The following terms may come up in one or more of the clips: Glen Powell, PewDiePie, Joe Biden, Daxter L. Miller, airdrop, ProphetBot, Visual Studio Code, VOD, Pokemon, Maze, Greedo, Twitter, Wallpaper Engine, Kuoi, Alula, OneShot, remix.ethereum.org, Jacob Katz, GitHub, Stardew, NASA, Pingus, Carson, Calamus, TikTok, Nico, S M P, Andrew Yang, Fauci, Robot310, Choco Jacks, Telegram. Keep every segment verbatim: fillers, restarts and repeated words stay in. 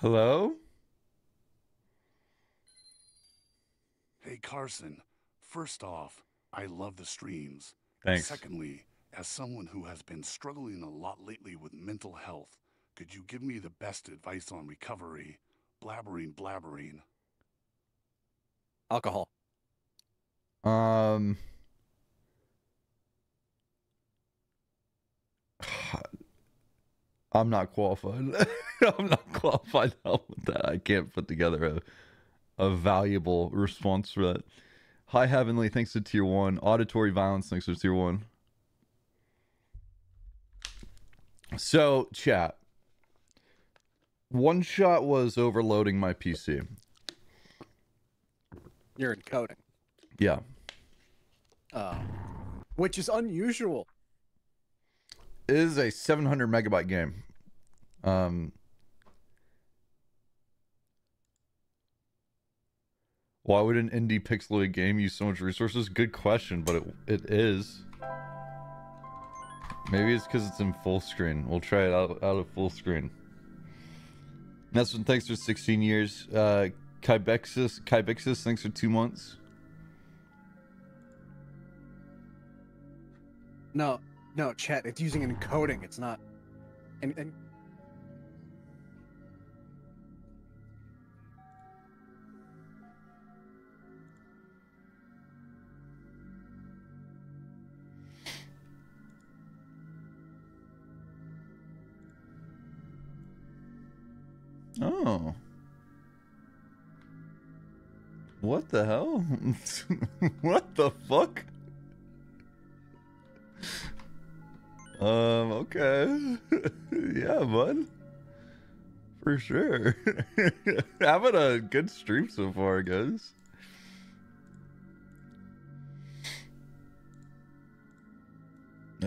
Hello? Hey, Carson. First off, I love the streams. Thanks. Secondly, as someone who has been struggling a lot lately with mental health, could you give me the best advice on recovery? Blabbering, blabbering. Alcohol. Um... I'm not qualified. I'm not qualified to help with that. I can't put together a, a valuable response for that. High Heavenly, thanks to Tier one. Auditory Violence, thanks to Tier one. So, chat. One shot was overloading my P C. You're encoding. Yeah. Uh, which is unusual. It is a seven hundred megabyte game. Um, why would an indie pixelated game use so much resources? Good question, but it it is. Maybe it's because it's in full screen. We'll try it out, out of full screen. Nesson, thanks for sixteen years. Uh, Kybexis, Kybexis, thanks for two months. No. No, chat, it's using an encoding, it's not... And, and... Oh. What the hell? What the fuck? Um, okay. Yeah, bud. For sure. Having a good stream so far, guys.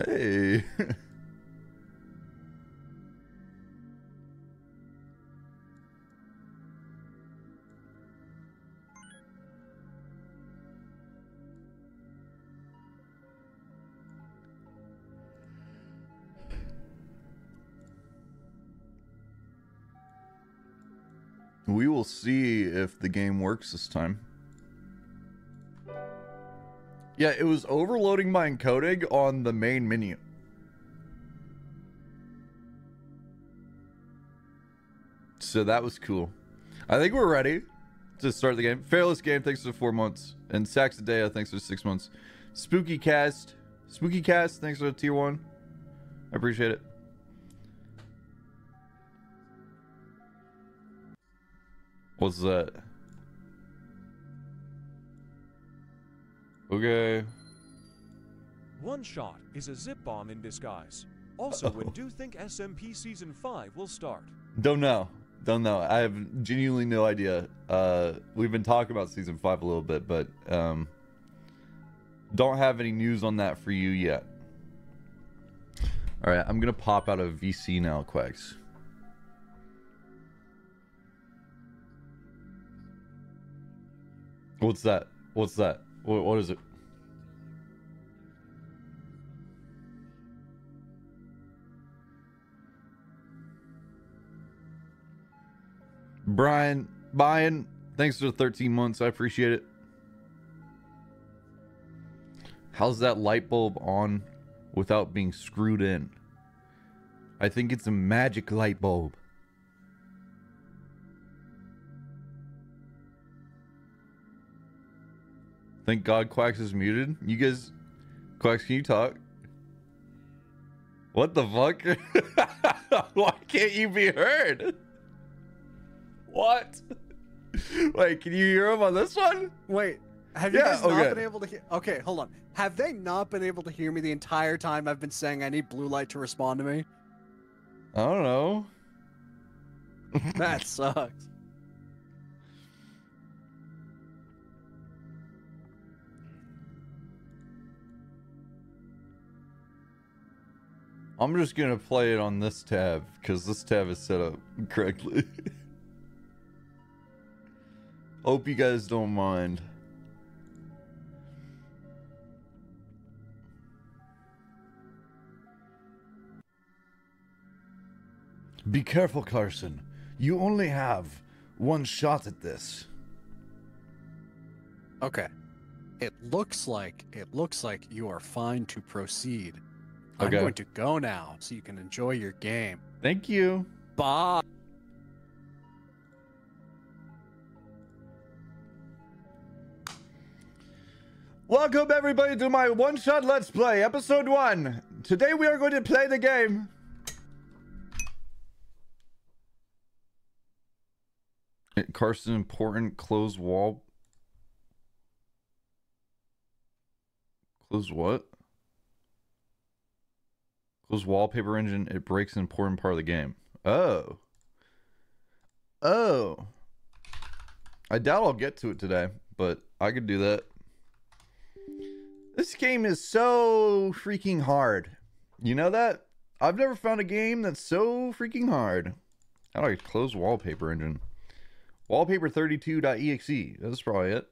Hey. We will see if the game works this time. Yeah, it was overloading my encoding on the main menu. So that was cool. I think we're ready to start the game. Fearless Game, thanks for four months. And Saxadea, thanks for six months. Spooky Cast. Spooky Cast, thanks for the tier one. I appreciate it. What's that? Okay. One shot is a zip bomb in disguise. Also, uh -oh. When do you think S M P season five will start? Don't know. Don't know. I have genuinely no idea. Uh, we've been talking about season five a little bit, but um, don't have any news on that for you yet. All right, I'm gonna pop out of V C now, Quacks. What's that? What's that? What, what is it? Brian, Brian, thanks for the thirteen months. I appreciate it. How's that light bulb on without being screwed in? I think it's a magic light bulb. Thank God Quacks is muted. You guys... Quacks, can you talk? What the fuck? Why can't you be heard? What? Wait, can you hear him on this one? Wait, have you yeah, guys okay. not been able to hear... Okay, hold on. Have they not been able to hear me the entire time I've been saying I need blue light to respond to me? I don't know. That sucks. I'm just gonna play it on this tab because this tab is set up correctly. Hope you guys don't mind. Be careful, Carson. You only have one shot at this. Okay. It looks like it looks like you are fine to proceed. Okay. I'm going to go now so you can enjoy your game. Thank you. Bye. Welcome everybody to my one-shot Let's Play, episode one. Today we are going to play the game. Carson, important, close wall. Close what? Close wallpaper engine, it breaks an important part of the game. Oh. Oh. I doubt I'll get to it today, but I could do that. This game is so freaking hard. You know that? I've never found a game that's so freaking hard. How do I close wallpaper engine? Wallpaper thirty-two dot E X E. That's probably it.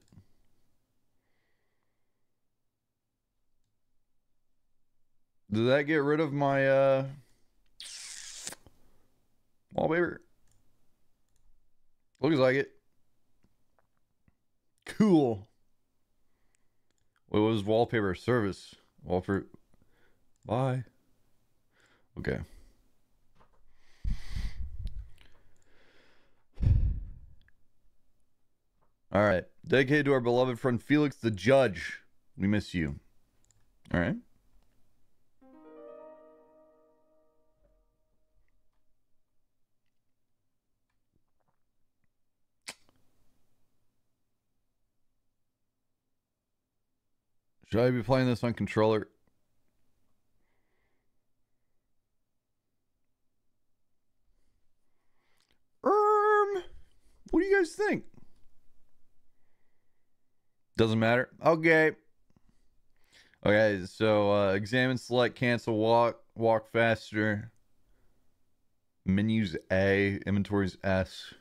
Did that get rid of my uh, wallpaper? Looks like it. Cool. Wait, what was wallpaper service? Wallpaper. Bye. Okay. All right. Dedicated to our beloved friend Felix the Judge. We miss you. All right. Should I be playing this on controller? Um, what do you guys think? Doesn't matter. Okay. Okay, so uh, examine, select, cancel, walk, walk faster. Menus A, inventories S.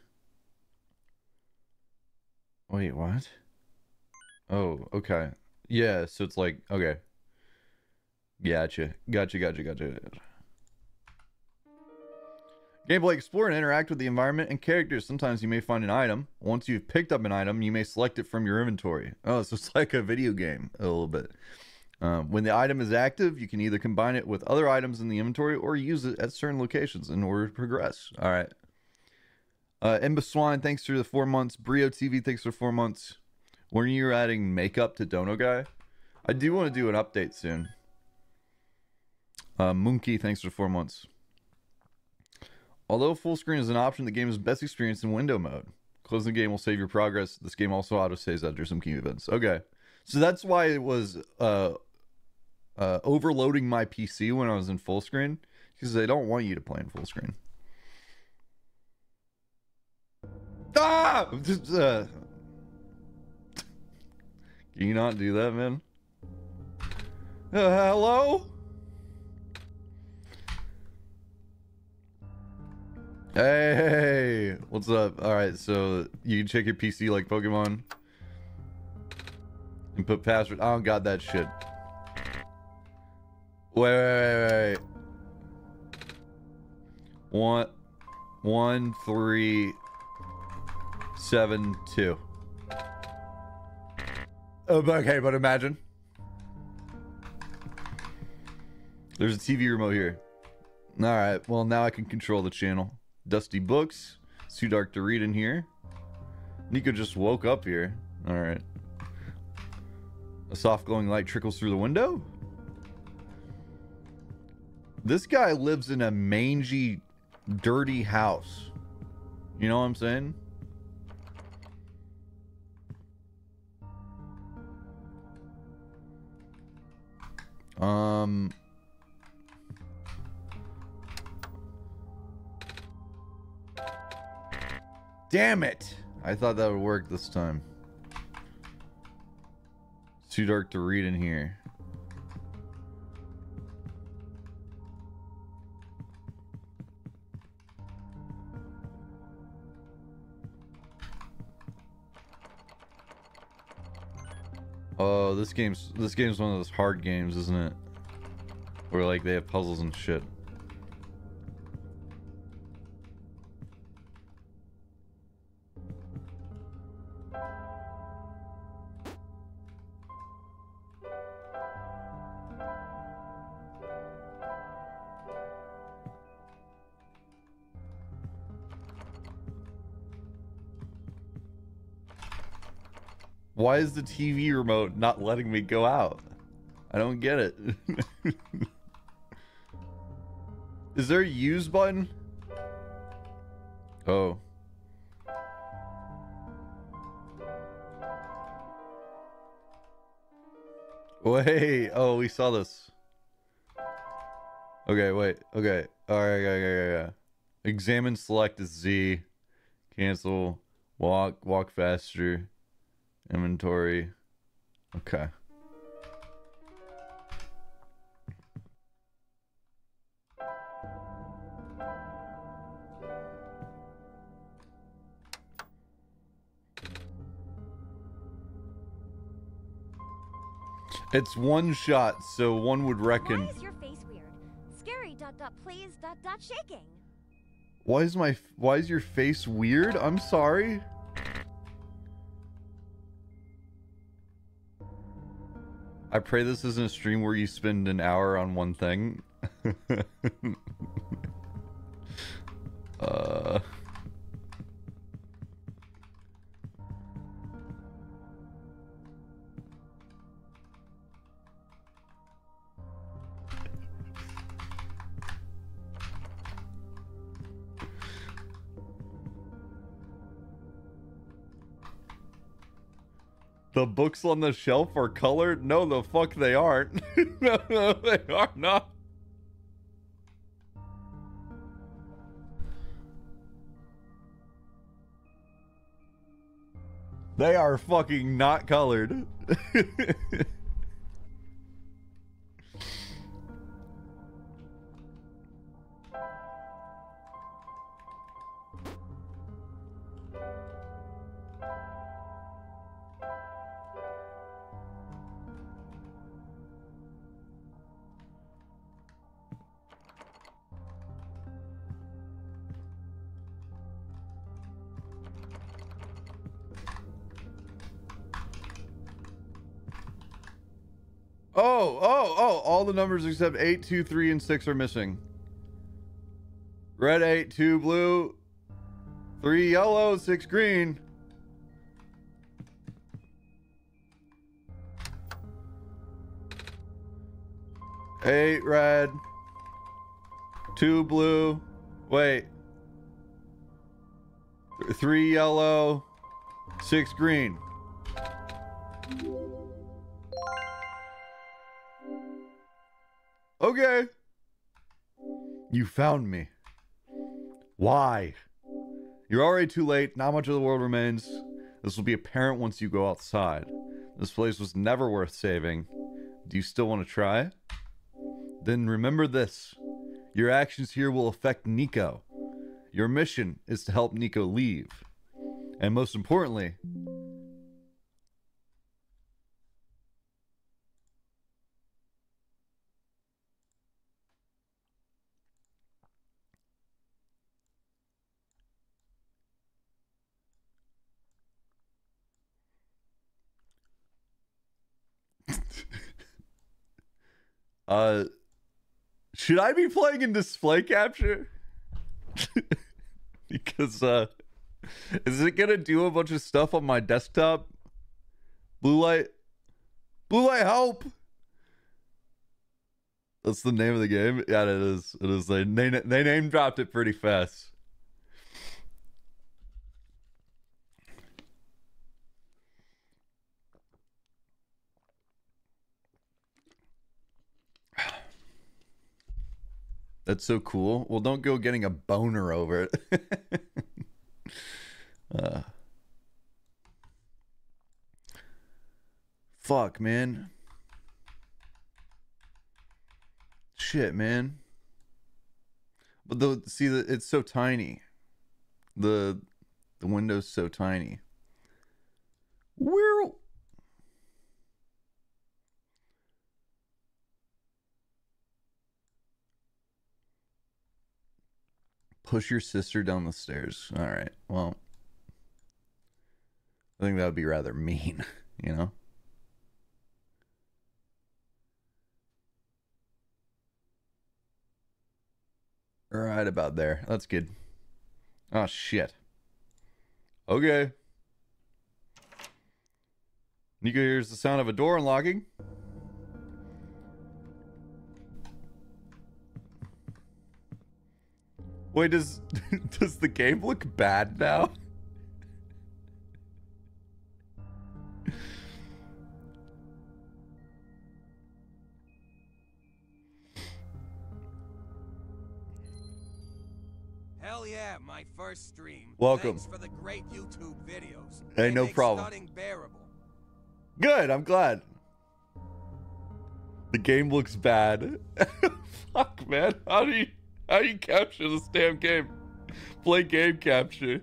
Wait, what? Oh, okay. Yeah, so it's like, okay. Gotcha. Gotcha, gotcha, gotcha. Gameplay, explore and interact with the environment and characters. Sometimes you may find an item. Once you've picked up an item, you may select it from your inventory. Oh, so it's like a video game a little bit. Um, when the item is active, you can either combine it with other items in the inventory or use it at certain locations in order to progress. All right. Uh, Mbaswan, thanks for the four months. Brio T V, thanks for four months. When you're adding makeup to Dono Guy, I do want to do an update soon. Uh, Monkey, thanks for four months. Although full screen is an option, the game is best experienced in window mode. Closing the game will save your progress. This game also autosaves after some key events. Okay, so that's why it was uh, uh, overloading my P C when I was in full screen, because they don't want you to play in full screen. Ah! Just, uh... Can you not do that, man? Uh, hello? Hey, what's up? All right, so you can check your P C like Pokemon. And put password. Oh, God, that shit. Wait, wait, wait, wait. One, one, three, seven, two. Okay, but imagine. There's a T V remote here. All right, well, now I can control the channel. Dusty books. It's too dark to read in here. Nico just woke up here. All right. A soft glowing light trickles through the window. This guy lives in a mangy, dirty house. You know what I'm saying? Um, damn it. I thought that would work this time. It's too dark to read in here. Oh, this game's this game's one of those hard games, isn't it? Where like they have puzzles and shit. Why is the T V remote not letting me go out? I don't get it. Is there a use button? Oh. Wait. Oh, we saw this. Okay, wait. Okay. All right. Yeah, yeah, yeah. Examine, select is Z. Cancel. Walk. Walk faster. Inventory. Okay. It's one shot, so one would reckon. Why is your face weird? Scary dot dot please dot dot shaking. Why is my why is your face weird? I'm sorry. I pray this isn't a stream where you spend an hour on one thing. uh The books on the shelf are colored? No, the fuck they aren't. no, no, they are not. They are fucking not colored. Oh, oh, oh, all the numbers except eight, two, three, and six are missing. Red eight, two blue, three yellow, six green. eight red, two blue, wait. three yellow, six green. Okay. You found me. Why? You're already too late. Not much of the world remains. This will be apparent once you go outside. This place was never worth saving. Do you still want to try? Then remember this. Your actions here will affect Nico. Your mission is to help Nico leave. And most importantly... Uh, should I be playing in display capture? Because, uh, is it gonna do a bunch of stuff on my desktop? Blue light. Blue light, help! That's the name of the game? Yeah, it is. It is. They, they, they name dropped it pretty fast. That's so cool. Well, don't go getting a boner over it. uh. Fuck, man. Shit, man. But the see, the, it's so tiny. The the window's so tiny. Where? Push your sister down the stairs. All right. Well, I think that would be rather mean, you know? Right about there. That's good. Oh, shit. Okay. Nico hears the sound of a door unlocking. Wait, does does the game look bad now? Hell yeah, my first stream. Welcome. Thanks for the great YouTube videos. Hey, they no problem. Good, I'm glad. The game looks bad. Fuck, man. How do you how do you capture this damn game? Play game capture.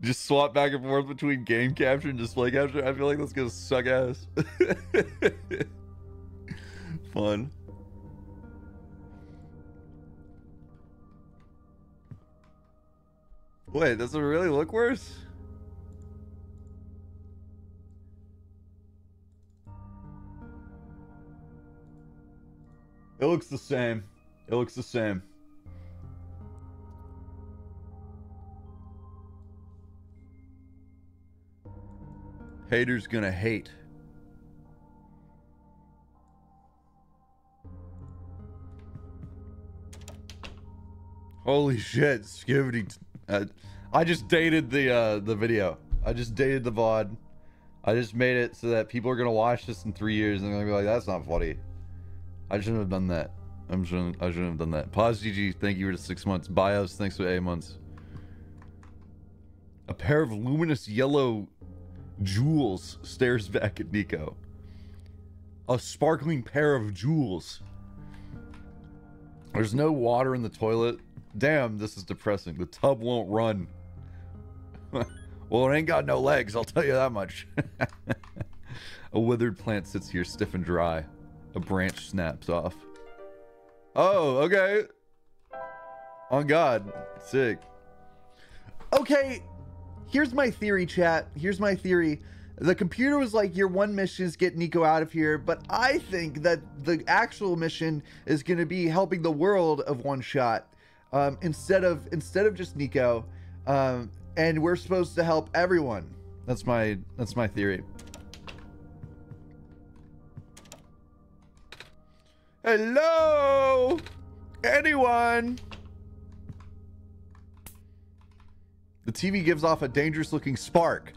Just swap back and forth between game capture and display capture. I feel like that's gonna suck ass. Fun. Wait, does it really look worse? It looks the same. It looks the same. Haters gonna hate. Holy shit, Skivity. Uh, I just dated the uh, the video. I just dated the V O D. I just made it so that people are gonna watch this in three years and they're gonna be like, that's not funny. I shouldn't have done that. I'm shouldn't, I shouldn't have done that. Pause G G, thank you for the six months. Bios, thanks for eight months. A pair of luminous yellow jewels stares back at Nico. A sparkling pair of jewels. There's no water in the toilet. Damn, this is depressing. The tub won't run. Well, it ain't got no legs, I'll tell you that much. A withered plant sits here stiff and dry. A branch snaps off. Oh, okay. On God. Sick. Okay, here's my theory, chat. Here's my theory. The computer was like, your one mission is get Nico out of here, but I think that the actual mission is going to be helping the world of one shot um, instead of instead of just Nico. Um, and we're supposed to help everyone. That's my that's my theory. Hello, anyone? The T V gives off a dangerous looking spark.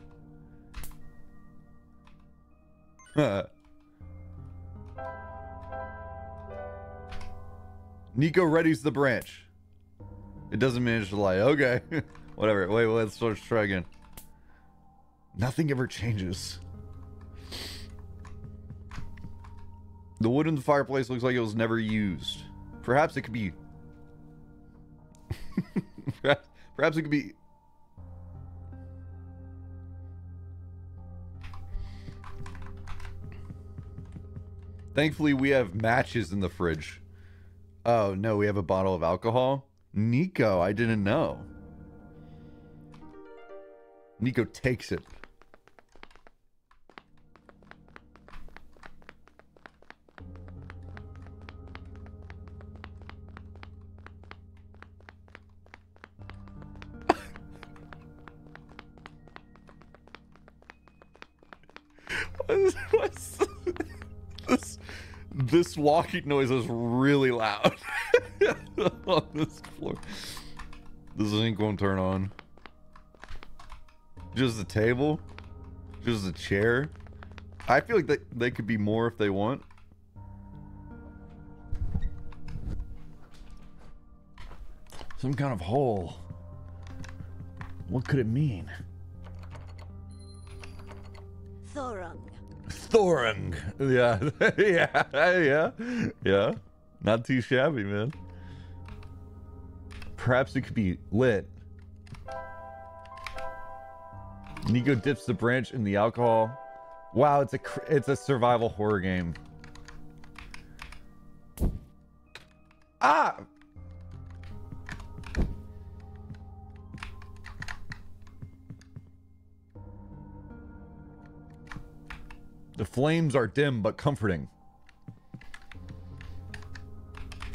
Huh. Nico readies the branch. It doesn't manage to light. Okay, whatever. Wait, let's, let's try again. Nothing ever changes. The wood in the fireplace looks like it was never used. Perhaps it could be... perhaps, perhaps it could be... Thankfully, we have matches in the fridge. Oh, no, we have a bottle of alcohol? Nico, I didn't know. Nico takes it. This, this walking noise is really loud on this floor. The zinc won't turn on. Just the table, just the chair. I feel like they, they could be more if they want. Some kind of hole. What could it mean? Thorung. Thorung. Yeah. Yeah. Yeah. Yeah. Not too shabby, man. Perhaps it could be lit. Nico dips the branch in the alcohol. Wow, it's a it's a survival horror game. Ah. The flames are dim, but comforting.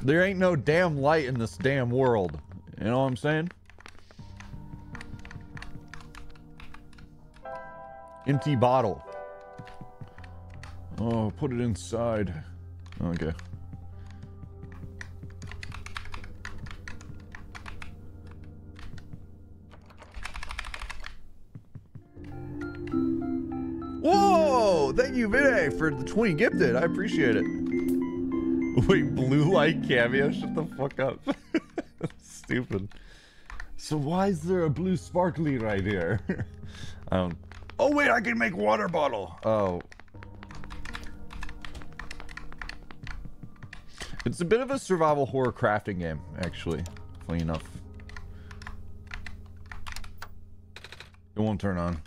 There ain't no damn light in this damn world. You know what I'm saying? Empty bottle. Oh, put it inside. Okay. Whoa! Thank you, Vinay, for the twenty gifted. I appreciate it. Wait, blue light cameo? Shut the fuck up. That's stupid. So why is there a blue sparkly right here? I don't... Oh wait, I can make water bottle. Oh. It's a bit of a survival horror crafting game, actually. Funny enough. It won't turn on.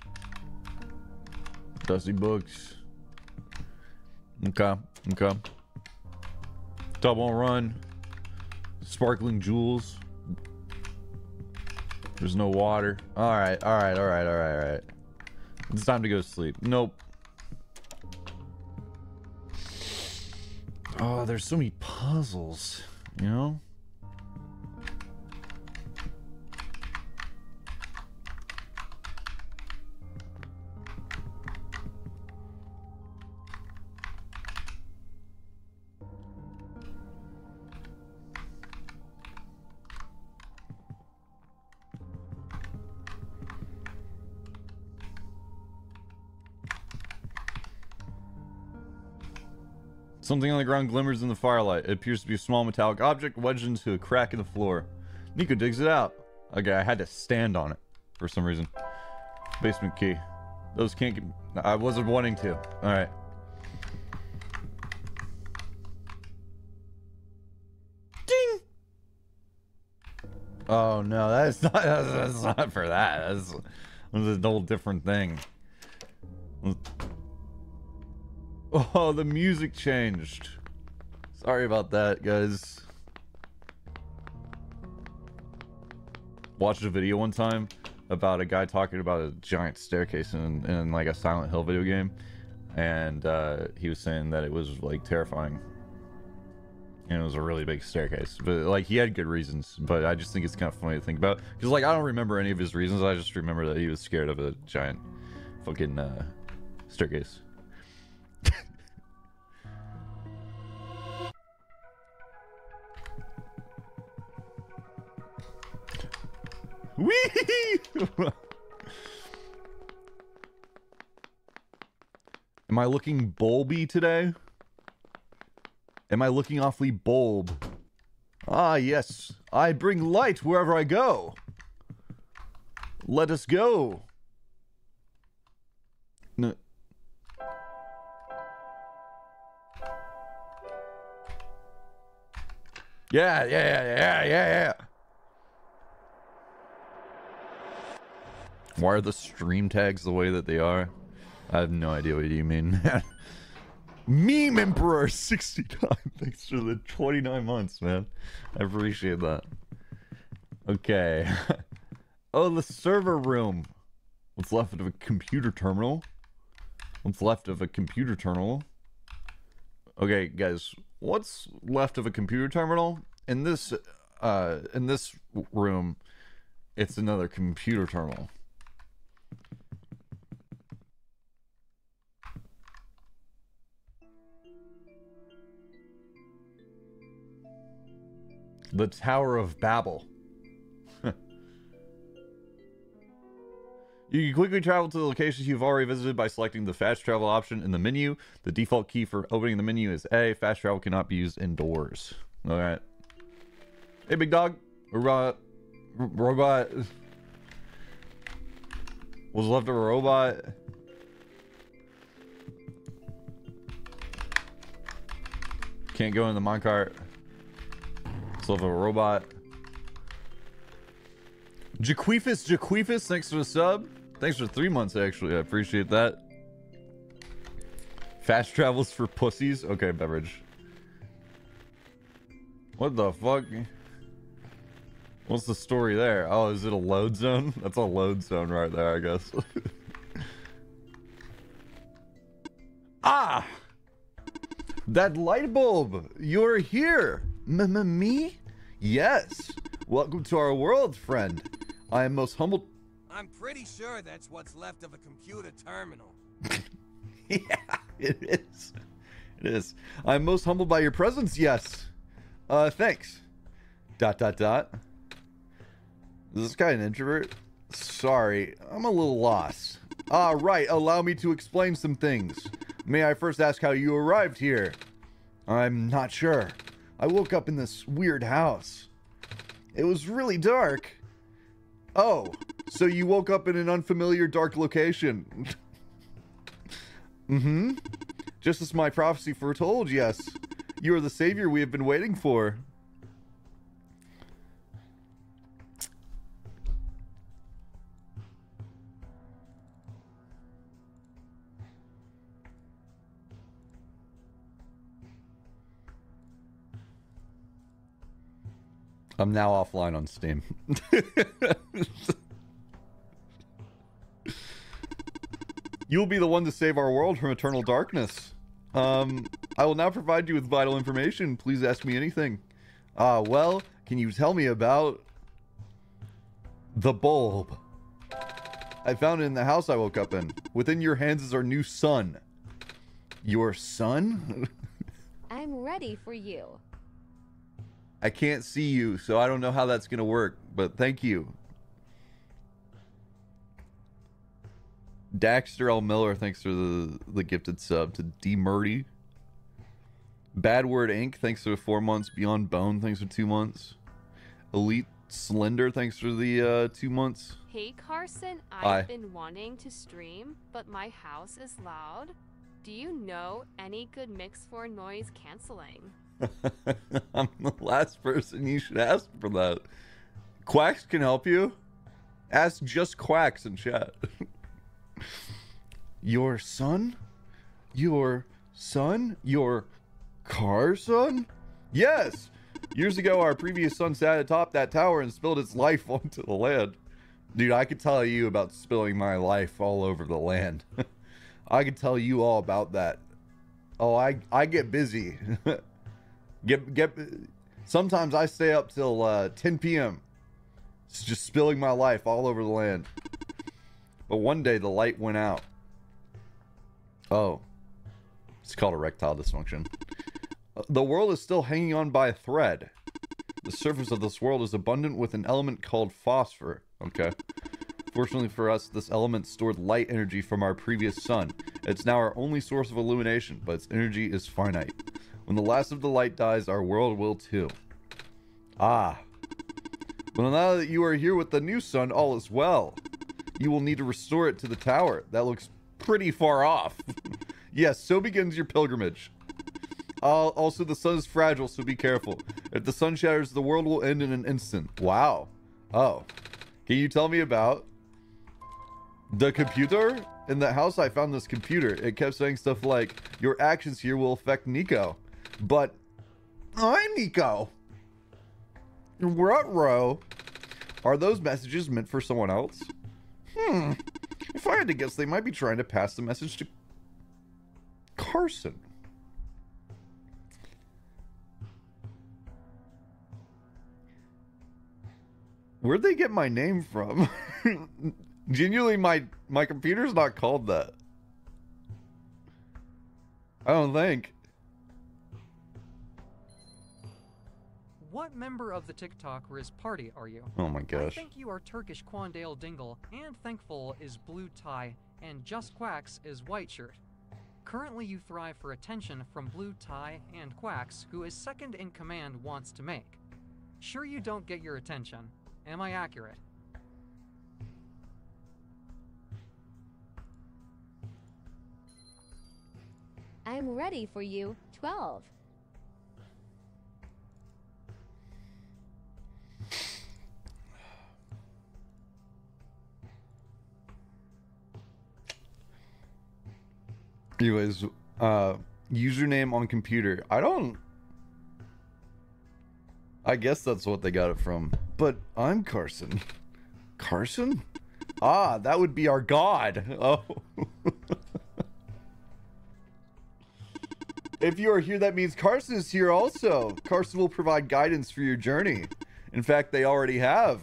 Dusty books. Okay, okay. Double run. Sparkling jewels. There's no water. Alright, alright, alright, alright, alright. It's time to go to sleep. Nope. Oh, there's so many puzzles, you know? Something on the ground glimmers in the firelight. It appears to be a small metallic object wedged into a crack in the floor. Nico digs it out. Okay, I had to stand on it for some reason. Basement key. Those can't get... I wasn't wanting to. Alright. Ding! Oh no, that's not, that's, that's not for that. That's, that's a whole different thing. Oh, the music changed. Sorry about that, guys. Watched a video one time about a guy talking about a giant staircase in, in like a Silent Hill video game. And uh, he was saying that it was like terrifying. And it was a really big staircase. But like he had good reasons. But I just think it's kind of funny to think about. Because like I don't remember any of his reasons. I just remember that he was scared of a giant fucking uh, staircase. Wee! Am I looking bulby today? Am I looking awfully bulb? Ah, yes. I bring light wherever I go. Let us go. No. Yeah, yeah, yeah, yeah, yeah, yeah. Why are the stream tags the way that they are? I have no idea what you mean, man. Meme Emperor sixty-nine. Thanks for the twenty-nine months, man. I appreciate that. Okay. Oh, the server room. What's left of a computer terminal? What's left of a computer terminal? Okay, guys. What's left of a computer terminal? In this, uh, in this room, it's another computer terminal. The Tower of Babel. You can quickly travel to the locations you've already visited by selecting the fast travel option in the menu. The default key for opening the menu is A. Fast travel cannot be used indoors. All right. Hey, big dog. Robot. Robot. What's left of a robot? Can't go in the minecart. Love a robot. Jaqueefus, Jaqueefus, thanks for the sub. Thanks for three months, actually. I appreciate that. Fast travels for pussies. Okay, beverage. What the fuck? What's the story there? Oh, is it a load zone? That's a load zone right there, I guess. Ah! That light bulb! You're here! M-m-me? Yes. Welcome to our world, friend. I am most humbled. I'm pretty sure that's what's left of a computer terminal. Yeah. It is. It is. I'm most humbled by your presence. Yes. Uh, thanks. Dot, dot, dot. Is this guy an introvert? Sorry, I'm a little lost. Ah, right. Allow me to explain some things. May I first ask how you arrived here? I'm not sure. I woke up in this weird house. It was really dark. Oh, so you woke up in an unfamiliar dark location. Mm-hmm. Just as my prophecy foretold, yes. You are the savior we have been waiting for. I'm now offline on Steam. You'll be the one to save our world from eternal darkness. Um, I will now provide you with vital information. Please ask me anything. Ah, uh, well, can you tell me about the bulb? I found it in the house I woke up in. Within your hands is our new sun. Your sun? I'm ready for you. I can't see you, so I don't know how that's going to work, but thank you. Daxter L. Miller, thanks for the, the gifted sub to D. Murdy. Bad Word Incorporated, thanks for four months. Beyond Bone, thanks for two months. Elite Slender, thanks for the uh, two months. Hey, Carson, I've Hi. been wanting to stream, but my house is loud. Do you know any good mix for noise canceling? I'm the last person you should ask for that. Quacks can help you. Ask just Quacks in chat. Your son? Your son? Your Carson? Yes! Years ago, our previous son sat atop that tower and spilled its life onto the land. Dude, I could tell you about spilling my life all over the land. I could tell you all about that. Oh, I, I get busy. Get, get, sometimes I stay up till uh, ten P M It's just spilling my life all over the land. But one day the light went out. Oh. It's called erectile dysfunction. The world is still hanging on by a thread. The surface of this world is abundant with an element called phosphor. Okay. Fortunately for us, this element stored light energy from our previous sun. It's now our only source of illumination, but its energy is finite. When the last of the light dies, our world will too. Ah. Well, now that you are here with the new sun, all is well. You will need to restore it to the tower. That looks pretty far off. Yes, so begins your pilgrimage. Uh, also, the sun is fragile, so be careful. If the sun shatters, the world will end in an instant. Wow. Oh. Can you tell me about the computer? In the house, I found this computer. It kept saying stuff like, your actions here will affect Nico. But I'm Nico. Ruh-roh. Are those messages meant for someone else? Hmm. If I had to guess, they might be trying to pass the message to Carson. Where'd they get my name from? Genuinely, my my computer's not called that. I don't think. What member of the TikTok Riz party are you? Oh my gosh. I think you are Turkish Quandale Dingle, and Thankful is blue tie, and Just Quacks is white shirt. Currently you thrive for attention from blue tie and Quacks, who is second in command wants to make. Sure you don't get your attention. Am I accurate? I'm ready for you, twelve. Anyways, uh, username on computer. I don't... I guess that's what they got it from. But I'm Carson. Carson? Ah, that would be our god. Oh. If you are here, that means Carson is here also. Carson will provide guidance for your journey. In fact, they already have.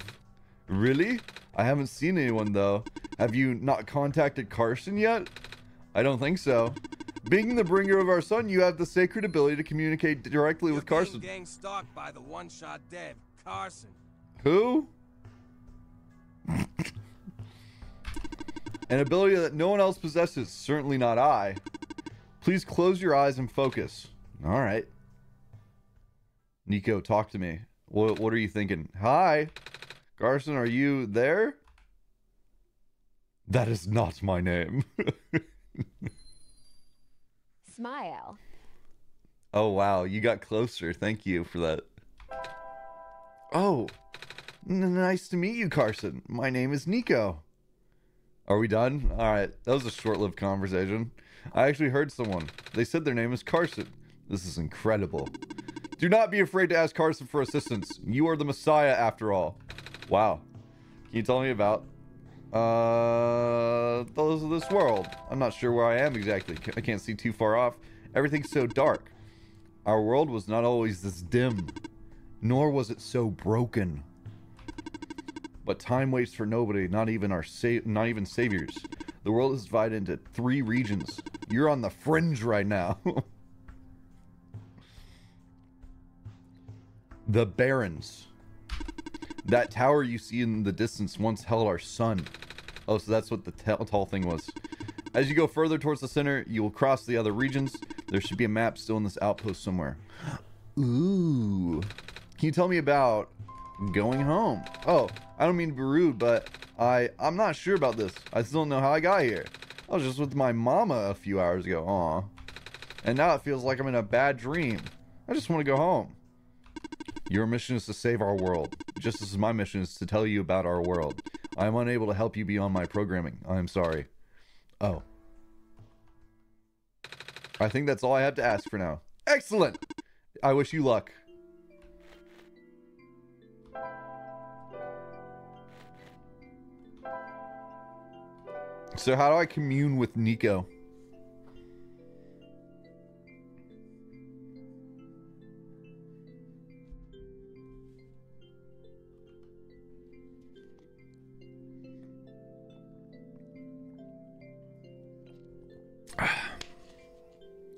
Really? I haven't seen anyone, though. Have you not contacted Carson yet? I don't think so. Being the bringer of our son, you have the sacred ability to communicate directly You're with Carson. Gang stalked by the one-shot dev, Carson. Who? An ability that no one else possesses, certainly not I. Please close your eyes and focus. All right. Nico, talk to me. What, what are you thinking? Hi. Carson, are you there? That is not my name. Smile. Oh, wow. You got closer. Thank you for that. Oh, nice to meet you, Carson. My name is Nico. Are we done? All right. That was a short-lived conversation. I actually heard someone. They said their name is Carson. This is incredible. Do not be afraid to ask Carson for assistance. You are the Messiah, after all. Wow. Can you tell me about uh, those of this world? I'm not sure where I am exactly. I can't see too far off. Everything's so dark. Our world was not always this dim, nor was it so broken. But time waits for nobody, not even our sa not even saviors. The world is divided into three regions. You're on the fringe right now. The Barons. That tower you see in the distance once held our sun. Oh, so that's what the tall thing was. As you go further towards the center, you will cross the other regions. There should be a map still in this outpost somewhere. Ooh. Can you tell me about going home? Oh, I don't mean to be rude, but I, I'm not sure about this. I still don't know how I got here. I was just with my mama a few hours ago. Aw. And now it feels like I'm in a bad dream. I just want to go home. Your mission is to save our world, just as my mission is to tell you about our world. I am unable to help you beyond my programming. I am sorry. Oh. I think that's all I have to ask for now. Excellent! I wish you luck. So how do I commune with Nico?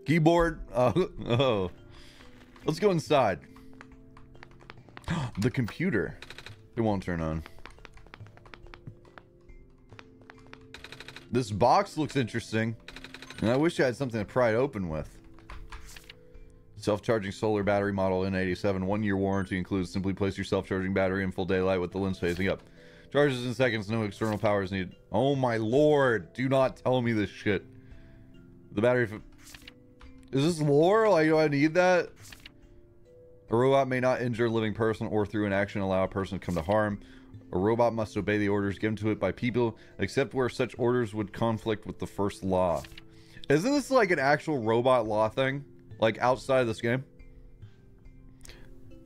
Keyboard. Uh, oh, let's go inside. The computer. It won't turn on. This box looks interesting, and I wish I had something to pry it open with. Self-charging solar battery model N eighty-seven. One-year warranty includes. Simply place your self-charging battery in full daylight with the lens facing up. Charges in seconds. No external power is needed. Oh my lord! Do not tell me this shit. The battery. Is this lore? Like, do I need that? A robot may not injure a living person or through an action allow a person to come to harm. A robot must obey the orders given to it by people, except where such orders would conflict with the first law. Isn't this like an actual robot law thing? Like outside of this game?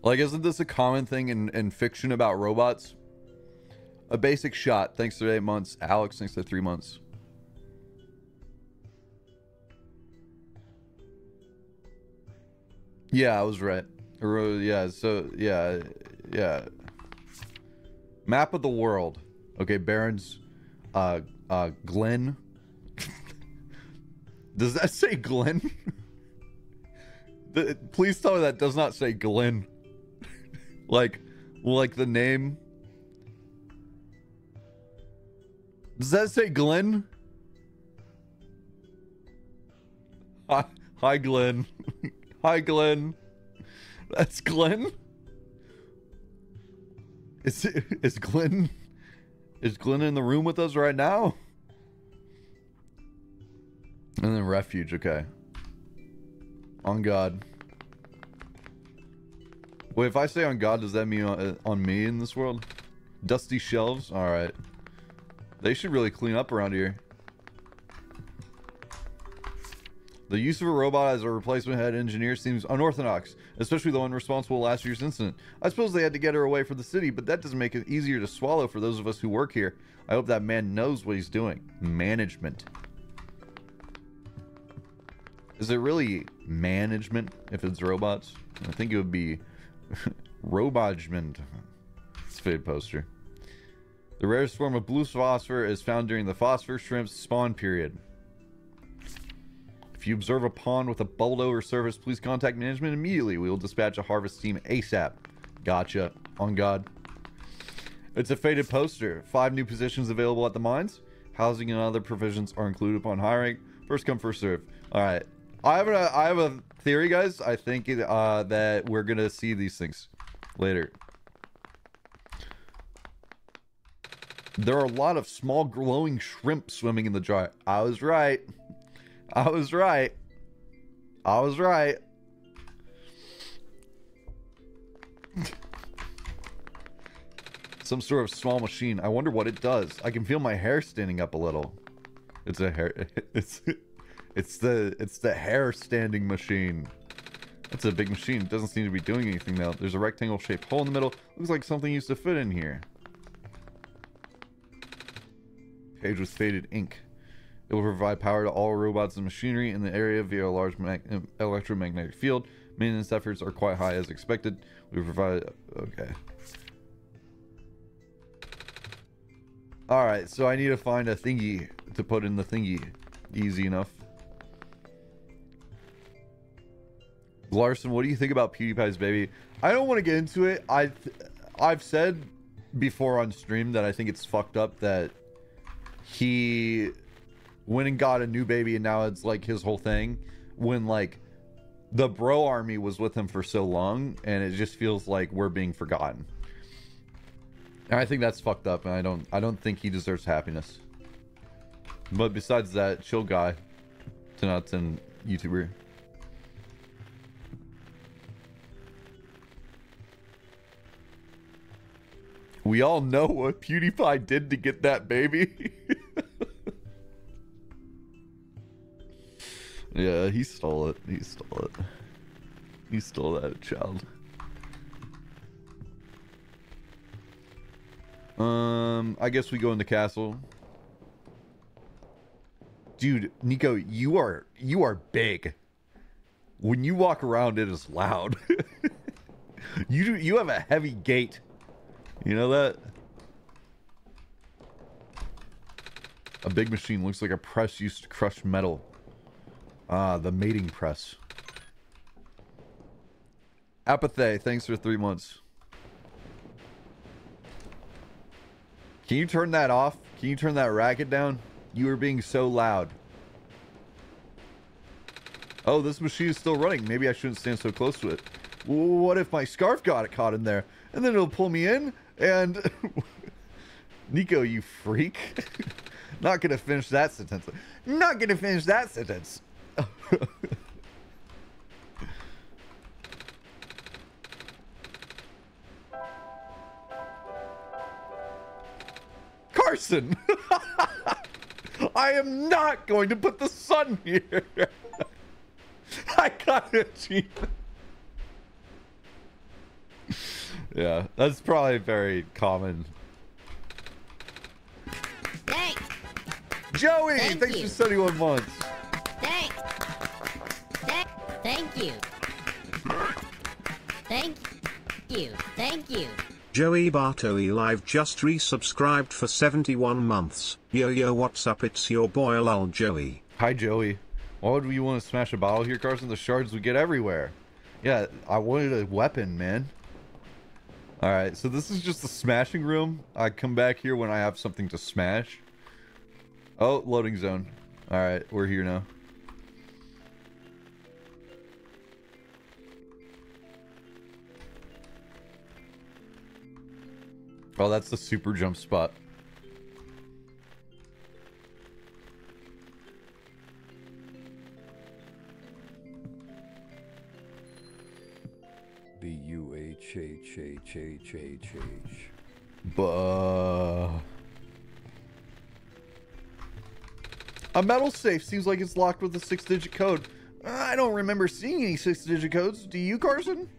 Like, isn't this a common thing in, in fiction about robots? A basic shot. Thanks for eight months. Alex, thanks for three months. Yeah, I was right. Yeah, so, yeah, yeah. Map of the world. Okay, Barons, uh, uh, Glen. Does that say Glen? The, please tell me that does not say Glen. Like, like the name. Does that say Glen? Hi, hi Glen. Hi, Glenn. That's Glenn? Is, it, is Glenn... Is Glenn in the room with us right now? And then refuge, okay. On God. Wait, if I say on God, does that mean on, on me in this world? Dusty shelves? Alright. They should really clean up around here. The use of a robot as a replacement head engineer seems unorthodox, especially the one responsible last year's incident. I suppose they had to get her away from the city, but that doesn't make it easier to swallow for those of us who work here. I hope that man knows what he's doing. Management. Is it really management if it's robots? I think it would be robotgement. It's a fade poster. The rarest form of blue phosphor is found during the phosphor shrimp's spawn period. If you observe a pond with a bulldozer service, please contact management immediately. We will dispatch a harvest team ASAP. Gotcha. On God. It's a faded poster. Five new positions available at the mines. Housing and other provisions are included upon hiring. First come, first serve. All right. I have a, I have a theory, guys. I think it, uh, that we're going to see these things later. There are a lot of small glowing shrimp swimming in the jar. I was right. I was right. I was right. Some sort of small machine. I wonder what it does. I can feel my hair standing up a little. It's a hair. It's it's the it's the hair standing machine. That's a big machine. It doesn't seem to be doing anything though. There's a rectangle shaped hole in the middle. Looks like something used to fit in here. Page with faded ink. It will provide power to all robots and machinery in the area via a large mag electromagnetic field. Maintenance efforts are quite high as expected. We provide okay. All right, so I need to find a thingy to put in the thingy. Easy enough. Larson, what do you think about PewDiePie's baby? I don't want to get into it. I, I've said before on stream that I think it's fucked up that he went and got a new baby and now it's like his whole thing. When like the bro army was with him for so long and it just feels like we're being forgotten. And I think that's fucked up, and I don't I don't think he deserves happiness. But besides that, chill guy. Tanatan YouTuber. We all know what PewDiePie did to get that baby. Yeah, he stole it. He stole it. He stole that child. Um, I guess we go in the castle. Dude, Nico, you are, you are big. When you walk around, it is loud. you, you have a heavy gait. You know that? A big machine looks like a press used to crush metal. Ah, the mating press. Apathy, thanks for three months. Can you turn that off? Can you turn that racket down? You are being so loud. Oh, this machine is still running. Maybe I shouldn't stand so close to it. What if my scarf got it caught in there? And then it'll pull me in and... Nico, you freak. Not gonna finish that sentence. Not gonna finish that sentence. Carson! I am not going to put the sun here. I got it, Chief. Yeah, that's probably very common. Thanks. Joey, Thank thanks you. for seventy-one months. Thanks. Th Thank you. Thank you. Thank you. Joey Bartoli Live just resubscribed for seventy-one months. Yo yo, what's up? It's your boy Lol Joey. Hi Joey. Why would we want to smash a bottle here, Carson? The shards would get everywhere. Yeah, I wanted a weapon, man. Alright, so this is just the smashing room. I come back here when I have something to smash. Oh, loading zone. Alright, we're here now. Oh, that's the super jump spot. B U H H H H H. Buh. A metal safe seems like it's locked with a six-digit code. I don't remember seeing any six-digit codes. Do you, Carson?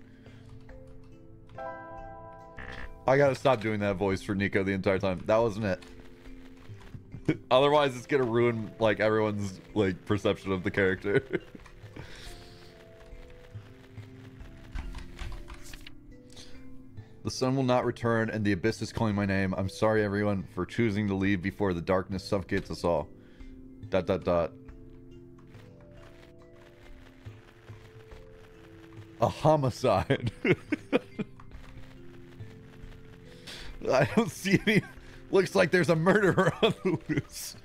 I gotta stop doing that voice for Nico the entire time. That wasn't it. Otherwise, it's gonna ruin like everyone's like perception of the character. The sun will not return, and the abyss is calling my name. I'm sorry, everyone, for choosing to leave before the darkness suffocates us all. Dot dot dot. a homicide. I don't see any. Looks like there's a murderer on the loose.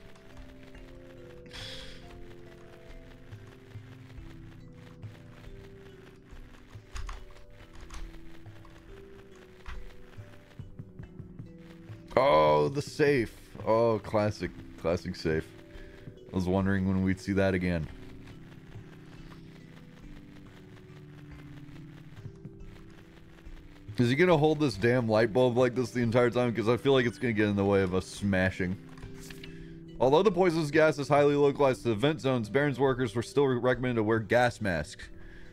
Oh, the safe. Oh, classic, classic safe. I was wondering when we'd see that again. Is he gonna hold this damn light bulb like this the entire time? Because I feel like it's gonna get in the way of us smashing. Although the poisonous gas is highly localized to the vent zones, Baron's workers were still recommended to wear gas masks.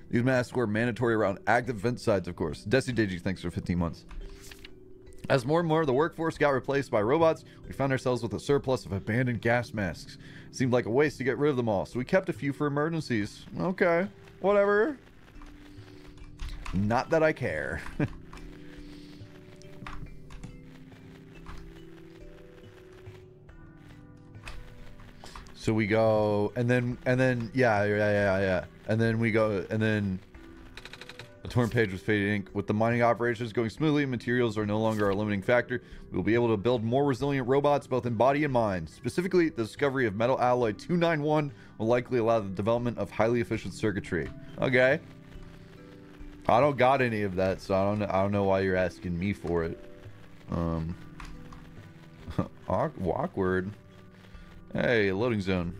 These masks were mandatory around active vent sites, of course. Desi Digi, thanks for fifteen months. As more and more of the workforce got replaced by robots, we found ourselves with a surplus of abandoned gas masks. It seemed like a waste to get rid of them all, so we kept a few for emergencies. Okay, whatever. Not that I care. So we go, and then, and then, yeah, yeah, yeah, yeah. And then we go, and then a torn page with faded ink. With the mining operations going smoothly, materials are no longer our limiting factor. We will be able to build more resilient robots, both in body and mind. Specifically, the discovery of metal alloy two ninety-one will likely allow the development of highly efficient circuitry. Okay. I don't got any of that, so I don't, I don't know why you're asking me for it. Um, awkward. Hey, loading zone.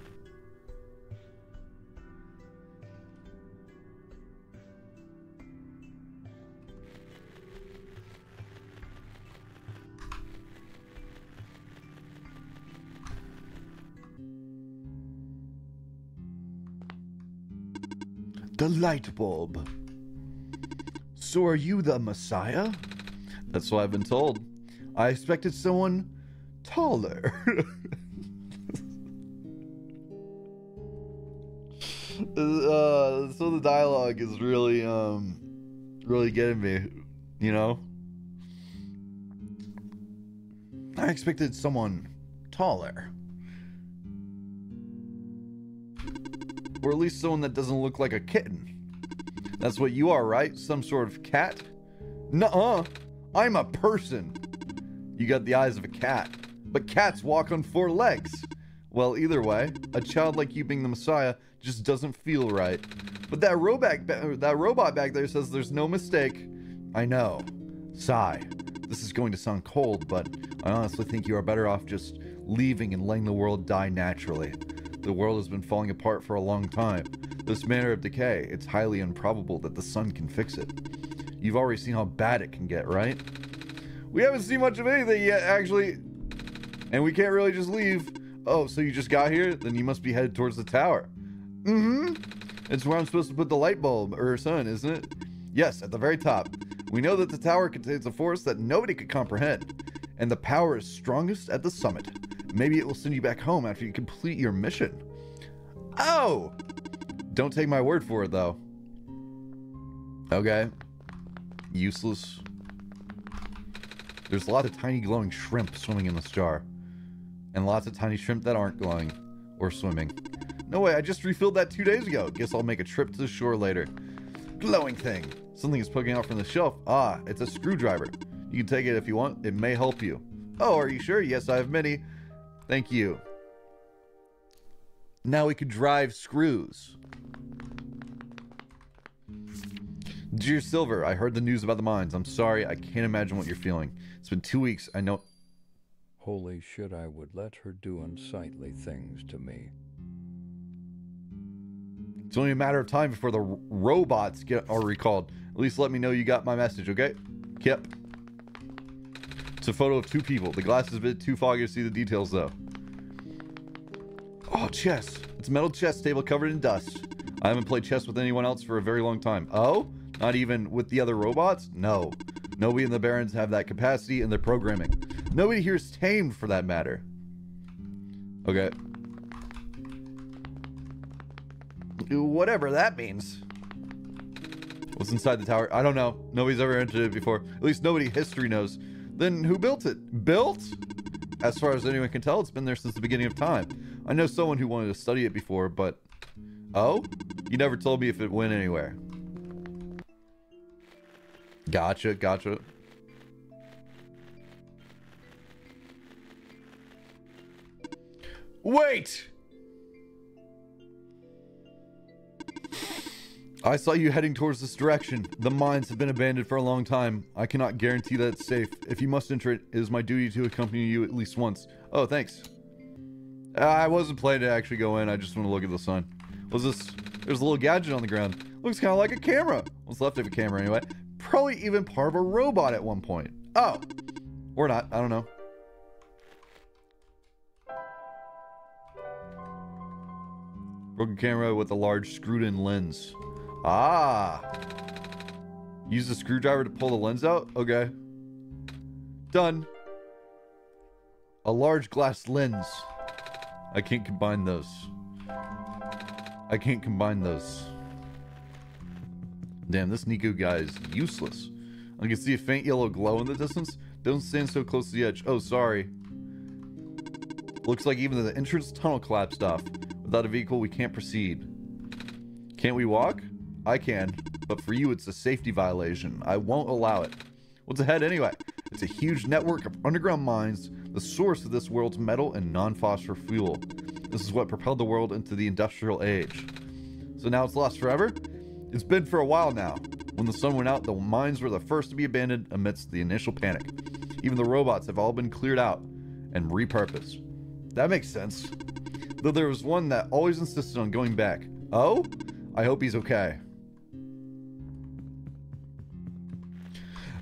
The light bulb. So are you the Messiah? That's what I've been told. I expected someone taller. Uh, so the dialogue is really, um, really getting me, you know? I expected someone taller. Or at least someone that doesn't look like a kitten. That's what you are, right? Some sort of cat? Nuh-uh. I'm a person. You got the eyes of a cat. But cats walk on four legs. Well, either way, a child like you being the Messiah just doesn't feel right. But that robot, that robot back there says there's no mistake. I know. Sigh. This is going to sound cold, but I honestly think you are better off just leaving and letting the world die naturally. The world has been falling apart for a long time. This manner of decay, it's highly improbable that the sun can fix it. You've already seen how bad it can get, right? We haven't seen much of anything yet, actually. And we can't really just leave. Oh, so you just got here? Then you must be headed towards the tower. Mm-hmm. It's where I'm supposed to put the light bulb, or sun, isn't it? Yes, at the very top. We know that the tower contains a force that nobody could comprehend, and the power is strongest at the summit. Maybe it will send you back home after you complete your mission. Oh! Don't take my word for it, though. Okay. Useless. There's a lot of tiny glowing shrimp swimming in this jar. And lots of tiny shrimp that aren't glowing or swimming. No way, I just refilled that two days ago. Guess I'll make a trip to the shore later. Glowing thing. Something is poking out from the shelf. Ah, it's a screwdriver. You can take it if you want. It may help you. Oh, are you sure? Yes, I have many. Thank you. Now we can drive screws. Dear Silver, I heard the news about the mines. I'm sorry, I can't imagine what you're feeling. It's been two weeks, I know. Holy shit, I would let her do unsightly things to me. It's only a matter of time before the robots get are recalled. At least let me know you got my message, okay? Yep. It's a photo of two people. The glass is a bit too foggy to see the details, though. Oh, chess. It's a metal chess table covered in dust. I haven't played chess with anyone else for a very long time. Oh? Not even with the other robots? No. Nobody in the Barons have that capacity in their programming. Nobody here is tamed, for that matter. Okay. Whatever that means. What's inside the tower? I don't know. Nobody's ever entered it before. At least nobody history knows. Then who built it? Built? As far as anyone can tell, it's been there since the beginning of time. I know someone who wanted to study it before, but... Oh? You never told me if it went anywhere. Gotcha, gotcha. Wait! I saw you heading towards this direction. The mines have been abandoned for a long time. I cannot guarantee that it's safe. If you must enter it, it is my duty to accompany you at least once. Oh, thanks. I wasn't planning to actually go in. I just want to look at the sign. What's this? There's a little gadget on the ground. Looks kind of like a camera. What's left of a camera anyway. Probably even part of a robot at one point. Oh, or not. I don't know. Broken camera with a large screwed-in lens. Ah! Use the screwdriver to pull the lens out? Okay. Done. A large glass lens. I can't combine those. I can't combine those. Damn, this Nico guy is useless. I can see a faint yellow glow in the distance. Don't stand so close to the edge. Oh, sorry. Looks like even the entrance tunnel collapsed off. Without a vehicle, we can't proceed. Can't we walk? I can, but for you, it's a safety violation. I won't allow it. What's ahead anyway? It's a huge network of underground mines, the source of this world's metal and non-phosphor fuel. This is what propelled the world into the industrial age. So now it's lost forever? It's been for a while now. When the sun went out, the mines were the first to be abandoned amidst the initial panic. Even the robots have all been cleared out and repurposed. That makes sense. Though there was one that always insisted on going back. Oh? I hope he's okay.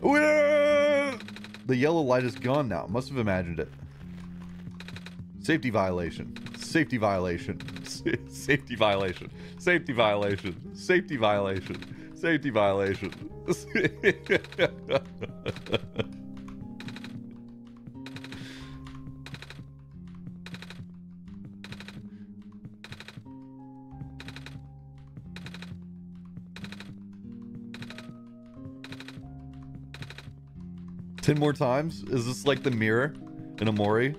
The yellow light is gone now. Must have imagined it. Safety violation. Safety violation. Safety violation. Safety violation. Safety violation. Safety violation. Ten more times? Is this like the mirror in Amori?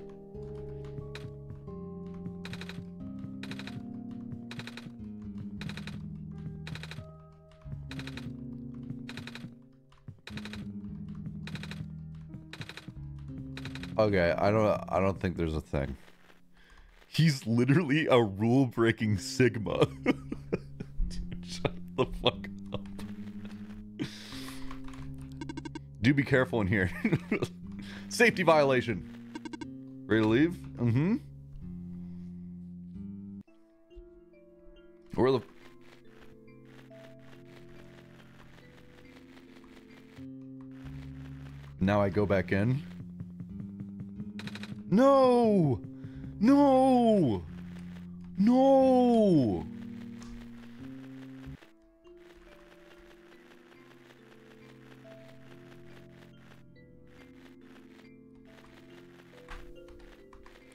Okay, I don't I don't think there's a thing. He's literally a rule-breaking Sigma. Dude, shut the fuck up. Do be careful in here. Safety violation. Ready to leave? Mm-hmm. Where the... Now I go back in. No! No! No!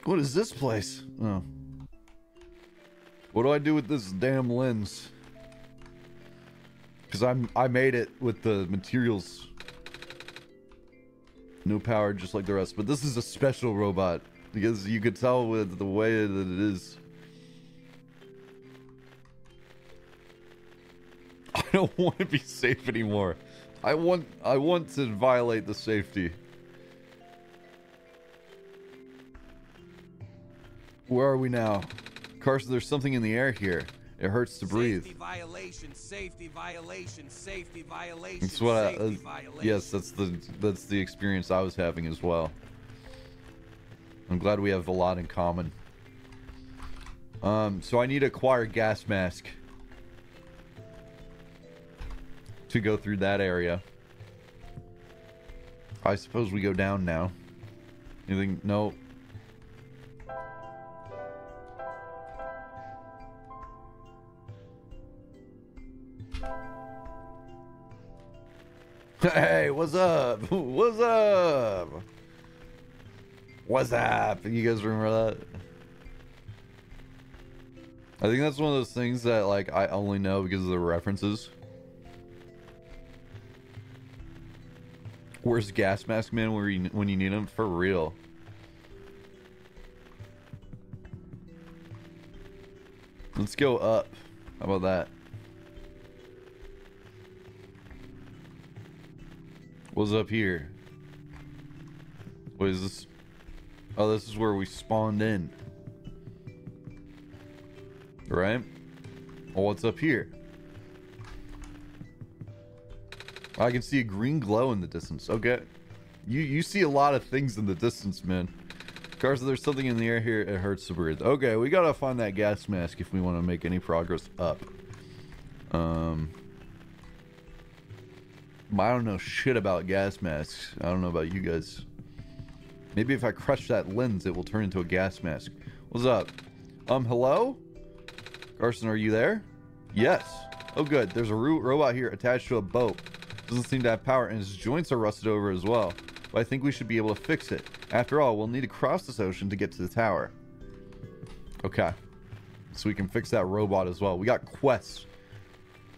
What is this place? Oh. What do I do with this damn lens? Because I'm I made it with the materials. No power, just like the rest. But this is a special robot because you could tell with the way that it is. I don't want to be safe anymore. I want I want to violate the safety. Where are we now? Carson, there's something in the air here. It hurts to breathe. Safety violation, safety violation, safety violation, that's what safety I, uh, violation. Yes, that's the that's the experience I was having as well. I'm glad we have a lot in common. Um, so I need to acquire a gas mask to go through that area. I suppose we go down now. Anything? No. Hey, what's up? What's up? What's up? You guys remember that? I think that's one of those things that, like, I only know because of the references. Where's Gas Mask Man where you, when you need him? For real. Let's go up. How about that? What's up here? What is this? Oh, this is where we spawned in. Right? Well, what's up here? I can see a green glow in the distance. Okay. You you see a lot of things in the distance, man. Carson, there's something in the air here. It hurts to breathe. Okay, we gotta find that gas mask if we want to make any progress up. Um, I don't know shit about gas masks. I don't know about you guys. Maybe if I crush that lens, it will turn into a gas mask. What's up? Um, hello? Carson, are you there? Yes. Oh, good. There's a robot here attached to a boat. Doesn't seem to have power, and his joints are rusted over as well. But I think we should be able to fix it. After all, we'll need to cross this ocean to get to the tower. Okay. So we can fix that robot as well. We got quests.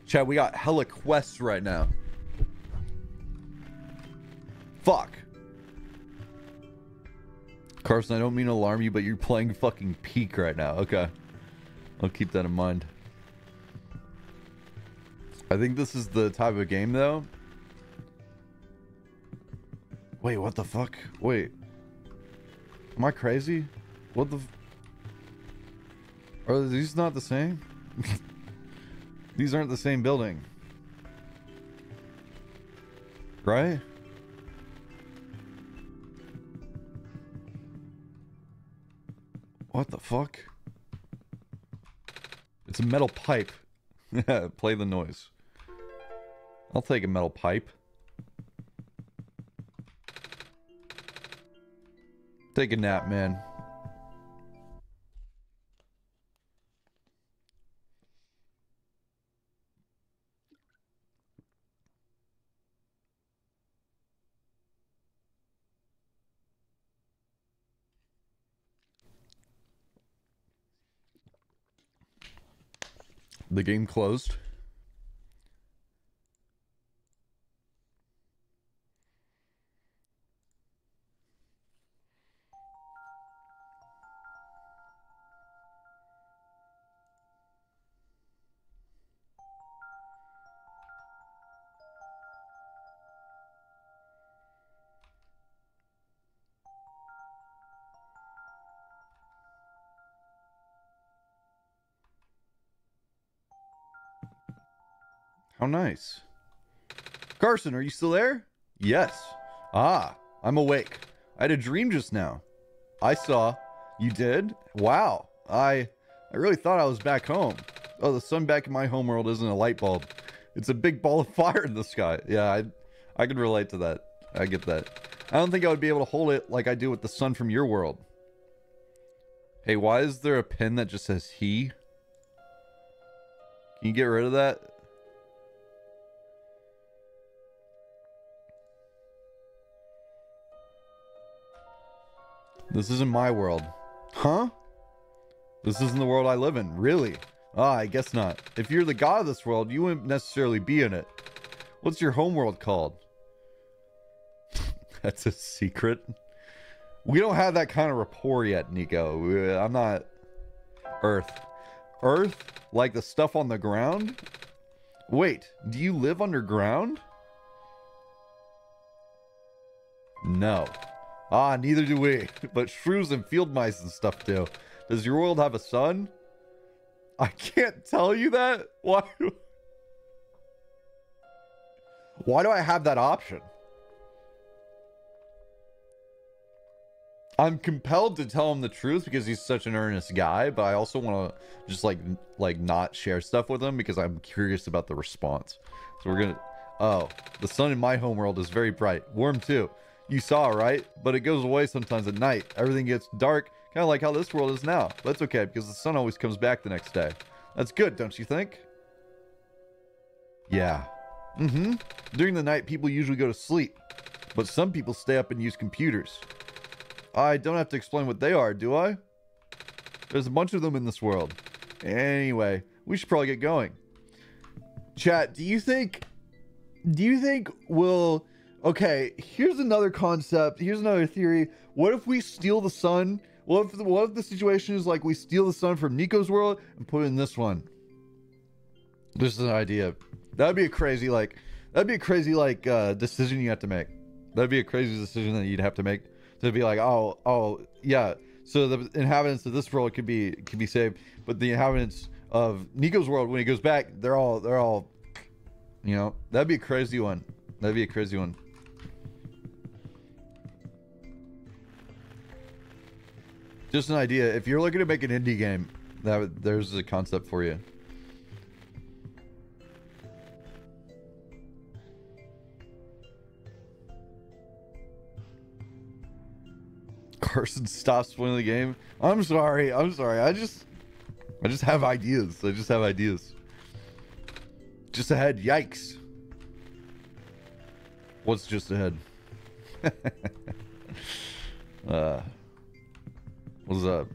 Chad, we got hella quests right now. Fuck. Carson, I don't mean to alarm you, but you're playing fucking Peak right now. Okay. I'll keep that in mind. I think this is the type of game, though. Wait, what the fuck? Wait. Am I crazy? What the... F Are these not the same? These aren't the same building. Right? What the fuck? It's a metal pipe. Play the noise. I'll take a metal pipe. Take a nap, man. The game closed. How nice. Carson, are you still there? Yes. Ah, I'm awake. I had a dream just now. I saw. You did? Wow. I I really thought I was back home. Oh, the sun back in my homeworld isn't a light bulb. It's a big ball of fire in the sky. Yeah, I I can relate to that. I get that. I don't think I would be able to hold it like I do with the sun from your world. Hey, why is there a pin that just says he? Can you get rid of that? This isn't my world. Huh? This isn't the world I live in. Really? Ah, I guess not. If you're the god of this world, you wouldn't necessarily be in it. What's your homeworld called? That's a secret. We don't have that kind of rapport yet, Nico. I'm not... Earth. Earth? Like the stuff on the ground? Wait, do you live underground? No. Ah, neither do we. But shrews and field mice and stuff do. Does your world have a sun? I can't tell you that. Why? Why do I have that option? I'm compelled to tell him the truth because he's such an earnest guy, but I also want to just like like not share stuff with him because I'm curious about the response. So we're gonna. Oh, the sun in my homeworld is very bright, warm too. You saw, right? But it goes away sometimes at night. Everything gets dark, kind of like how this world is now. That's okay, because the sun always comes back the next day. That's good, don't you think? Yeah. Mm-hmm. During the night, people usually go to sleep. But some people stay up and use computers. I don't have to explain what they are, do I? There's a bunch of them in this world. Anyway, we should probably get going. Chat, do you think... Do you think we'll... Okay, here's another concept. Here's another theory. What if we steal the sun? What if the, what if the situation is like we steal the sun from Nico's world and put it in this one? This is an idea. That'd be a crazy, like, That'd be a crazy like uh, decision you have to make. That'd be a crazy decision that you'd have to make to be like, oh, oh, yeah. So the inhabitants of this world could be could be saved, but the inhabitants of Nico's world, when he goes back, they're all they're all, you know, that'd be a crazy one. That'd be a crazy one. Just an idea. If you're looking to make an indie game, that there's a concept for you. Carson stops playing the game. I'm sorry. I'm sorry. I just, I just have ideas. I just have ideas. Just ahead. Yikes. What's just ahead? uh, what's up?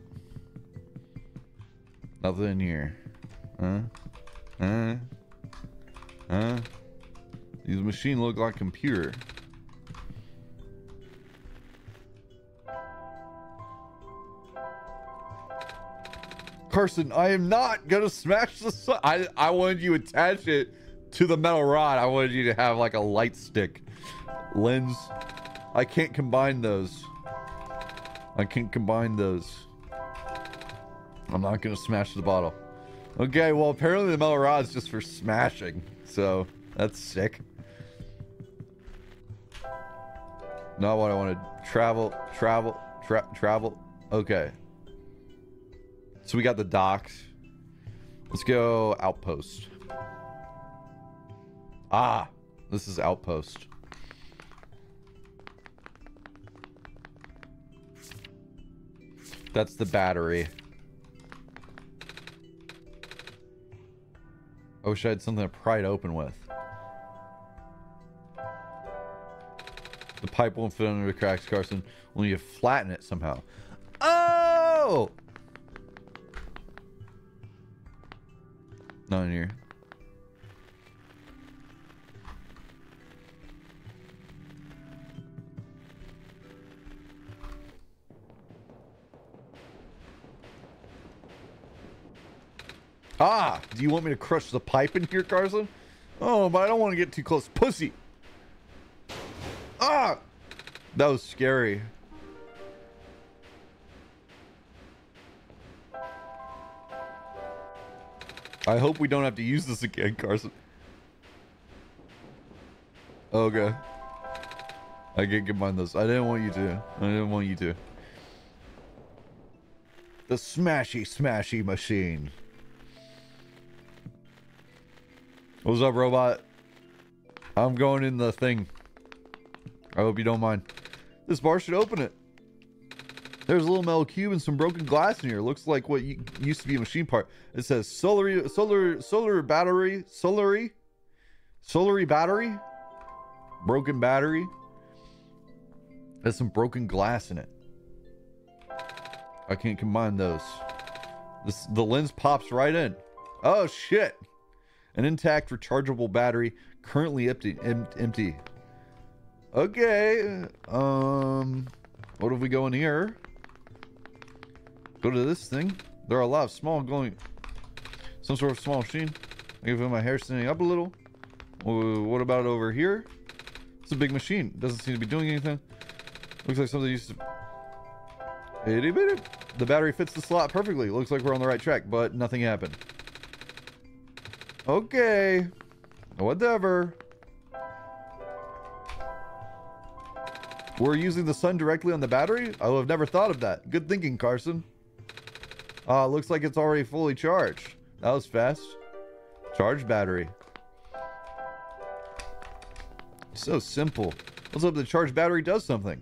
Nothing here. Huh? Huh? Huh? These machines look like computer. Carson, I am not gonna smash the sun. I, I wanted you to attach it to the metal rod. I wanted you to have like a light stick lens. I can't combine those. I can't combine those. I'm not gonna smash the bottle. Okay, well apparently the metal rod's just for smashing. So that's sick. Not what I wanted. Travel, travel, tra travel. Okay. So we got the docks. Let's go outpost. Ah, this is outpost. That's the battery. I wish I had something to pry it open with. The pipe won't fit under the cracks, Carson. We'll need to flatten it somehow. Oh! Not in here. Ah, do you want me to crush the pipe in here, Carson? Oh, but I don't want to get too close. Pussy. Ah, that was scary. I hope we don't have to use this again, Carson. Okay. I can't combine those. I didn't want you to. I didn't want you to. The smashy, smashy machine. What's up, robot? I'm going in the thing. I hope you don't mind. This bar should open it. There's a little metal cube and some broken glass in here. Looks like what used to be a machine part. It says solar, solar, solar battery, solary, solary battery, broken battery. There's some broken glass in it. I can't combine those. This, the lens pops right in. Oh shit. An intact rechargeable battery, currently empty, em empty. Okay. Um, what if we go in here? Go to this thing. There are a lot of small going. Some sort of small machine. I give my hair standing up a little. What about over here? It's a big machine. Doesn't seem to be doing anything. Looks like something used to. Itty bitty. The battery fits the slot perfectly. Looks like we're on the right track, but nothing happened. Okay. Whatever. We're using the sun directly on the battery? I would have never thought of that. Good thinking, Carson. Ah, uh, looks like it's already fully charged. That was fast. Charged battery. So simple. Let's hope the charged battery does something.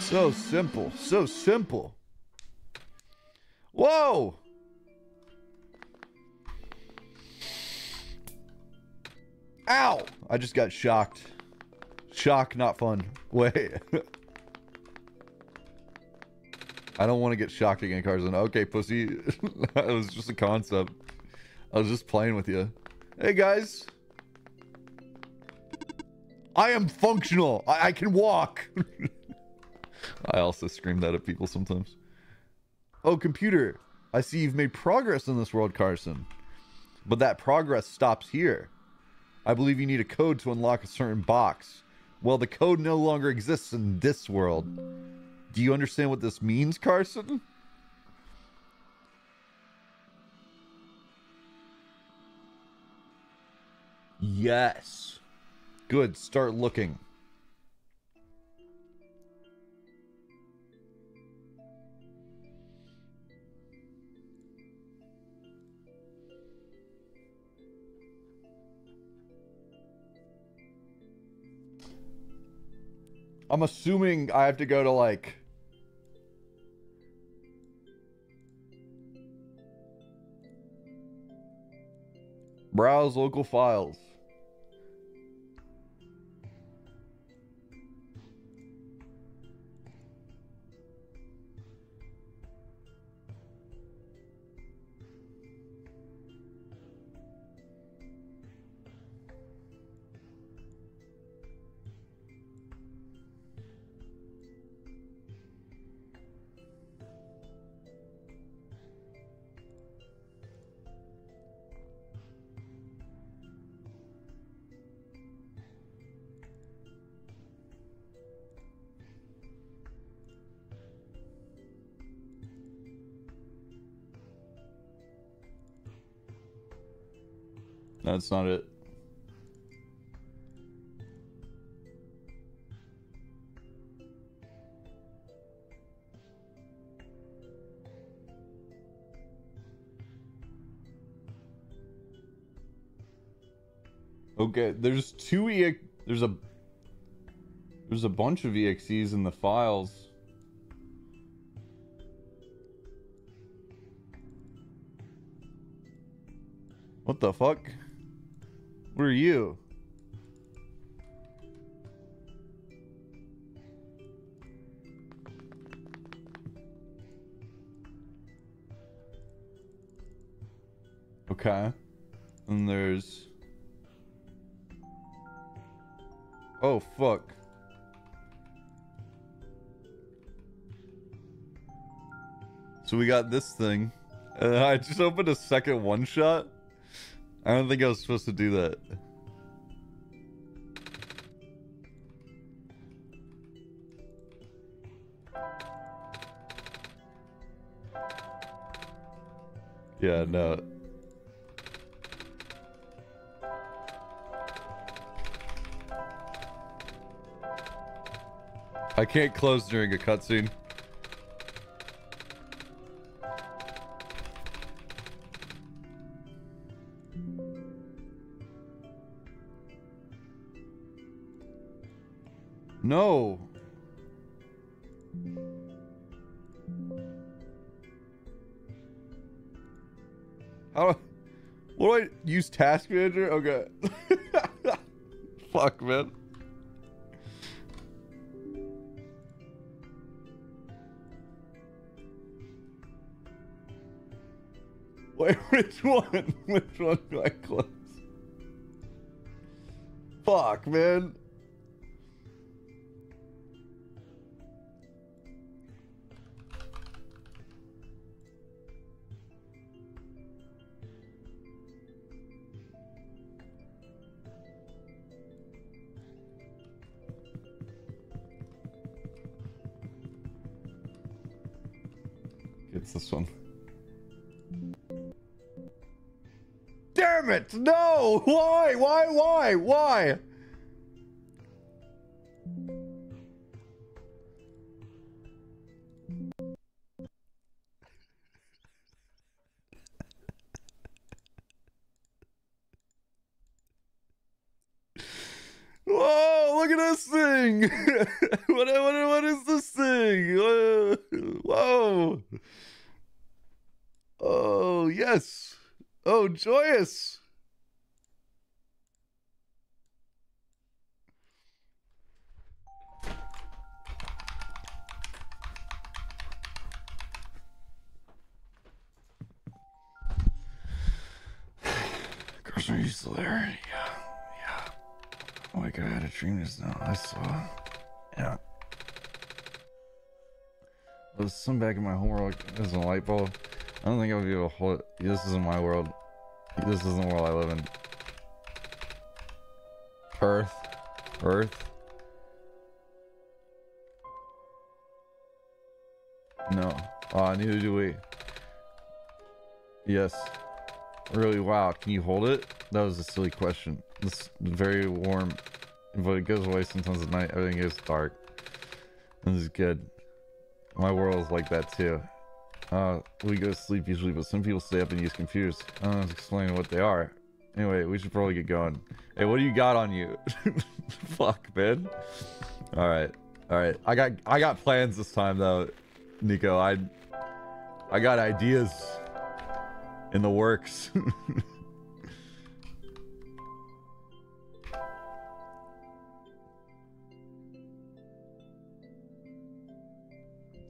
So simple. So simple. Whoa! Ow! I just got shocked. Shock, not fun. Wait. I don't want to get shocked again, Carson. Okay, pussy. That was just a concept. I was just playing with you. Hey, guys. I am functional. I, I can walk. I also scream that at people sometimes. Oh, computer. I see you've made progress in this world, Carson. But that progress stops here. I believe you need a code to unlock a certain box. Well, the code no longer exists in this world. Do you understand what this means, Carson? Yes. Good, start looking. I'm assuming I have to go to, like... browse local files. That's not it. Okay, there's two E X, there's a there's a bunch of E X Es in the files. What the fuck? What are you? Okay. And there's... oh, fuck. So we got this thing. And I just opened a second one-shot. I don't think I was supposed to do that. Yeah, no. I can't close during a cutscene. No. How? What do I use? Task manager? Okay. Fuck, man. Wait, which one? Which one do I close? Fuck, man. It's this one. Damn it! No! Why? Why? Why? Why? Whoa! Look at this thing! What? What? What is this thing? Whoa! Oh, yes. Oh, joyous. Carson, are you still there? Yeah, yeah. Oh my God, I had a dream just now. I saw. Yeah. There was some back in my homework. There's a light bulb. I don't think I'll be able to hold it. This isn't my world. This isn't the world I live in. Earth. Earth. No. Uh, neither do we. Yes. Really, wow. Can you hold it? That was a silly question. It's very warm, but it goes away sometimes at night. Everything gets dark. This is good. My world is like that too. Uh, we go to sleep usually, but some people stay up and use computers. I don't know how to explain what they are. Anyway, we should probably get going. Hey, what do you got on you? Fuck, man. All right, all right. I got I got plans this time though, Nico. I I got ideas in the works.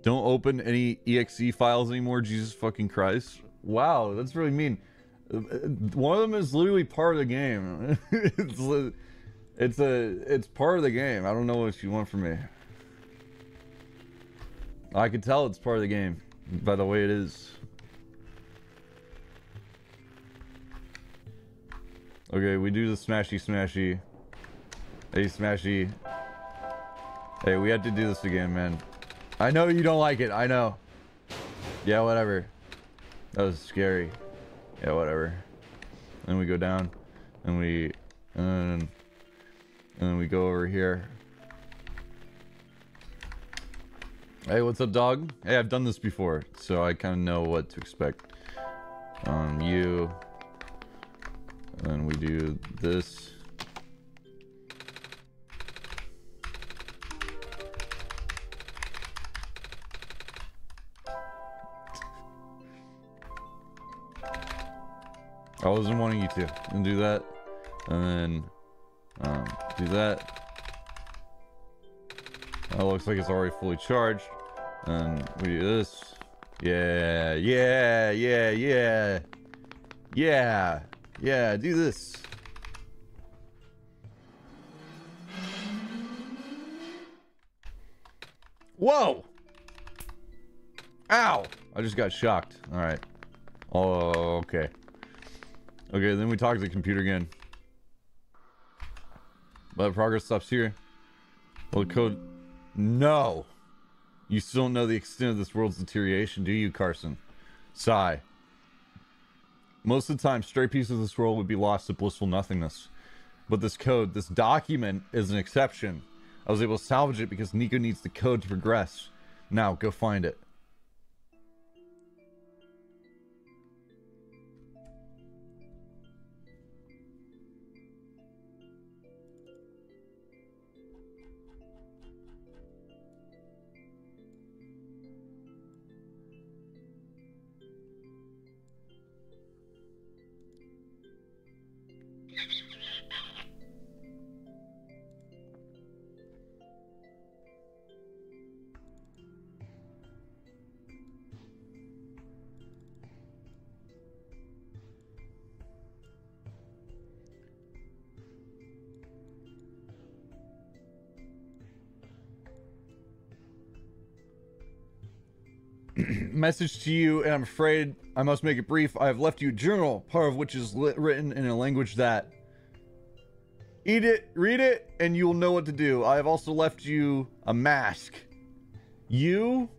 Don't open any E X E files anymore, Jesus fucking Christ. Wow, that's really mean. One of them is literally part of the game. it's, it's a, it's part of the game. I don't know what you want from me. I can tell it's part of the game by the way it is. Okay, we do the smashy smashy. Hey, smashy. Hey, we had to do this again, man. I know you don't like it, I know. Yeah, whatever. That was scary. Yeah, whatever. Then we go down, and we, and, and then we go over here. Hey, what's up, dog? Hey, I've done this before, so I kind of know what to expect. Um, you, and then we do this. I wasn't wanting you to. And do that. And then um, do that. That looks like it's already fully charged. And we do this. Yeah, yeah, yeah, yeah. Yeah, yeah, do this. Whoa! Ow! I just got shocked. Alright. Oh, okay. Okay, then we talk to the computer again. But progress stops here. Well, the code... No! You still don't know the extent of this world's deterioration, do you, Carson? Sigh. Most of the time, stray pieces of this world would be lost to blissful nothingness. But this code, this document, is an exception. I was able to salvage it because Nico needs the code to progress. Now, go find it. Message to you, and I'm afraid I must make it brief. I have left you a journal, part of which is lit, written in a language that eat it, read it, and you'll know what to do. I have also left you a mask. You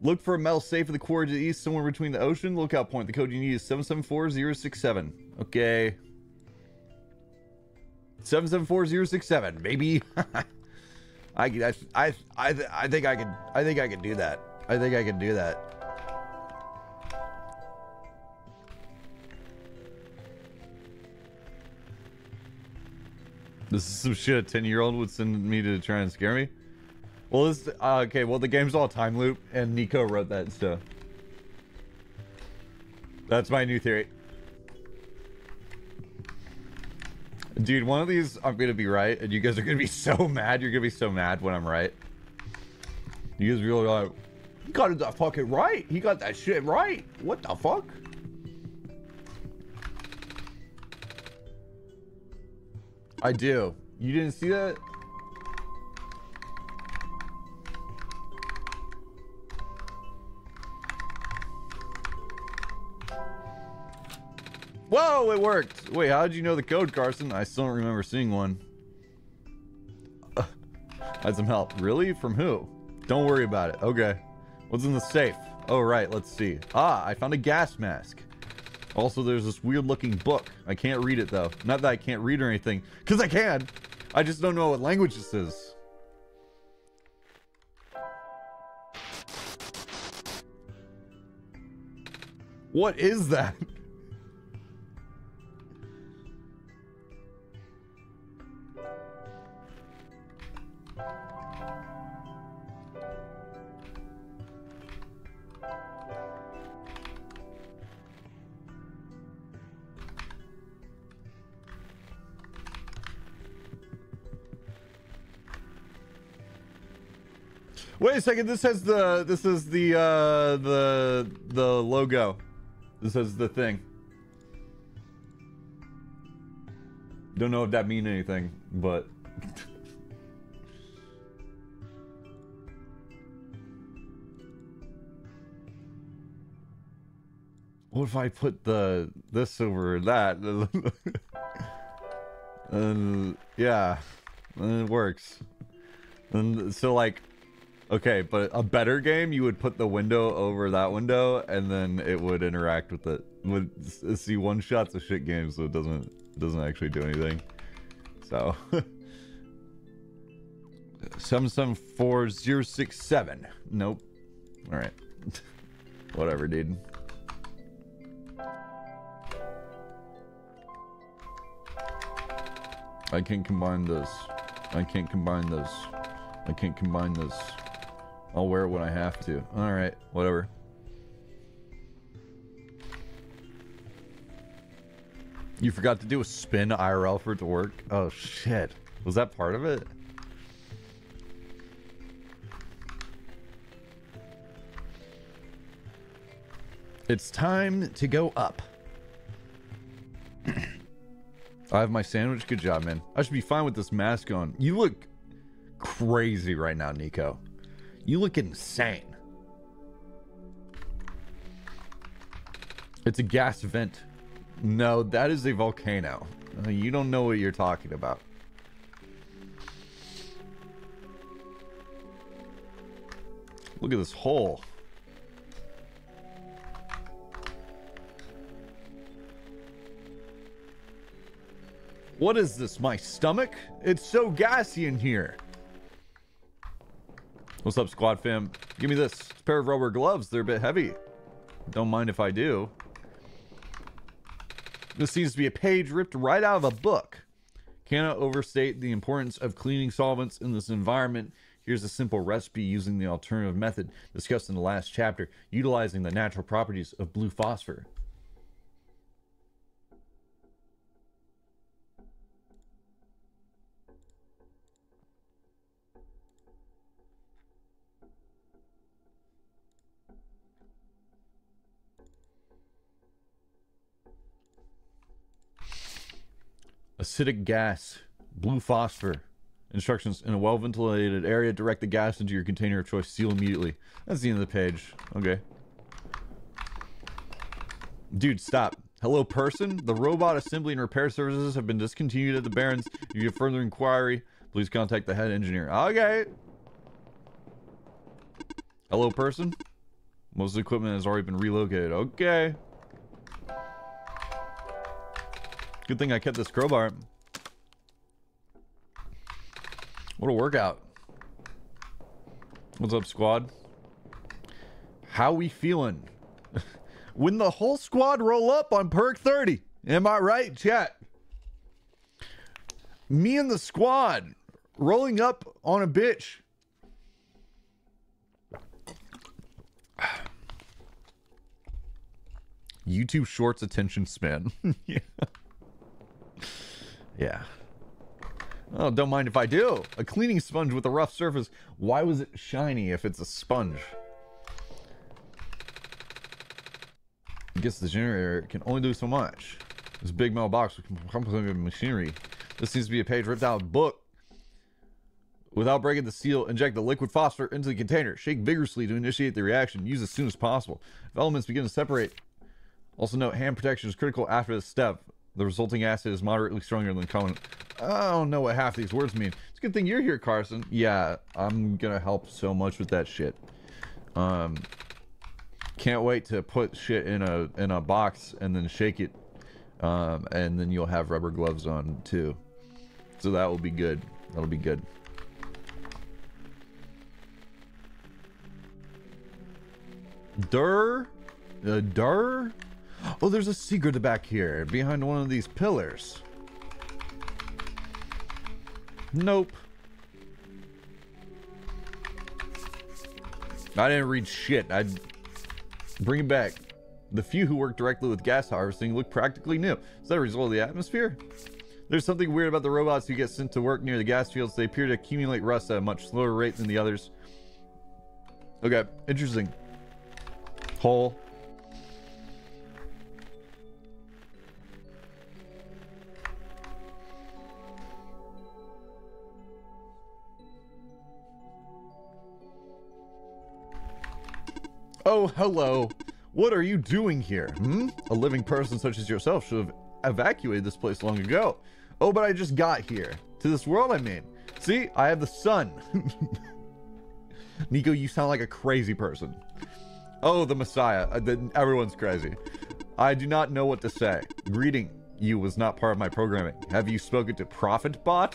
look for a metal safe in the quarry to the east, somewhere between the ocean. Lookout point. The code you need is seven seven four zero six seven. Okay, seven seven four zero six seven, baby. I, I, I, I think I can. I think I can do that. I think I can do that. This is some shit a ten year old would send me to try and scare me. Well, this, uh, okay, well the game's all time loop and Nico wrote that stuff. That's my new theory. Dude, one of these I'm gonna be right and you guys are gonna be so mad. You're gonna be so mad when I'm right. You guys are gonna be like, he got it fucking right. He got that shit right. What the fuck? I do. You didn't see that? Whoa, it worked. Wait, how did you know the code, Carson? I still don't remember seeing one. Hide some help. Really? From who? Don't worry about it. Okay. What's in the safe? Oh, right. Let's see. Ah, I found a gas mask. Also, there's this weird-looking book. I can't read it, though. Not that I can't read or anything, because I can. I just don't know what language this is. What is that? Wait a second, this has the, this is the, uh, the, the logo. This is the thing. Don't know if that means anything, but. What if I put the, this over that? And yeah, and it works. And so like, okay, but a better game, you would put the window over that window, and then it would interact with it. Would see, one shot's a shit game, so it doesn't it doesn't actually do anything. So seven seven four zero six seven. Nope. All right. Whatever, dude. I can't combine those. I can't combine those. I can't combine those. I'll wear it when I have to. Alright, whatever. You forgot to do a spin I R L for it to work? Oh shit. Was that part of it? It's time to go up. I have my sandwich. Good job, man. I should be fine with this mask on. You look crazy right now, Nico. You look insane. It's a gas vent. No, that is a volcano. Uh, you don't know what you're talking about. Look at this hole. What is this, my stomach? It's so gassy in here. What's up, squad fam? Give me this. It's a pair of rubber gloves. They're a bit heavy. Don't mind if I do. This seems to be a page ripped right out of a book. Cannot overstate the importance of cleaning solvents in this environment. Here's a simple recipe using the alternative method discussed in the last chapter, utilizing the natural properties of blue phosphor. Acidic gas, blue phosphor. Instructions: in a well-ventilated area, direct the gas into your container of choice. Seal immediately. That's the end of the page. Okay. Dude, stop. Hello, person. The robot assembly and repair services have been discontinued at the Barrens. If you have further inquiry, please contact the head engineer. Okay. Hello, person. Most of the equipment has already been relocated. Okay. Good thing I kept this crowbar. What a workout. What's up, squad? How we feeling? When the whole squad roll up on perk thirty. Am I right, chat? Me and the squad rolling up on a bitch. YouTube Shorts attention span. Yeah. Yeah. Oh, don't mind if I do. A cleaning sponge with a rough surface. Why was it shiny if it's a sponge? I guess the generator can only do so much. This big metal box with complicated machinery. This seems to be a page ripped out of a book. Without breaking the seal, inject the liquid phosphor into the container. Shake vigorously to initiate the reaction. Use as soon as possible. If elements begin to separate. Also note, hand protection is critical after this step. The resulting acid is moderately stronger than common. I don't know what half these words mean. It's a good thing you're here, Carson. Yeah, I'm gonna help so much with that shit. Um, can't wait to put shit in a in a box and then shake it, um, and then you'll have rubber gloves on too. So that will be good. That'll be good. Durr, uh, durr. Oh, there's a secret back here behind one of these pillars. Nope. I didn't read shit. I'd bring it back. The few who work directly with gas harvesting look practically new. Is that a result of the atmosphere? There's something weird about the robots who get sent to work near the gas fields. They appear to accumulate rust at a much slower rate than the others. Okay, interesting. Hole. Oh, hello. What are you doing here? Hmm? A living person such as yourself should have evacuated this place long ago. Oh, but I just got here. To this world, I mean. See, I have the sun. Nico, you sound like a crazy person. Oh, the Messiah. Uh, the, everyone's crazy. I do not know what to say. Reading you was not part of my programming. Have you spoken to ProphetBot?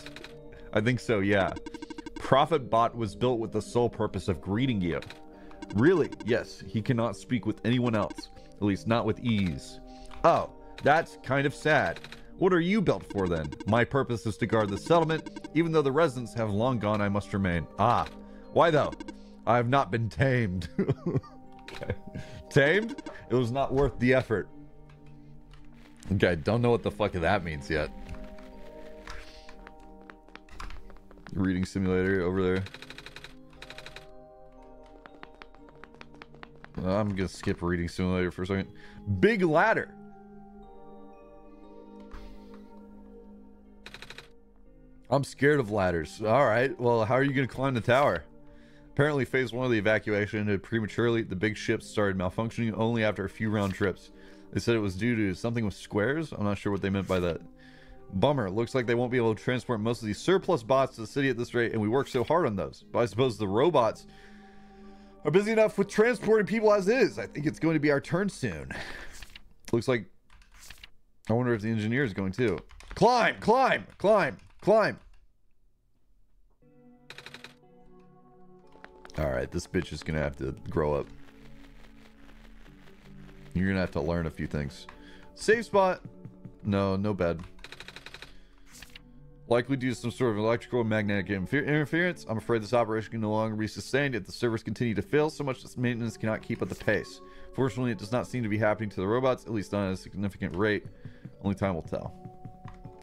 I think so, yeah. ProphetBot was built with the sole purpose of greeting you. Really? Yes, he cannot speak with anyone else. At least not with ease. Oh, that's kind of sad. What are you built for then? My purpose is to guard the settlement. Even though the residents have long gone, I must remain. Ah, why though? I have not been tamed. Okay. Tamed? It was not worth the effort. Okay, don't know what the fuck that means yet. Reading simulator over there. I'm gonna skip reading simulator for a second. Big ladder. I'm scared of ladders. Alright, well, how are you gonna climb the tower? Apparently phase one of the evacuation ended prematurely. The big ship started malfunctioning only after a few round trips. They said it was due to something with squares. I'm not sure what they meant by that. Bummer. Looks like they won't be able to transport most of these surplus bots to the city at this rate, and we work so hard on those. But I suppose the robots are busy enough with transporting people as is. I think it's going to be our turn soon. Looks like... I wonder if the engineer is going too. Climb! Climb! Climb! Climb! Alright, this bitch is going to have to grow up. You're going to have to learn a few things. Safe spot! No, no bed. Likely due to some sort of electrical and magnetic interfer interference. I'm afraid this operation can no longer be sustained if the servers continue to fail so much that maintenance cannot keep up the pace. Fortunately, it does not seem to be happening to the robots, at least not at a significant rate. Only time will tell.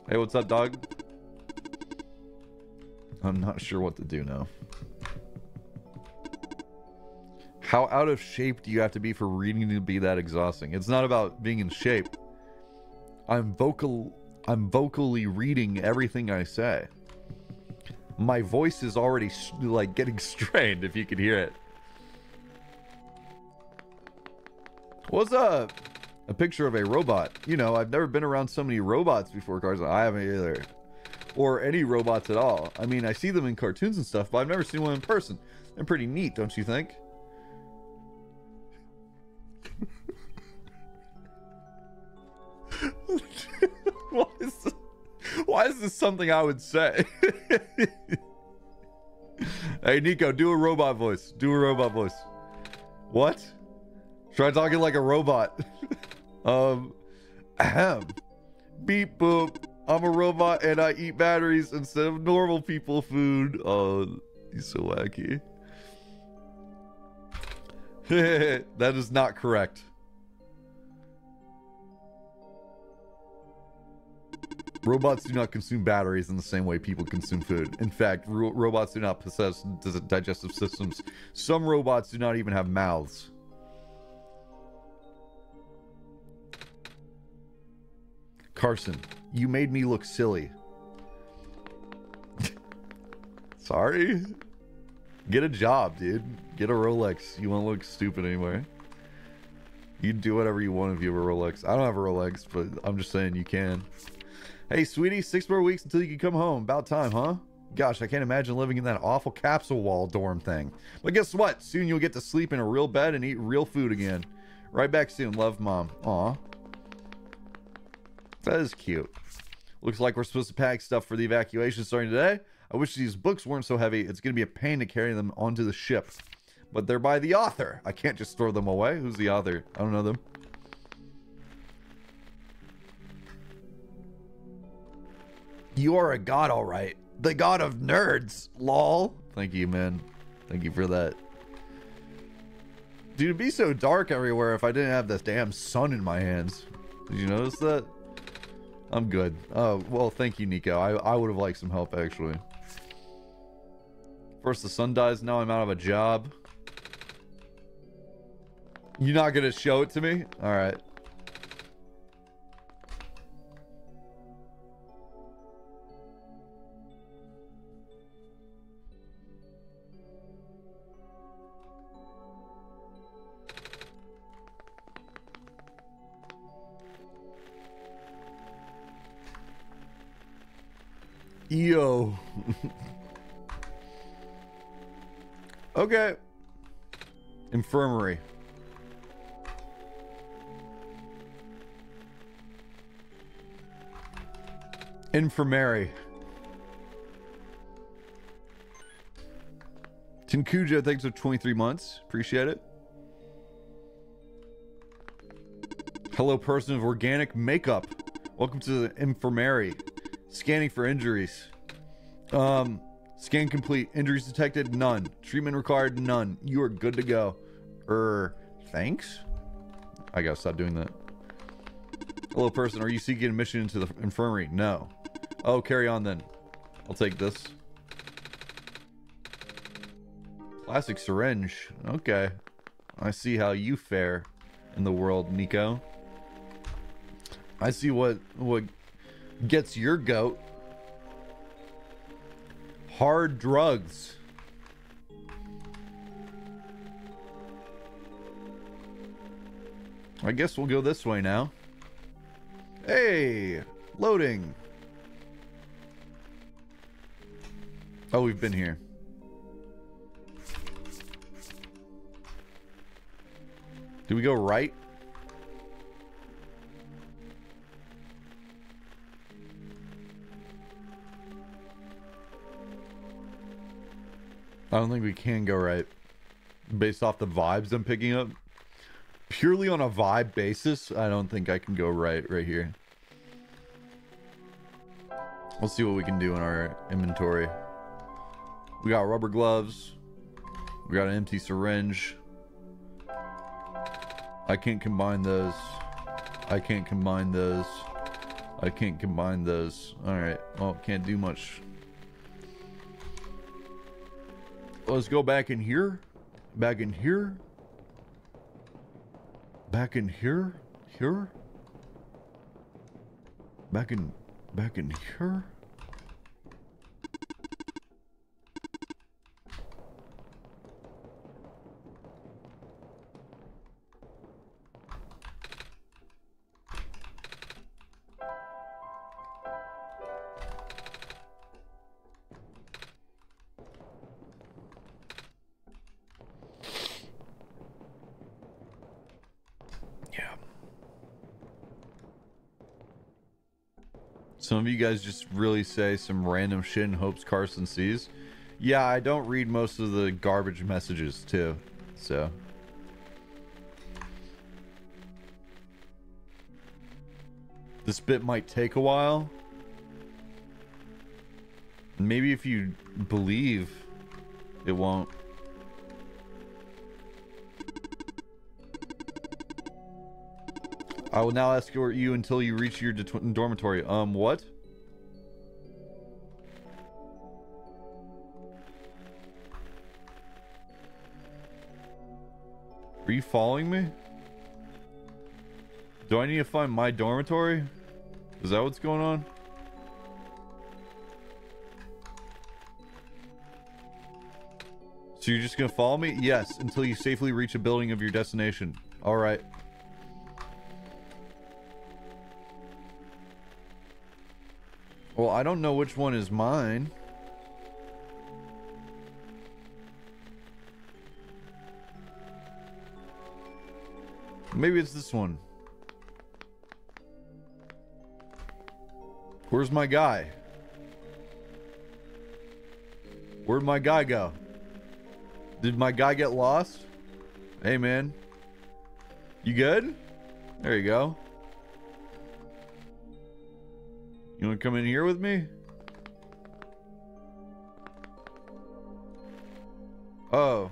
Hey, what's up, dog? I'm not sure what to do now. How out of shape do you have to be for reading to be that exhausting? It's not about being in shape. I'm vocal... I'm vocally reading everything I say. My voice is already like getting strained if you could hear it. What's up? A picture of a robot. You know, I've never been around so many robots before, Carson. I haven't either. Or any robots at all. I mean, I see them in cartoons and stuff, but I've never seen one in person. They're pretty neat, don't you think? Why is this, why is this something I would say? Hey, Nico, do a robot voice. Do a robot voice. What? Try talking like a robot. um, ahem. Beep boop. I'm a robot and I eat batteries instead of normal people food. Oh, he's so wacky. That is not correct. Robots do not consume batteries in the same way people consume food. In fact, ro robots do not possess digestive systems. Some robots do not even have mouths. Carson, you made me look silly. Sorry. Get a job, dude. Get a Rolex. You won't look stupid anyway. You do whatever you want if you have a Rolex. I don't have a Rolex, but I'm just saying you can. Hey, sweetie, six more weeks until you can come home. About time, huh? Gosh, I can't imagine living in that awful capsule wall dorm thing. But guess what? Soon you'll get to sleep in a real bed and eat real food again. Right back soon. Love, Mom. Aw. That is cute. Looks like we're supposed to pack stuff for the evacuation starting today. I wish these books weren't so heavy. It's going to be a pain to carry them onto the ship. But they're by the author. I can't just throw them away. Who's the author? I don't know them. You are a god, all right. The god of nerds, lol. Thank you, man. Thank you for that. Dude, it'd be so dark everywhere if I didn't have this damn sun in my hands. Did you notice that? I'm good. Oh, well, thank you, Nico. I, I would have liked some help, actually. First the sun dies, now I'm out of a job. You're not gonna show it to me? All right. Yo. Okay. Infirmary. Infirmary. Tinkuja, thanks for twenty-three months. Appreciate it. Hello, person of organic makeup. Welcome to the infirmary. Scanning for injuries. Um, scan complete. Injuries detected? None. Treatment required? None. You are good to go. Er, thanks? I gotta stop doing that. Hello, person. Are you seeking admission into the infirmary? No. Oh, carry on then. I'll take this. Plastic syringe. Okay. I see how you fare in the world, Nico. I see what... what gets your goat. Hard drugs. I guess we'll go this way now. Hey, loading. Oh, we've been here. Do we go right? I don't think we can go right based off the vibes I'm picking up. Purely on a vibe basis, I don't think I can go right right here. We'll see what we can do in our inventory. We got rubber gloves. We got an empty syringe. I can't combine those. I can't combine those. I can't combine those. All right. Well, can't do much. Let's go back in here, back in here, back in here, here, back in, back in here. Some of you guys just really say some random shit in hopes Carson sees. Yeah, I don't read most of the garbage messages too, so. This bit might take a while. Maybe if you believe, it won't. I will now escort you until you reach your dormitory. Um, what? Are you following me? Do I need to find my dormitory? Is that what's going on? So you're just gonna follow me? Yes, until you safely reach a building of your destination. All right. Well, I don't know which one is mine. Maybe it's this one. Where's my guy? Where'd my guy go? Did my guy get lost? Hey, man. You good? There you go. You wanna come in here with me? Oh.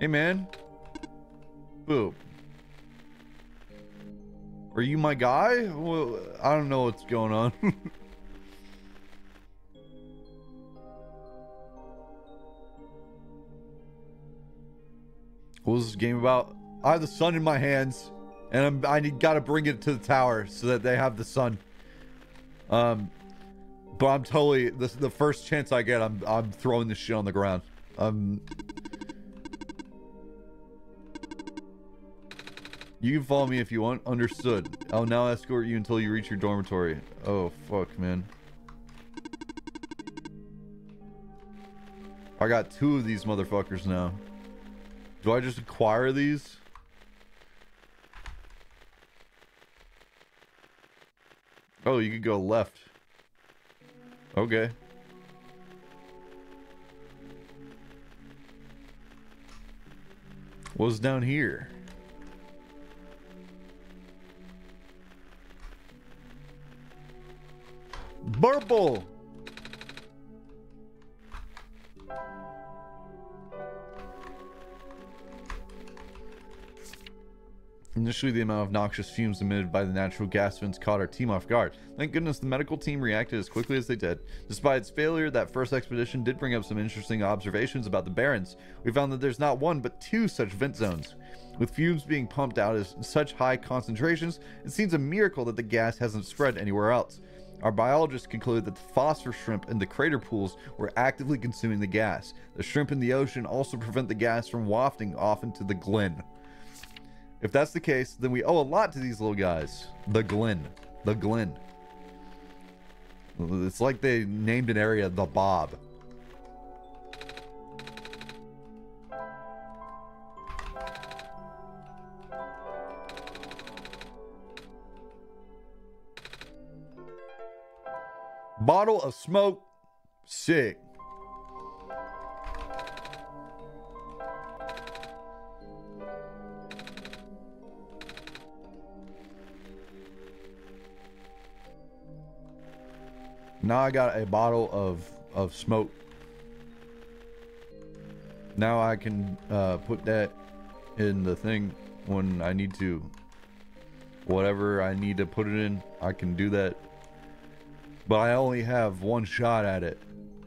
Hey, man. Boop. Are you my guy? Well, I don't know what's going on. What was this game about? I have the sun in my hands, and I'm, I need, gotta bring it to the tower so that they have the sun. Um, but I'm totally the the first chance I get, I'm I'm throwing this shit on the ground. Um, you can follow me if you want. Understood. I'll now escort you until you reach your dormitory. Oh fuck, man. I got two of these motherfuckers now. Do I just acquire these? Oh, you could go left. Okay. What's down here? Purple! Initially, the amount of noxious fumes emitted by the natural gas vents caught our team off guard. Thank goodness the medical team reacted as quickly as they did. Despite its failure, that first expedition did bring up some interesting observations about the Barrens. We found that there's not one, but two such vent zones. With fumes being pumped out at such high concentrations, it seems a miracle that the gas hasn't spread anywhere else. Our biologists concluded that the phosphor shrimp in the crater pools were actively consuming the gas. The shrimp in the ocean also prevent the gas from wafting off into the glen. If that's the case, then we owe a lot to these little guys. The Glen. The Glen. It's like they named an area the Bob. Bottle of smoke. Sick. Now I got a bottle of, of smoke. Now I can uh, put that in the thing when I need to. Whatever I need to put it in, I can do that. But I only have one shot at it.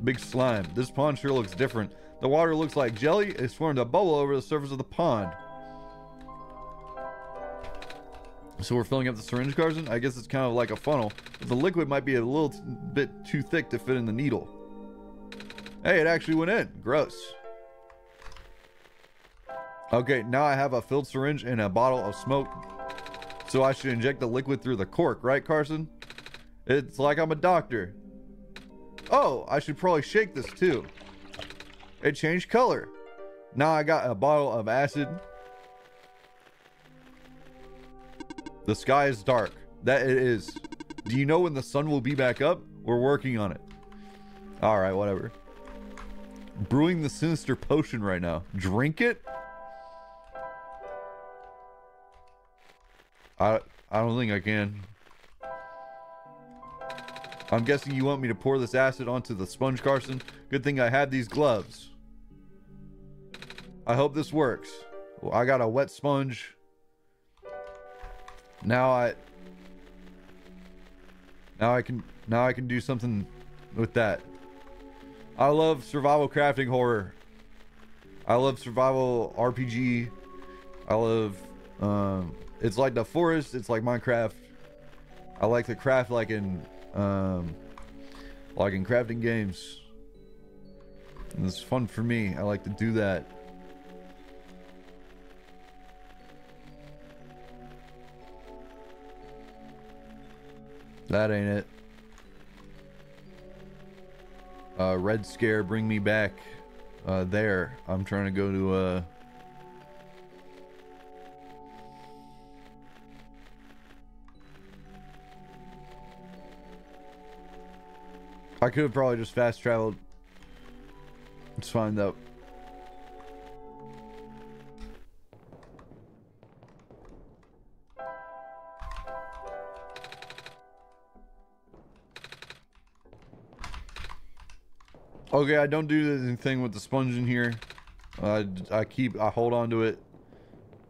Big slime. This pond sure looks different. The water looks like jelly. It's formed a bubble over the surface of the pond. So we're filling up the syringe, Carson? I guess it's kind of like a funnel, but the liquid might be a little t bit too thick to fit in the needle. Hey, it actually went in. Gross. Okay, now I have a filled syringe and a bottle of smoke. So I should inject the liquid through the cork, right, Carson? It's like I'm a doctor. Oh, I should probably shake this too. It changed color. Now I got a bottle of acid. The sky is dark. That it is. Do you know when the sun will be back up? We're working on it. Alright, whatever. Brewing the sinister potion right now. Drink it? I, I don't think I can. I'm guessing you want me to pour this acid onto the sponge, Carson. Good thing I had these gloves. I hope this works. Well, I got a wet sponge. Now I Now I can now I can do something with that. I love survival crafting horror. I love survival R P G. I love um it's like the forest, it's like Minecraft. I like to craft like in um like in crafting games. And it's fun for me. I like to do that. That ain't it. Uh, Red Scare, bring me back. Uh, there. I'm trying to go to, uh... I could have probably just fast traveled. It's fine though. Okay, I don't do the thing with the sponge in here. I, I keep, I hold on to it.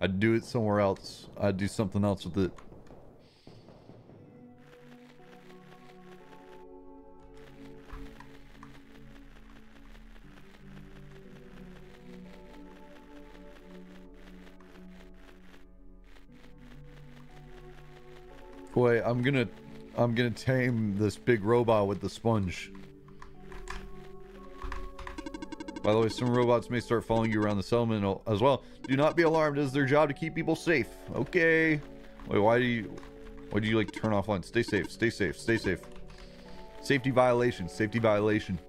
I do it somewhere else. I do something else with it. Wait, I'm gonna, I'm gonna tame this big robot with the sponge. By the way, some robots may start following you around the settlement as well. Do not be alarmed. It is their job to keep people safe. Okay. Wait, why do you... Why do you, like, turn offline? Stay safe. Stay safe. Stay safe. Safety violation. Safety violation.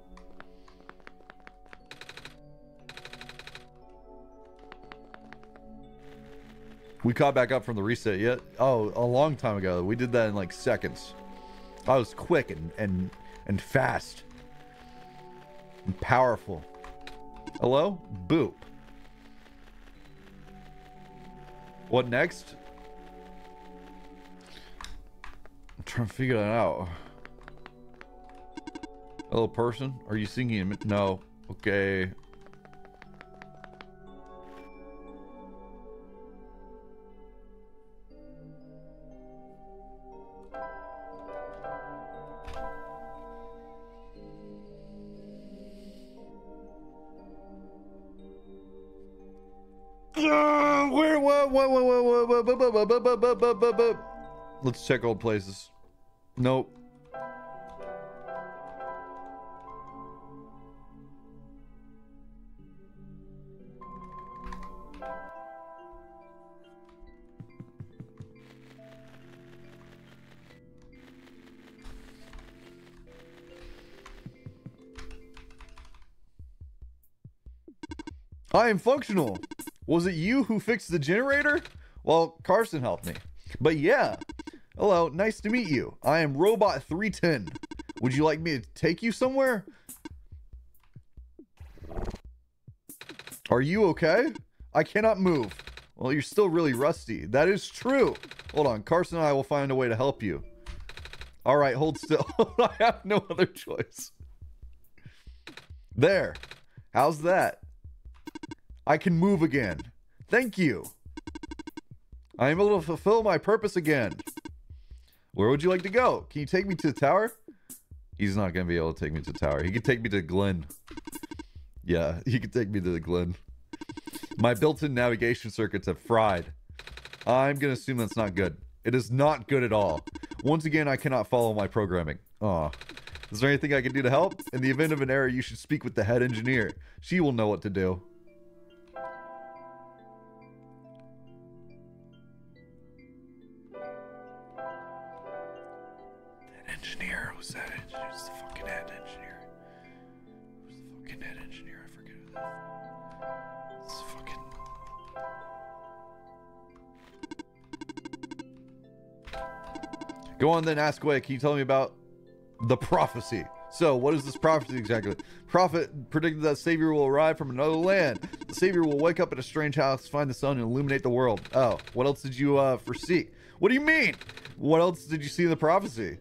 We caught back up from the reset yet? Oh, a long time ago. We did that in, like, seconds. I was quick and, and, and fast. And powerful. Hello? Boop. What next? I'm trying to figure that out. Hello, person? Are you singing? No. Okay. Let's check old places. Nope. I am functional. Was it you who fixed the generator? Well, Carson helped me. But yeah. Hello, nice to meet you. I am Robot three ten. Would you like me to take you somewhere? Are you okay? I cannot move. Well, you're still really rusty. That is true. Hold on, Carson and I will find a way to help you. All right, hold still. I have no other choice. There. How's that? I can move again. Thank you. I am able to fulfill my purpose again. Where would you like to go? Can you take me to the tower? He's not going to be able to take me to the tower. He could take me to Glen. Yeah, he could take me to the Glen. My built-in navigation circuits have fried. I'm going to assume that's not good. It is not good at all. Once again, I cannot follow my programming. Aw. Is there anything I can do to help? In the event of an error, you should speak with the head engineer. She will know what to do. Go on then, ask away. Can you tell me about the prophecy? So, what is this prophecy exactly? Prophet predicted that Savior will arrive from another land. The Savior will wake up at a strange house, find the sun, and illuminate the world. Oh, what else did you uh, foresee? What do you mean? What else did you see in the prophecy?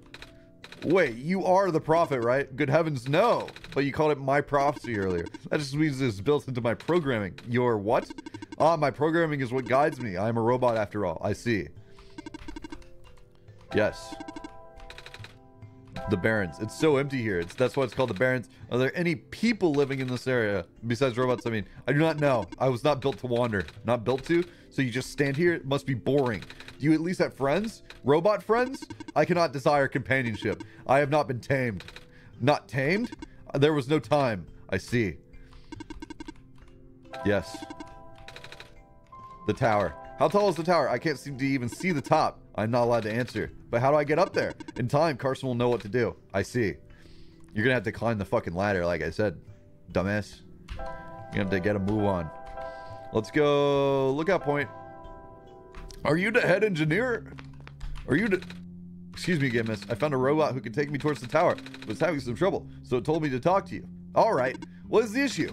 Wait, you are the prophet, right? Good heavens, no. But you called it my prophecy earlier. That just means it's built into my programming. Your what? Ah, my programming is what guides me. I am a robot after all. I see. Yes. The Barrens. It's so empty here. It's, that's why it's called the Barrens. Are there any people living in this area besides robots? I mean, I do not know. I was not built to wander. Not built to? So you just stand here? It must be boring. Do you at least have friends? Robot friends? I cannot desire companionship. I have not been tamed. Not tamed? There was no time. I see. Yes. The tower. How tall is the tower? I can't seem to even see the top. I'm not allowed to answer. But how do I get up there? In time, Carson will know what to do. I see. You're gonna have to climb the fucking ladder, like I said. Dumbass. You're gonna have to get a move on. Let's go... Lookout point. Are you the head engineer? Are you the... Excuse me again, miss. I found a robot who could take me towards the tower, but was having some trouble, so it told me to talk to you. All right. What is the issue?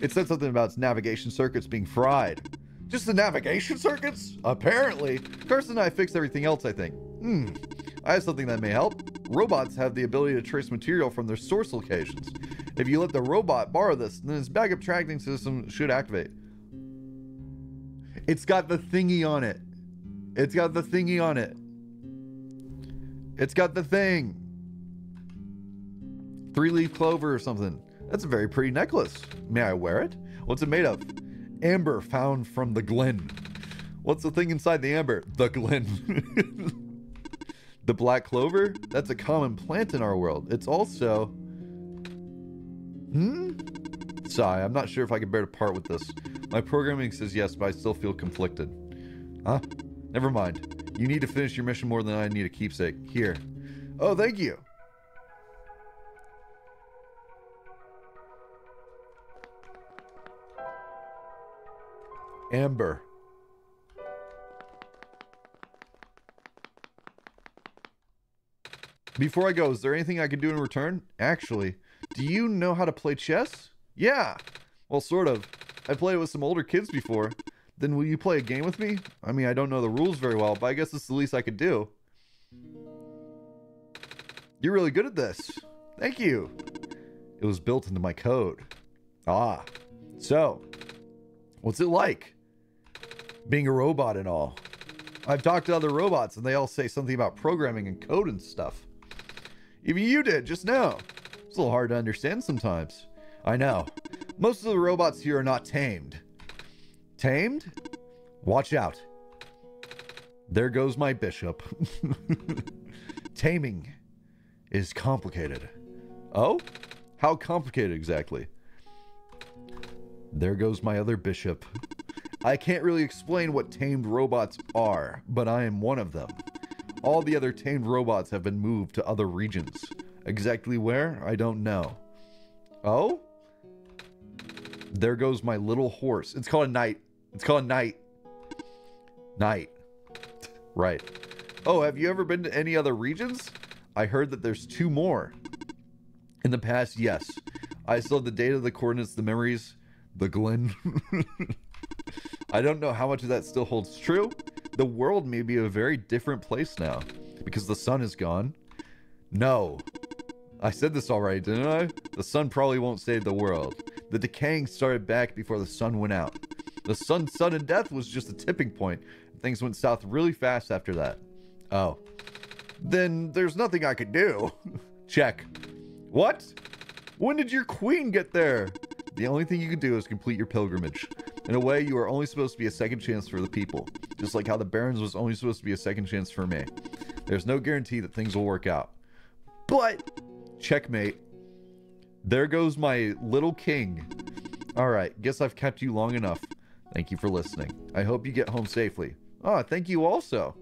It said something about its navigation circuits being fried. Just the navigation circuits? Apparently. Carson and I fixed everything else, I think. Hmm. I have something that may help. Robots have the ability to trace material from their source locations. If you let the robot borrow this, then its backup tracking system should activate. It's got the thingy on it. It's got the thingy on it. It's got the thing. Three-leaf clover or something. That's a very pretty necklace. May I wear it? What's it made of? Amber found from the glen. What's the thing inside the amber? The glen. The black clover? That's a common plant in our world. It's also... Hmm? Sigh, I'm not sure if I can bear to part with this. My programming says yes, but I still feel conflicted. Huh? Never mind. You need to finish your mission more than I need a keepsake. Here. Oh, thank you. Amber. Before I go, is there anything I can do in return? Actually, do you know how to play chess? Yeah. Well, sort of. I played with some older kids before. Then will you play a game with me? I mean, I don't know the rules very well, but I guess it's the least I could do. You're really good at this. Thank you. It was built into my code. Ah. So, what's it like? Being a robot and all. I've talked to other robots and they all say something about programming and code and stuff. Even you did just now. It's a little hard to understand sometimes. I know. Most of the robots here are not tamed. Tamed? Watch out. There goes my bishop. Taming is complicated. Oh? How complicated exactly? There goes my other bishop. I can't really explain what tamed robots are, but I am one of them. All the other tamed robots have been moved to other regions. Exactly where? I don't know. Oh? There goes my little horse. It's called a knight. It's called a knight. Knight. Right. Oh, have you ever been to any other regions? I heard that there's two more. In the past, yes. I saw the data, the coordinates, the memories... The Glen. I don't know how much of that still holds true. The world may be a very different place now because the sun is gone. No. I said this already, didn't I? The sun probably won't save the world. The decaying started back before the sun went out. The sun's sudden death was just a tipping point. Things went south really fast after that. Oh. Then there's nothing I could do. Check. What? When did your queen get there? The only thing you can do is complete your pilgrimage. In a way, you are only supposed to be a second chance for the people, just like how the Barons was only supposed to be a second chance for me. There's no guarantee that things will work out. But, checkmate. There goes my little king. All right, guess I've kept you long enough. Thank you for listening. I hope you get home safely. Oh, thank you also.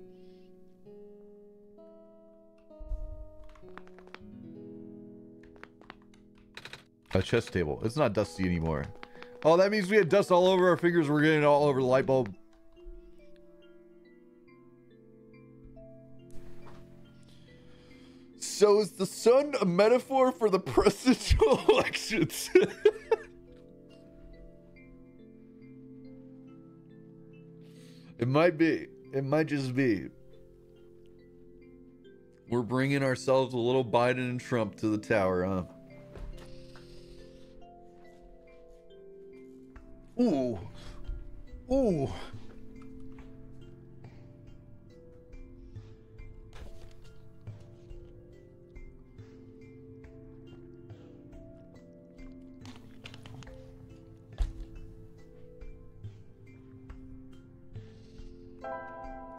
A chess table. It's not dusty anymore. Oh, that means we had dust all over our fingers. We're getting it all over the light bulb. So is the sun a metaphor for the presidential elections? It might be. It might just be. We're bringing ourselves a little Biden and Trump to the tower, huh? Ooh. Ooh.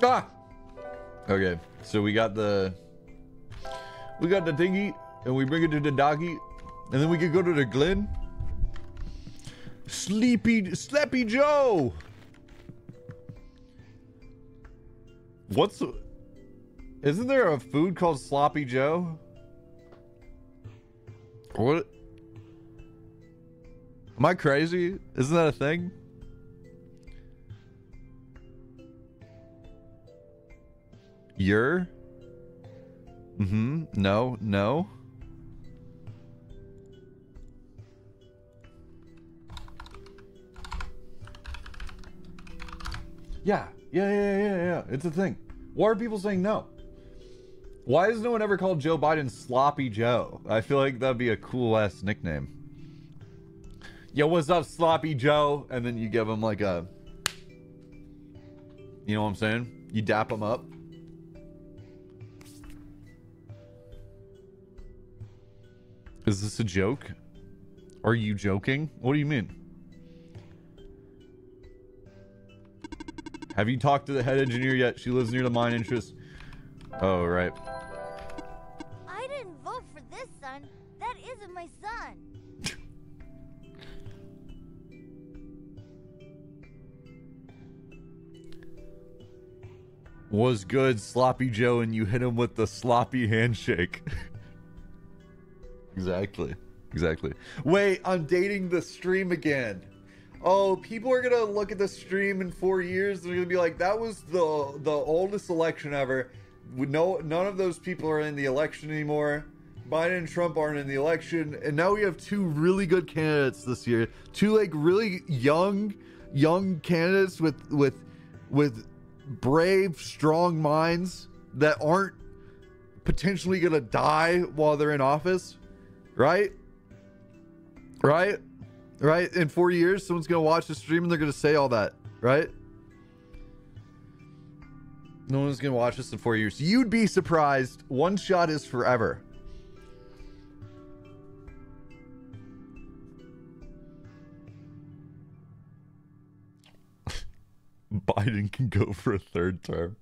Ah! Okay, so we got the... We got the dinghy, and we bring it to the doggy, and then we can go to the glen. Sleepy, Slappy Joe. What's? Isn't there a food called Sloppy Joe? What? Am I crazy? Isn't that a thing? You're? Mm-hmm. No, no. Yeah, yeah, yeah, yeah, yeah. It's a thing. Why are people saying no? Why has no one ever called Joe Biden Sloppy Joe? I feel like that'd be a cool-ass nickname. Yo, what's up, Sloppy Joe? And then you give him like a... You know what I'm saying? You dap him up. Is this a joke? Are you joking? What do you mean? Have you talked to the head engineer yet? She lives near the mine interest. Oh, right. I didn't vote for this son. That isn't my son. Was good, Sloppy Joe, and you hit him with the sloppy handshake. Exactly. Exactly. Wait, I'm dating the stream again. Oh, people are gonna look at the stream in four years and they're gonna be like, that was the the oldest election ever. No, none of those people are in the election anymore. Biden and Trump aren't in the election. And now we have two really good candidates this year. Two like really young, young candidates with with with brave, strong minds that aren't potentially gonna die while they're in office. Right? Right? Right? In four years, someone's going to watch the stream and they're going to say all that. Right? No one's going to watch this in four years. You'd be surprised. One shot is forever. Biden can go for a third term.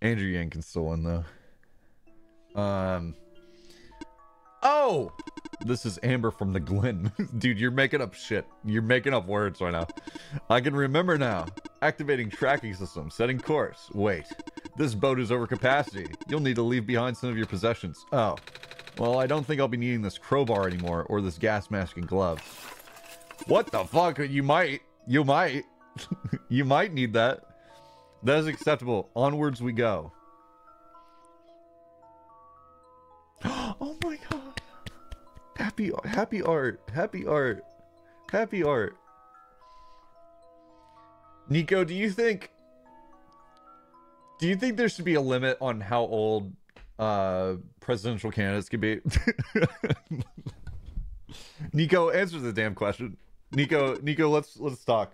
Andrew Yang can still win, though. Um... Oh, this is Amber from the Glen. Dude, you're making up shit. You're making up words right now. I can remember now. Activating tracking system. Setting course. Wait, this boat is over capacity. You'll need to leave behind some of your possessions. Oh, well, I don't think I'll be needing this crowbar anymore or this gas mask and gloves. What the fuck? You might. You might. You might need that. That is acceptable. Onwards we go. Oh my god. Happy, happy art, happy art, happy art. Nico, do you think, do you think there should be a limit on how old uh, presidential candidates can be? Nico, answer the damn question. Nico, Nico, let's let's talk.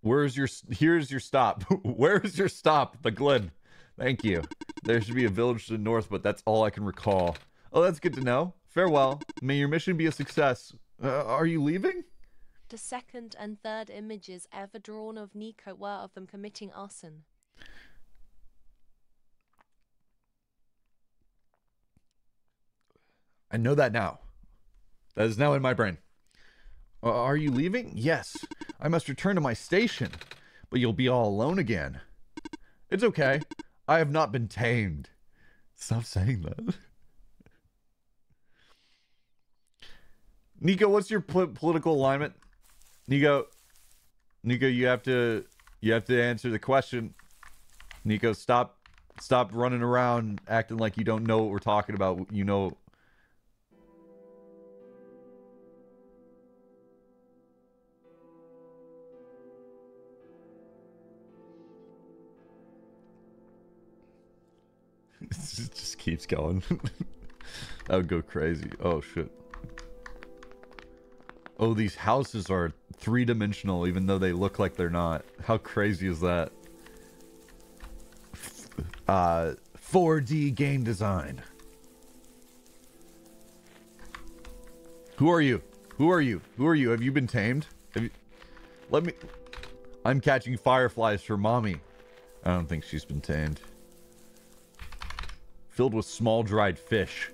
Where's your? Here's your stop. Where's your stop? The Glen. Thank you. There should be a village to the north, but that's all I can recall. Oh, that's good to know. Farewell. May your mission be a success. Uh, are you leaving? The second and third images ever drawn of Nico were of them committing arson. I know that now. That is now in my brain. Uh, are you leaving? Yes. I must return to my station, but you'll be all alone again. It's okay. I have not been tamed. Stop saying that. Nico, what's your pol political alignment? Nico, Nico, you have to, you have to answer the question. Nico, stop, stop running around acting like you don't know what we're talking about. You know. It just keeps going. That would go crazy. Oh, shit. Oh, these houses are three-dimensional, even though they look like they're not. How crazy is that? Uh, four D game design. Who are you? Who are you? Who are you? Have you been tamed? Have you... Let me... I'm catching fireflies for mommy. I don't think she's been tamed. Filled with small dried fish.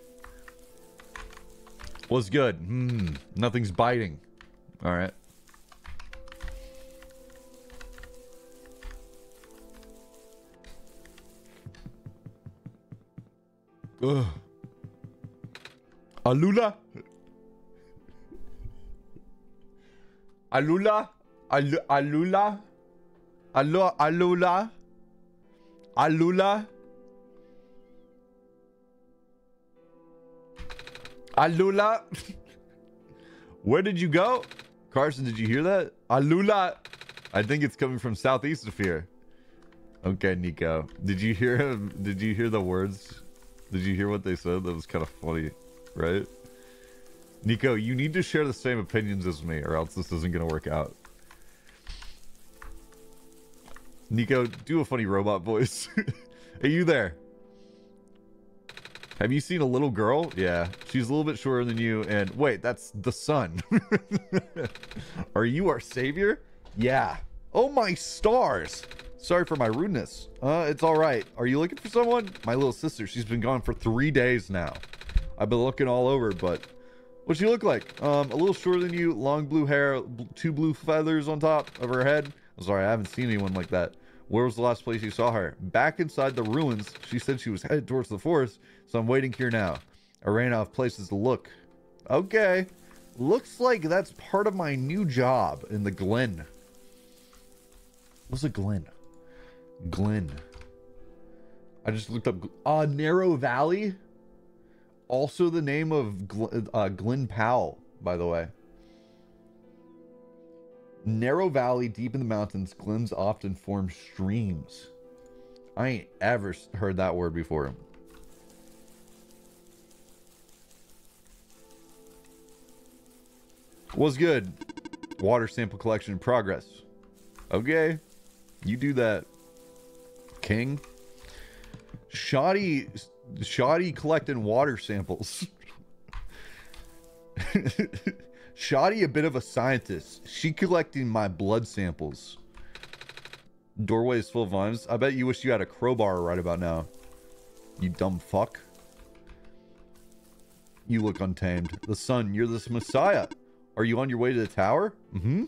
What's good? Hmm. Nothing's biting. Alright. Ugh. Alula? Alula? Alula? Alula. Alula. Alula. Alula. Where did you go? Carson, did you hear that? Alula. I think it's coming from southeast of here. Okay, Nico. Did you hear him? Did you hear the words? Did you hear what they said? That was kind of funny, right? Nico, you need to share the same opinions as me, or else this isn't going to work out. Nico, do a funny robot voice. Hey, you there? Have you seen a little girl? Yeah, she's a little bit shorter than you, and wait, that's the sun. Are you our savior? Yeah. Oh, my stars. Sorry for my rudeness. Uh, it's all right. Are you looking for someone? My little sister. She's been gone for three days now. I've been looking all over, but... What'd she look like? Um, a little shorter than you. Long blue hair. Two blue feathers on top of her head. I'm sorry. I haven't seen anyone like that. Where was the last place you saw her? Back inside the ruins. She said she was headed towards the forest, so I'm waiting here now. I ran out of places to look. Okay. Looks like that's part of my new job in the Glen. What's a Glen? Glen. I just looked up uh, Narrow Valley. Also the name of Glen, uh, Glen Powell, by the way. Narrow Valley, deep in the mountains, glens often form streams. I ain't ever heard that word before. What's good? Water sample collection in progress. Okay. You do that. King. Shoddy, shoddy collecting water samples. Shoddy a bit of a scientist. She collecting my blood samples. Doorway is full of vines. I bet you wish you had a crowbar right about now. You dumb fuck. You look untamed. The sun, you're this messiah. Are you on your way to the tower? Mm-hmm.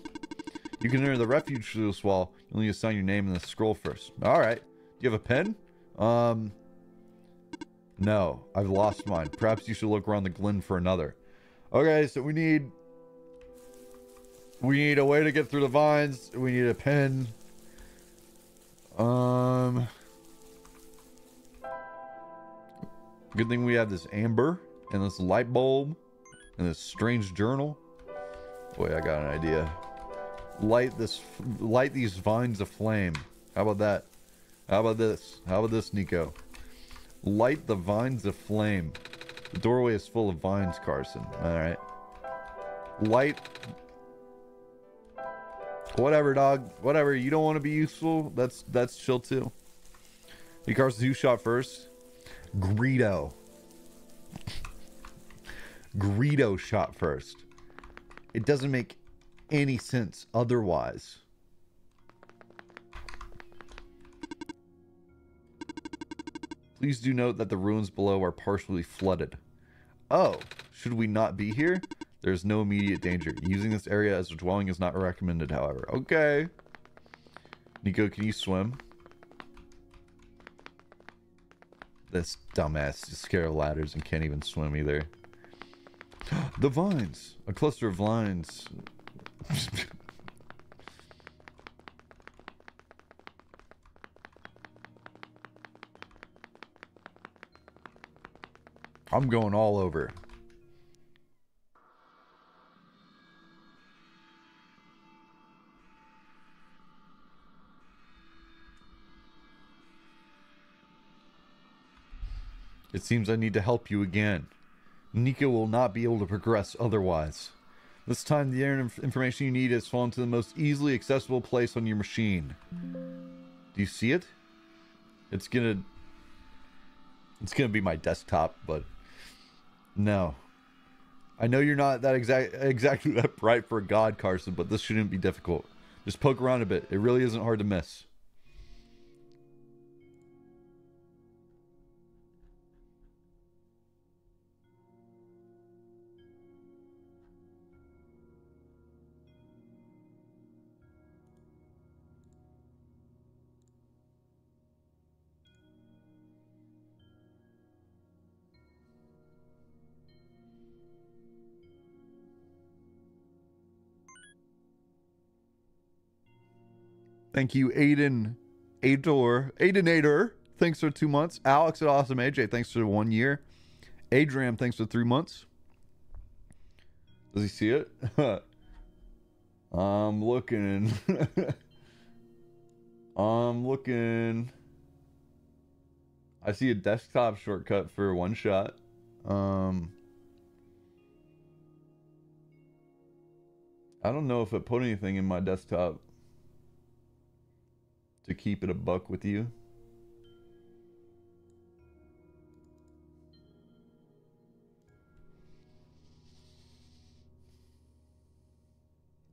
You can enter the refuge through this wall. You'll need to sign your name in the scroll first. All right. Do you have a pen? Um, no, I've lost mine. Perhaps you should look around the Glen for another. Okay, so we need... We need a way to get through the vines. We need a pen. Um... Good thing we have this amber and this light bulb and this strange journal. Boy, I got an idea. Light this, light these vines aflame. How about that? How about this? How about this, Nico? Light the vines aflame. The doorway is full of vines, Carson. All right. Light. Whatever, dog. Whatever. You don't want to be useful. That's that's chill too. Hey, Carson, who shot first? Greedo. Greedo shot first. It doesn't make any sense otherwise. Please do note that the ruins below are partially flooded. Oh, should we not be here? There's no immediate danger. Using this area as a dwelling is not recommended, however. Okay. Nico, can you swim? This dumbass is scared of ladders and can't even swim either. The vines! A cluster of vines. I'm going all over. It seems I need to help you again. Nico will not be able to progress otherwise. This time, the information you need has fallen to the most easily accessible place on your machine. Do you see it? It's gonna... It's gonna be my desktop, but... No. I know you're not that exact, exactly that bright for God, Carson, but this shouldn't be difficult. Just poke around a bit. It really isn't hard to miss. Thank you, Aiden. Ador. Aidenator. Thanks for two months. Alex at Awesome A J. Thanks for one year. Adram. Thanks for three months. Does he see it? I'm looking. I'm looking. I see a desktop shortcut for one shot. Um, I don't know if it put anything in my desktop. To keep it a buck with you.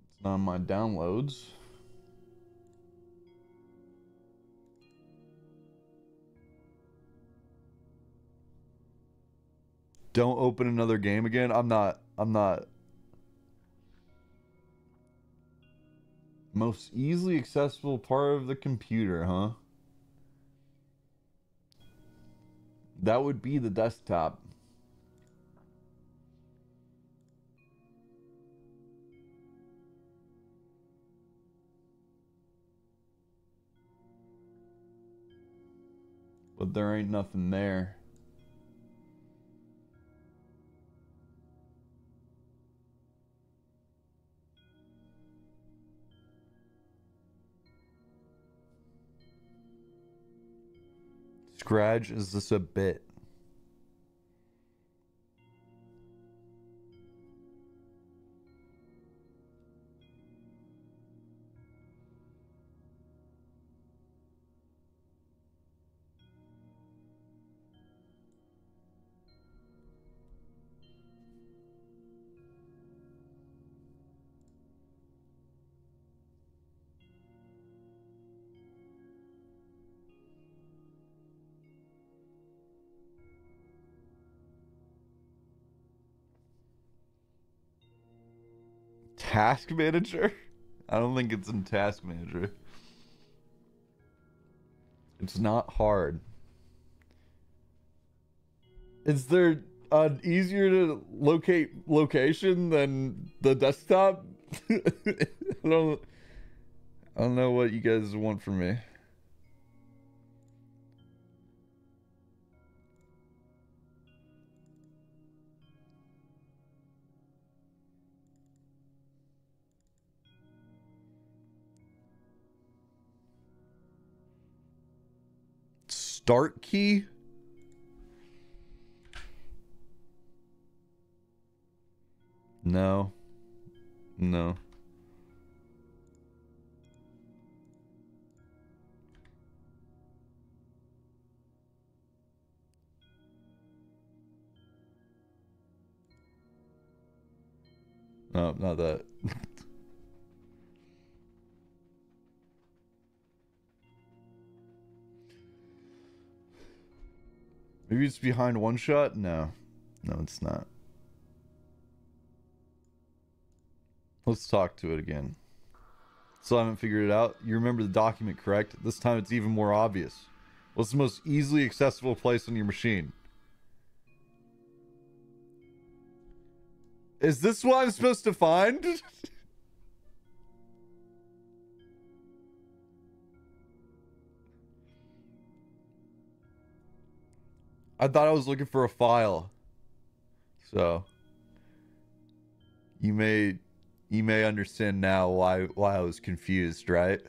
It's not on my downloads. Don't open another game again. I'm not, I'm not. Most easily accessible part of the computer, huh? That would be the desktop. But there ain't nothing there. Scratch is this a bit? Task manager? I don't think it's in task manager. It's not hard. Is there an easier to locate location than the desktop? I don't, I don't know what you guys want from me. Start key? No. No. No, not that. Maybe it's behind one shot? No. No, it's not. Let's talk to it again. Still haven't figured it out. You remember the document, correct? This time it's even more obvious. What's the most easily accessible place on your machine? Is this what I'm supposed to find? I thought I was looking for a file. So you may you may understand now why why I was confused, right?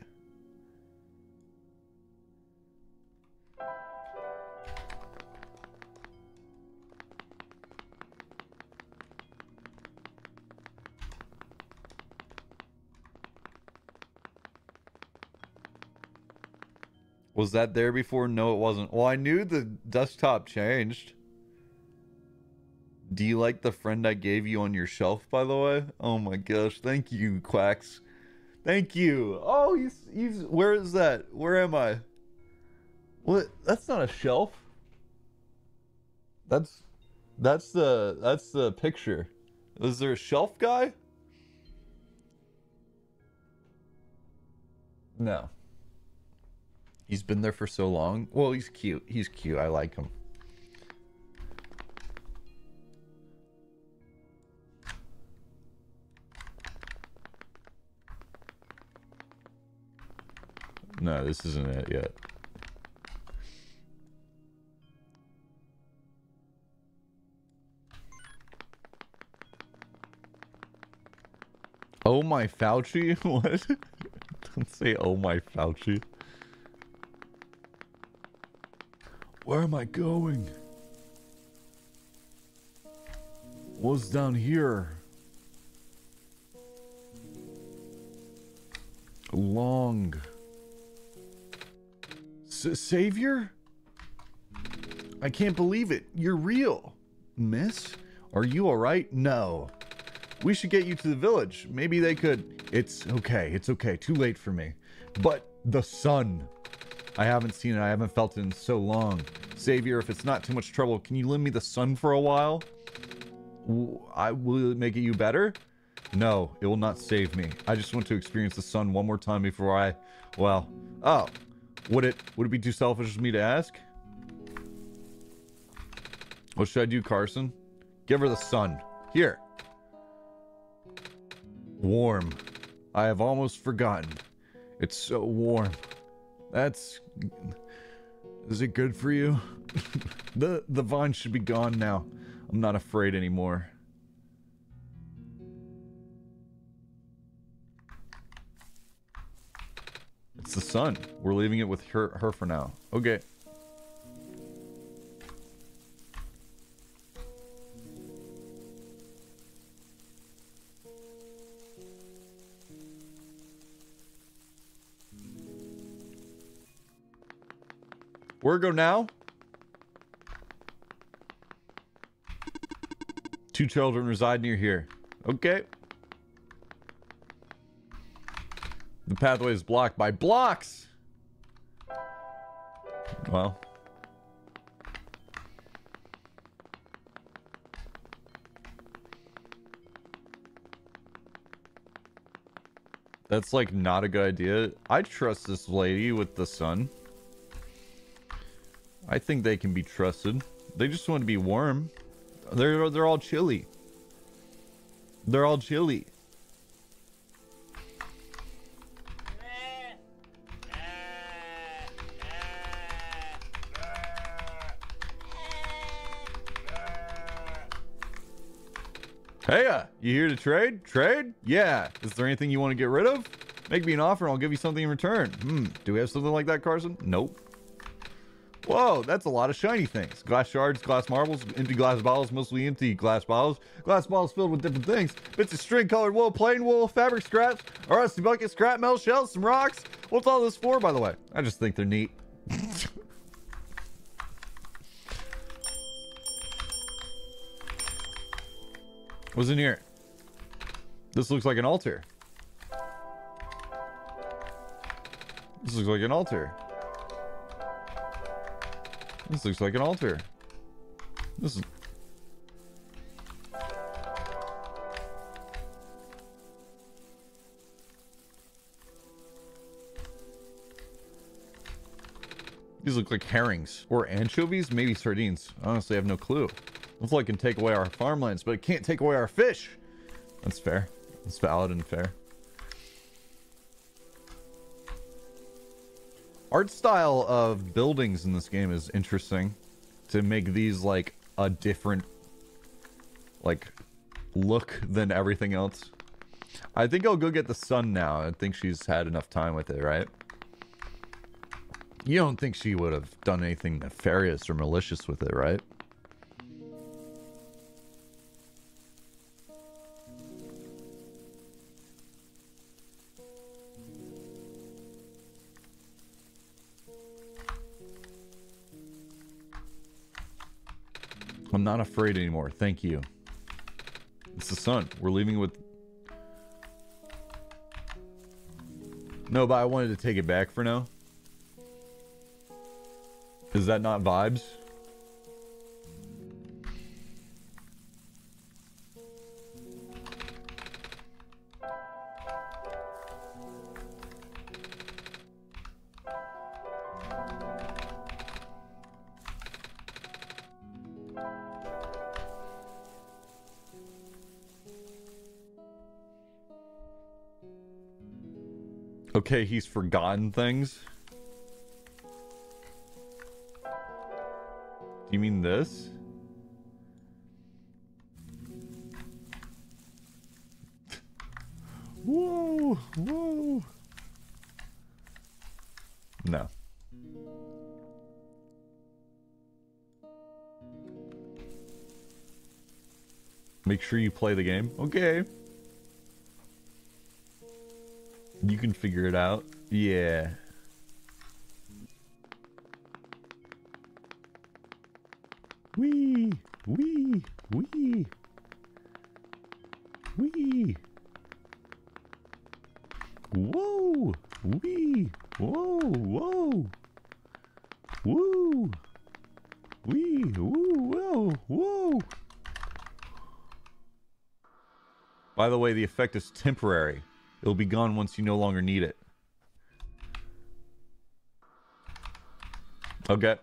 Was that there before? No, it wasn't. Well, I knew the desktop changed. Do you like the friend I gave you on your shelf, by the way? Oh my gosh. Thank you, Quacks. Thank you. Oh, he's, he's, where is that? Where am I? What? That's not a shelf. That's, that's the, that's the picture. Is there a shelf guy? No. He's been there for so long. Well, he's cute. He's cute. I like him. No, this isn't it yet. Oh my Fauci? What? Don't say oh my Fauci. Where am I going? What's down here? Long. S- Savior? I can't believe it. You're real. Miss? Are you alright? No. We should get you to the village. Maybe they could. It's okay. It's okay. Too late for me. But the sun. I haven't seen it. I haven't felt it in so long. Savior, if it's not too much trouble, can you lend me the sun for a while? I will it make it you better? No, it will not save me. I just want to experience the sun one more time before I... Well, oh. Would it, would it be too selfish of me to ask? What should I do, Carson? Give her the sun. Here. Warm. I have almost forgotten. It's so warm. That's... Is it good for you? the the vine should be gone now. I'm not afraid anymore. It's the sun. We're leaving it with her, her for now. Okay. Where go now? Two children reside near here. Okay. The pathway is blocked by blocks! Well. That's like not a good idea. I trust this lady with the sun. I think they can be trusted. They just want to be warm. They're they're all chilly. They're all chilly. Hey, you here to trade? Trade? Yeah. Is there anything you want to get rid of? Make me an offer and I'll give you something in return. Hmm. Do we have something like that, Carson? Nope. Whoa, that's a lot of shiny things. Glass shards, glass marbles, empty glass bottles, mostly empty glass bottles, glass bottles filled with different things, bits of string, colored wool, plain wool, fabric scraps, a rusty bucket, scrap metal, shells, some rocks. What's all this for, by the way? I just think they're neat. What's in here? This looks like an altar. This looks like an altar. This looks like an altar. This is... These look like herrings. Or anchovies? Maybe sardines. Honestly, I have no clue. Hopefully I can take away our farmlands, but it can't take away our fish. That's fair. That's valid and fair. Art style of buildings in this game is interesting. To make these like a different like look than everything else. I think I'll go get the sun now. I think she's had enough time with it, right? You don't think she would have done anything nefarious or malicious with it, right? I'm not afraid anymore. Thank you. It's the sun. We're leaving with... No, but I wanted to take it back for now. Is that not vibes? Okay, he's forgotten things. Do you mean this? Whoa, whoa. No. Make sure you play the game. Okay. You can figure it out. Yeah. Wee, wee, wee. Wee. Whoa, wee. Whoa, whoa. Woo. Wee, woo, whoa, whoa. By the way, the effect is temporary. It'll be gone once you no longer need it. Okay.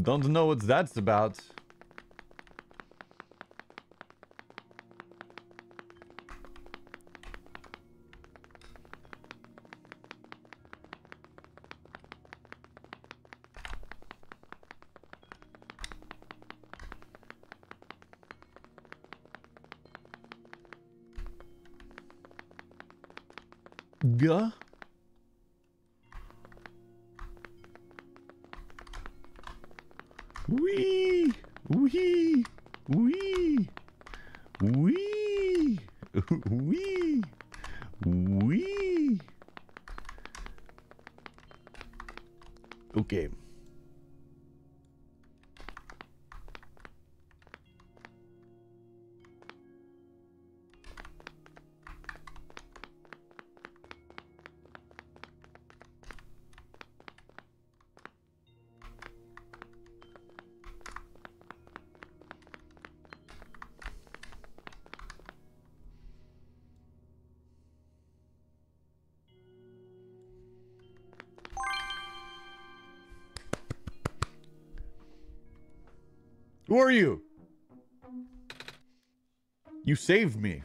Don't know what that's about. Guh. Wee, wee, wee, wee, wee, wee. Okay. Who are you? You saved me.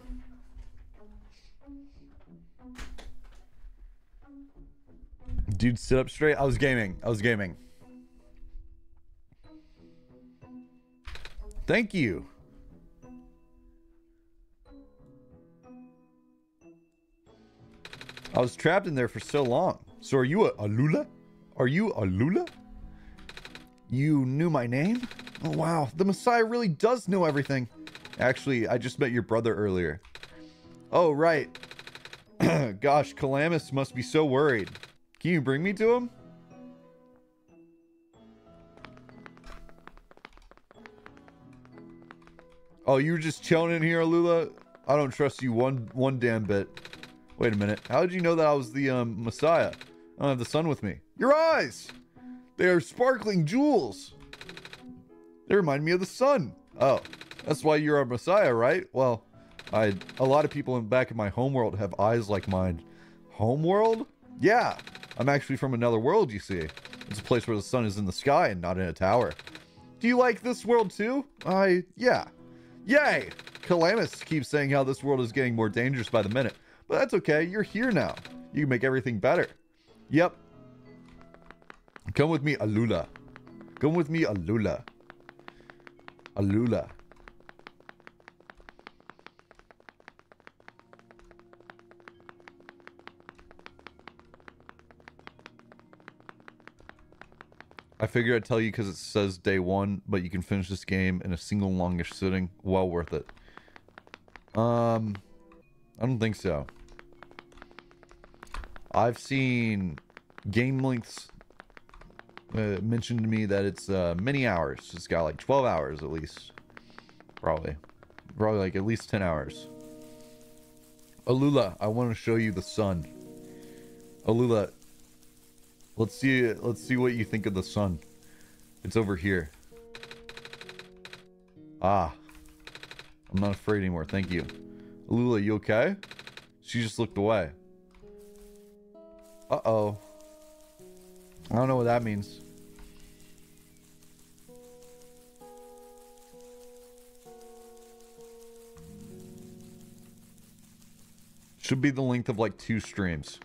Dude, sit up straight. I was gaming. I was gaming. Thank you. I was trapped in there for so long. So are you a Alula? Are you Alula? You knew my name? Oh, wow. The Messiah really does know everything. Actually, I just met your brother earlier. Oh, right. Gosh, Calamus must be so worried. Can you bring me to him? Oh, you were just chilling in here, Alula? I don't trust you one one damn bit. Wait a minute. How did you know that I was the um, Messiah? I don't have the sun with me. Your eyes! They are sparkling jewels. They remind me of the sun. Oh, that's why you're a Messiah, right? Well, I a lot of people in back in my homeworld have eyes like mine. Homeworld? Yeah, I'm actually from another world, you see. It's a place where the sun is in the sky and not in a tower. Do you like this world too? I, yeah. Yay! Calamus keeps saying how this world is getting more dangerous by the minute. But that's okay, you're here now. You can make everything better. Yep. Come with me, Alula. Come with me, Alula. Alula. I figured I'd tell you because it says day one, but you can finish this game in a single longish sitting. Well worth it. Um, I don't think so. I've seen game lengths Uh, mentioned to me that it's uh, many hours. It's got like twelve hours at least. Probably. Probably like at least ten hours. Alula, I want to show you the sun. Alula, let's see let's see what you think of the sun. It's over here. Ah. I'm not afraid anymore. Thank you. Alula, you okay? She just looked away. Uh-oh. I don't know what that means. should be the length of like two streams.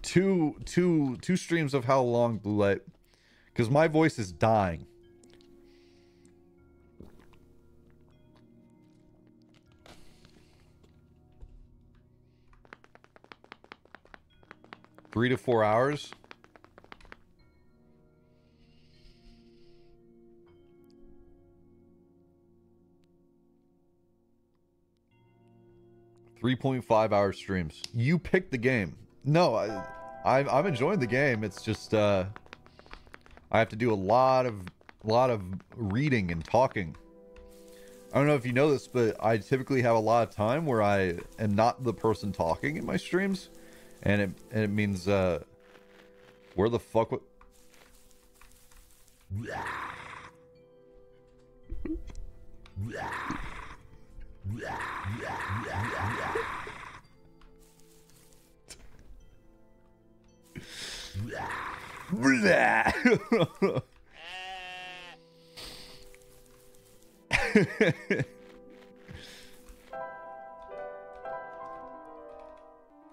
Two, two, two streams of how long, Blue Light? Because my voice is dying. Three to four hours. three point five hour streams. You picked the game. No, I, I, I'm enjoying the game. It's just uh, I have to do a lot of, lot of reading and talking. I don't know if you know this, but I typically have a lot of time where I am not the person talking in my streams. And it, and it means, uh, where the fuck w-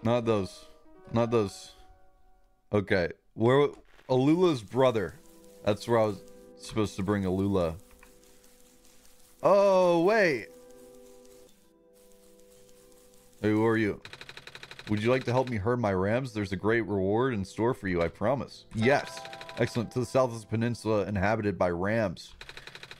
Not those. Not those. Okay. Where Alula's brother. That's where I was supposed to bring Alula. Oh, wait. Hey, who are you? Would you like to help me herd my rams? There's a great reward in store for you, I promise. Yes. Excellent. To the south is a peninsula inhabited by rams.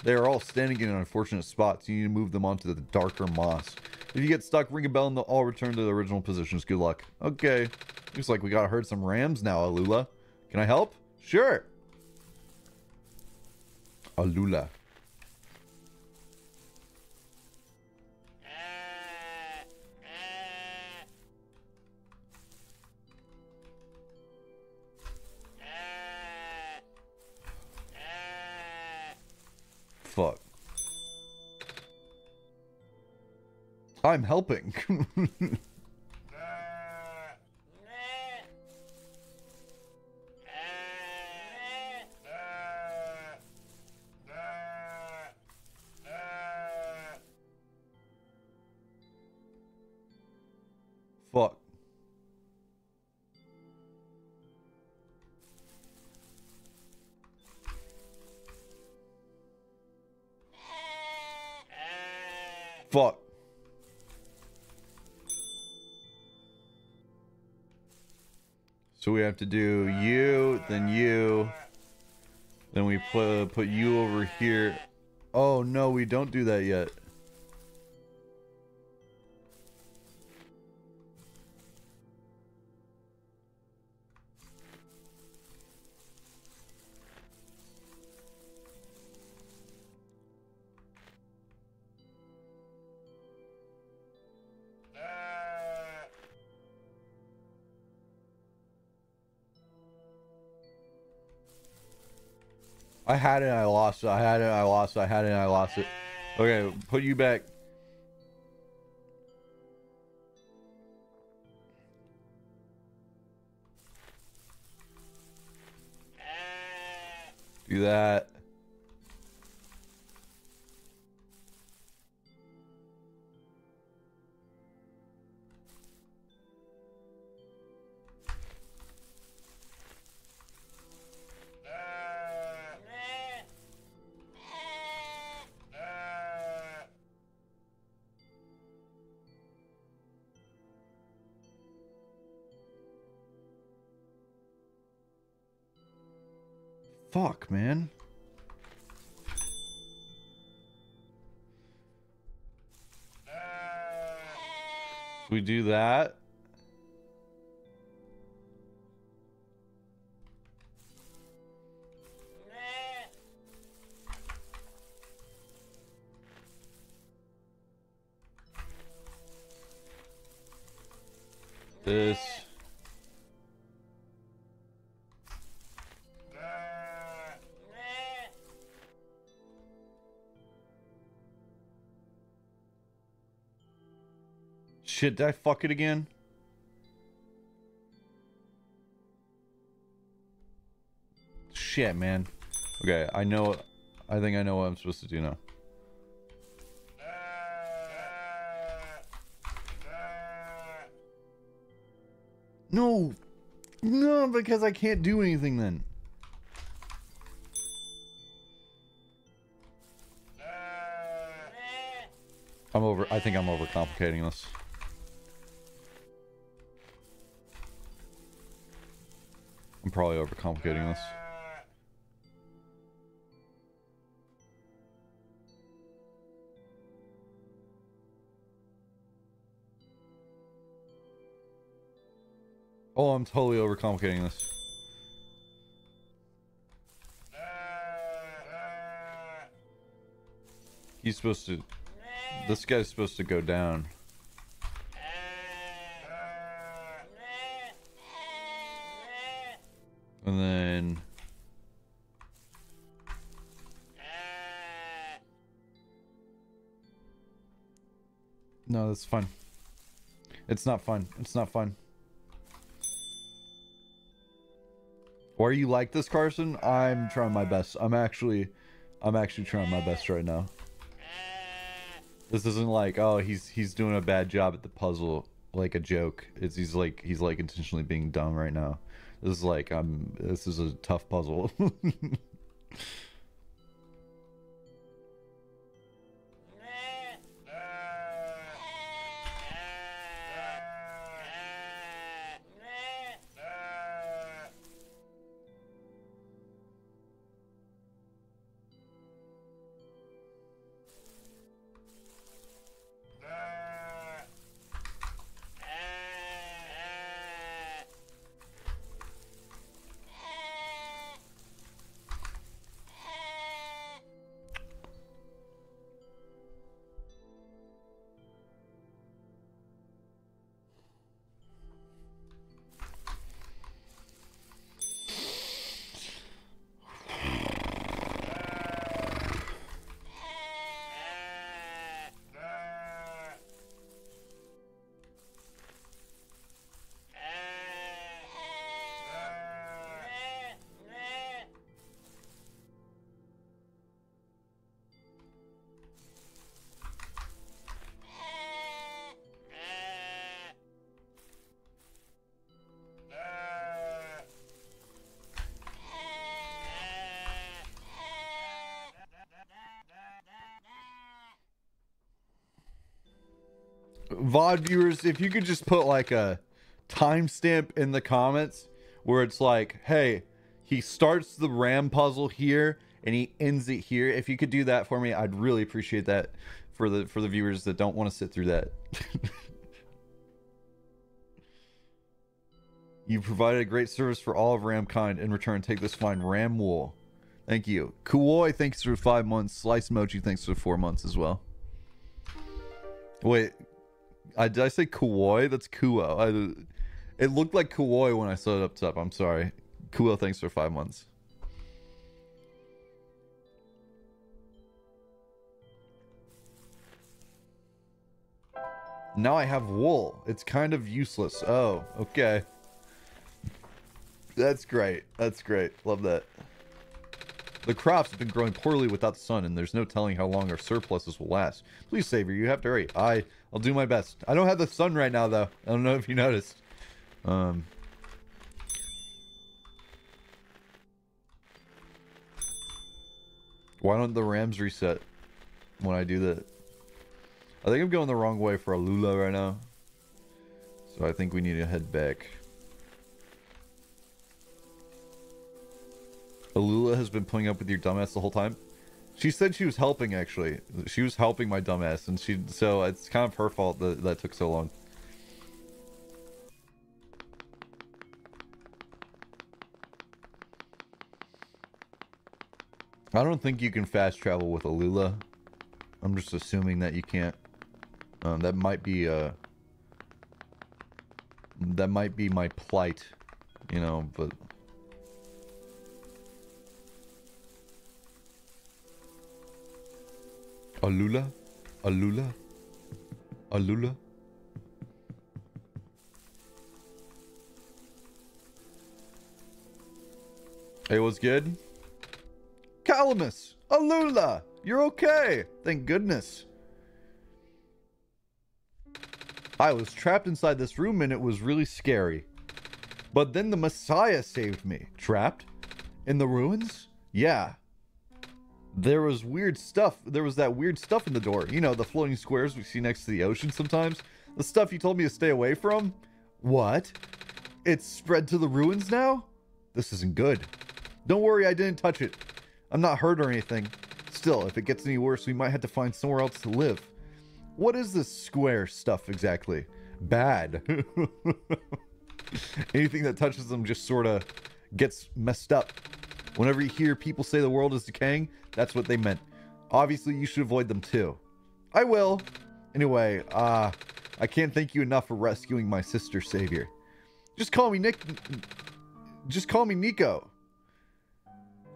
They are all standing in an unfortunate spot, so you need to move them onto the darker moss. If you get stuck, ring a bell and they'll all return to their original positions. Good luck. Okay. Looks like we gotta herd some rams now, Alula. Can I help? Sure. Alula. Fuck. I'm helping. Fuck. Fuck. So we have to do you, then you, then we put, put you over here. Oh no, we don't do that yet. I had it and I lost it. I had it and I lost it. I had it and I lost it. Okay, put you back. Do that. Fuck, man. We do that. This. Shit, did I fuck it again? Shit, man. Okay, I know. I think I know what I'm supposed to do now. No! No, because I can't do anything then. I'm over, I think I'm overcomplicating this. I'm probably overcomplicating this. Oh, I'm totally overcomplicating this. He's supposed to... This guy's supposed to go down. And then... No, that's fine. It's not fine. It's not fine. Why are you like this, Carson? I'm trying my best. I'm actually, I'm actually trying my best right now. This isn't like, oh, he's he's doing a bad job at the puzzle, like a joke. It's he's like he's like intentionally being dumb right now. This is like I'm. This is a tough puzzle. V O D viewers, if you could just put like a timestamp in the comments where it's like, hey, he starts the RAM puzzle here and he ends it here. If you could do that for me, I'd really appreciate that for the for the viewers that don't want to sit through that. You provided a great service for all of Ramkind. In return, take this fine RAM wool. Thank you. Kuoi, thanks for five months. Slice Mochi, thanks for four months as well. Wait. I, did I say Kuoi? That's Kuo. I, it looked like Kuoi when I saw it up top. I'm sorry. Kuo, thanks for five months. Now I have wool. It's kind of useless. Oh, okay. That's great. That's great. Love that. The crops have been growing poorly without the sun, and there's no telling how long our surpluses will last. Please, Savior, you have to hurry. I... I'll do my best. I don't have the sun right now, though. I don't know if you noticed. Um. Why don't the RAMs reset when I do that? I think I'm going the wrong way for Alula right now. So I think we need to head back. Alula has been putting up with your dumbass the whole time. She said she was helping, actually. She was helping my dumbass, and she... So, it's kind of her fault that that took so long. I don't think you can fast travel with Alula. I'm just assuming that you can't. Um, that might be, uh... That might be my plight. You know, but... Alula? Alula? Alula? Hey, what's good? Calamus! Alula! You're okay! Thank goodness. I was trapped inside this room and it was really scary. But then the Messiah saved me. Trapped? In the ruins? Yeah. There was weird stuff. There was that weird stuff in the door. You know, the floating squares we see next to the ocean sometimes. The stuff you told me to stay away from. What? It's spread to the ruins now? This isn't good. Don't worry, I didn't touch it. I'm not hurt or anything. Still, if it gets any worse, we might have to find somewhere else to live. What is this square stuff exactly? Bad. Anything that touches them just sort of gets messed up. Whenever you hear people say the world is decaying, that's what they meant. Obviously, you should avoid them too. I will. Anyway, uh, I can't thank you enough for rescuing my sister, Savior. Just call me Nick. Just call me Nico.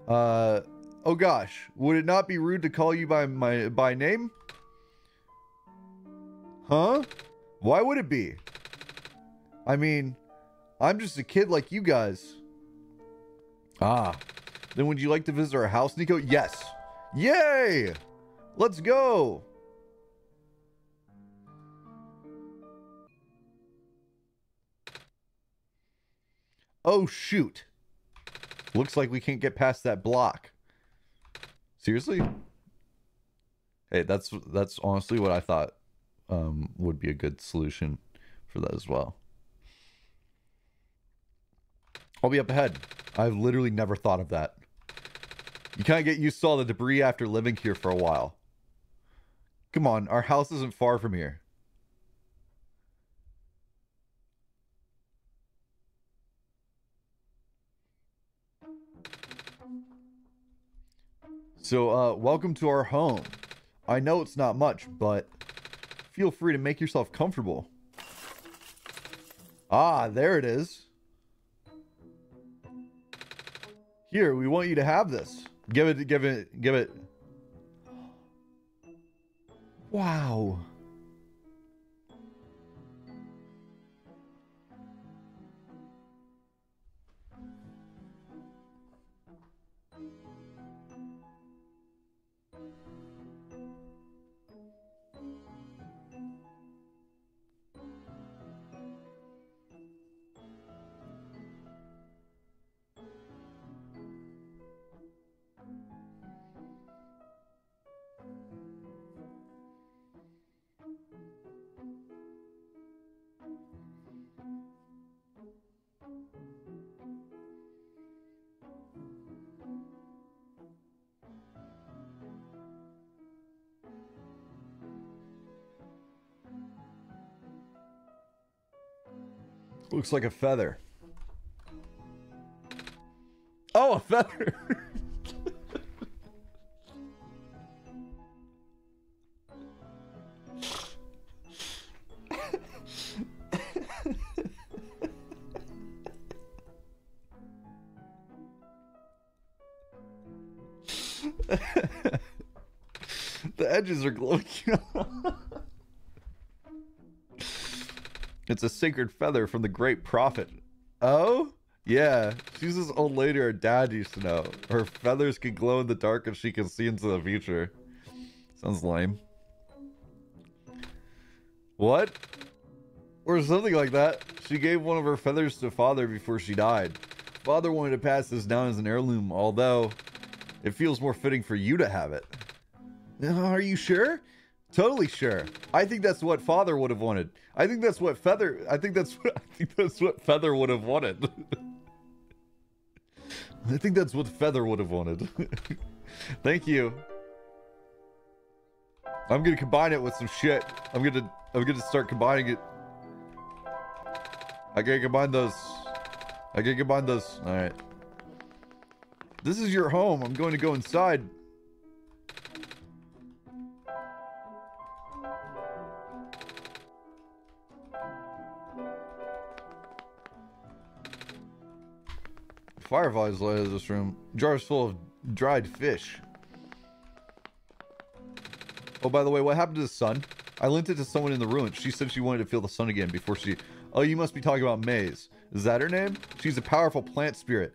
Uh, oh gosh, would it not be rude to call you by my by name? Huh? Why would it be? I mean, I'm just a kid like you guys. Ah, then would you like to visit our house, Nico? Yes. Yay! Let's go. Oh, shoot. Looks like we can't get past that block. Seriously? Hey, that's that's honestly what I thought um, would be a good solution for that as well. I'll be up ahead. I've literally never thought of that. You kind of get used to all the debris after living here for a while. Come on, our house isn't far from here. So, uh, welcome to our home. I know it's not much, but feel free to make yourself comfortable. Ah, there it is. Here, we want you to have this. Give it, give it, give it. Wow. Looks like a feather. Oh, a feather. The edges are glowing. It's a sacred feather from the great prophet. Oh? Yeah. She's this old lady her dad used to know. Her feathers can glow in the dark if she can see into the future. Sounds lame. What? Or something like that. She gave one of her feathers to father before she died. Father wanted to pass this down as an heirloom, although it feels more fitting for you to have it. Are you sure? Totally sure. I think that's what father would have wanted. I think that's what feather. I think that's what. I think that's what feather would have wanted. I think that's what feather would have wanted. Thank you. I'm gonna combine it with some shit. I'm gonna. I'm gonna start combining it. I gotta combine those. I gotta combine those. All right. This is your home. I'm going to go inside. Fireflies light out of this room. Jars full of dried fish. Oh, by the way, what happened to the sun? I lent it to someone in the ruins. She said she wanted to feel the sun again before she... Oh, you must be talking about Maze. Is that her name? She's a powerful plant spirit.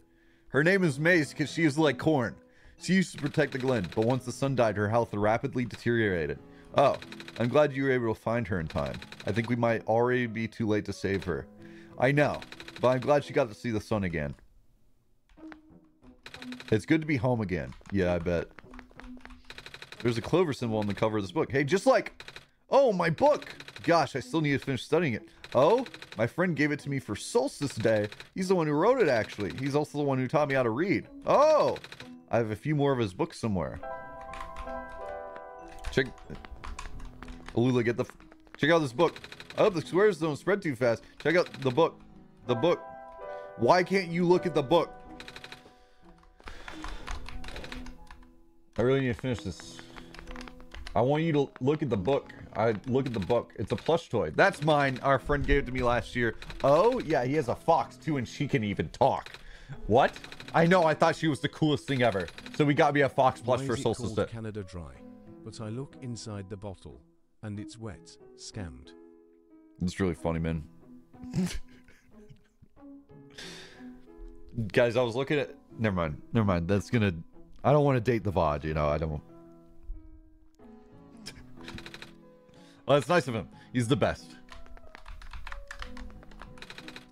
Her name is Maze because she is like corn. She used to protect the glen, but once the sun died, her health rapidly deteriorated. Oh, I'm glad you were able to find her in time. I think we might already be too late to save her. I know. But I'm glad she got to see the sun again. It's good to be home again. Yeah, I bet. There's a clover symbol on the cover of this book. Hey, just like... Oh, my book! Gosh, I still need to finish studying it. Oh, my friend gave it to me for Solstice Day. He's the one who wrote it, actually. He's also the one who taught me how to read. Oh! I have a few more of his books somewhere. Check... Alula, get the... F Check out this book. I hope the squares don't spread too fast. Check out the book. The book. Why can't you look at the book? I really need to finish this. I want you to look at the book. I look at the book. It's a plush toy. That's mine. Our friend gave it to me last year. Oh, yeah, he has a fox too, and she can even talk. What? I know, I thought she was the coolest thing ever. So we got me a fox plush for Solstice Day. Canada Dry, but I look inside the bottle and it's wet. Scammed. It's really funny, man. Guys, I was looking at... Never mind. Never mind. That's gonna... I don't want to date the V O D, you know, I don't... Well, that's nice of him. He's the best.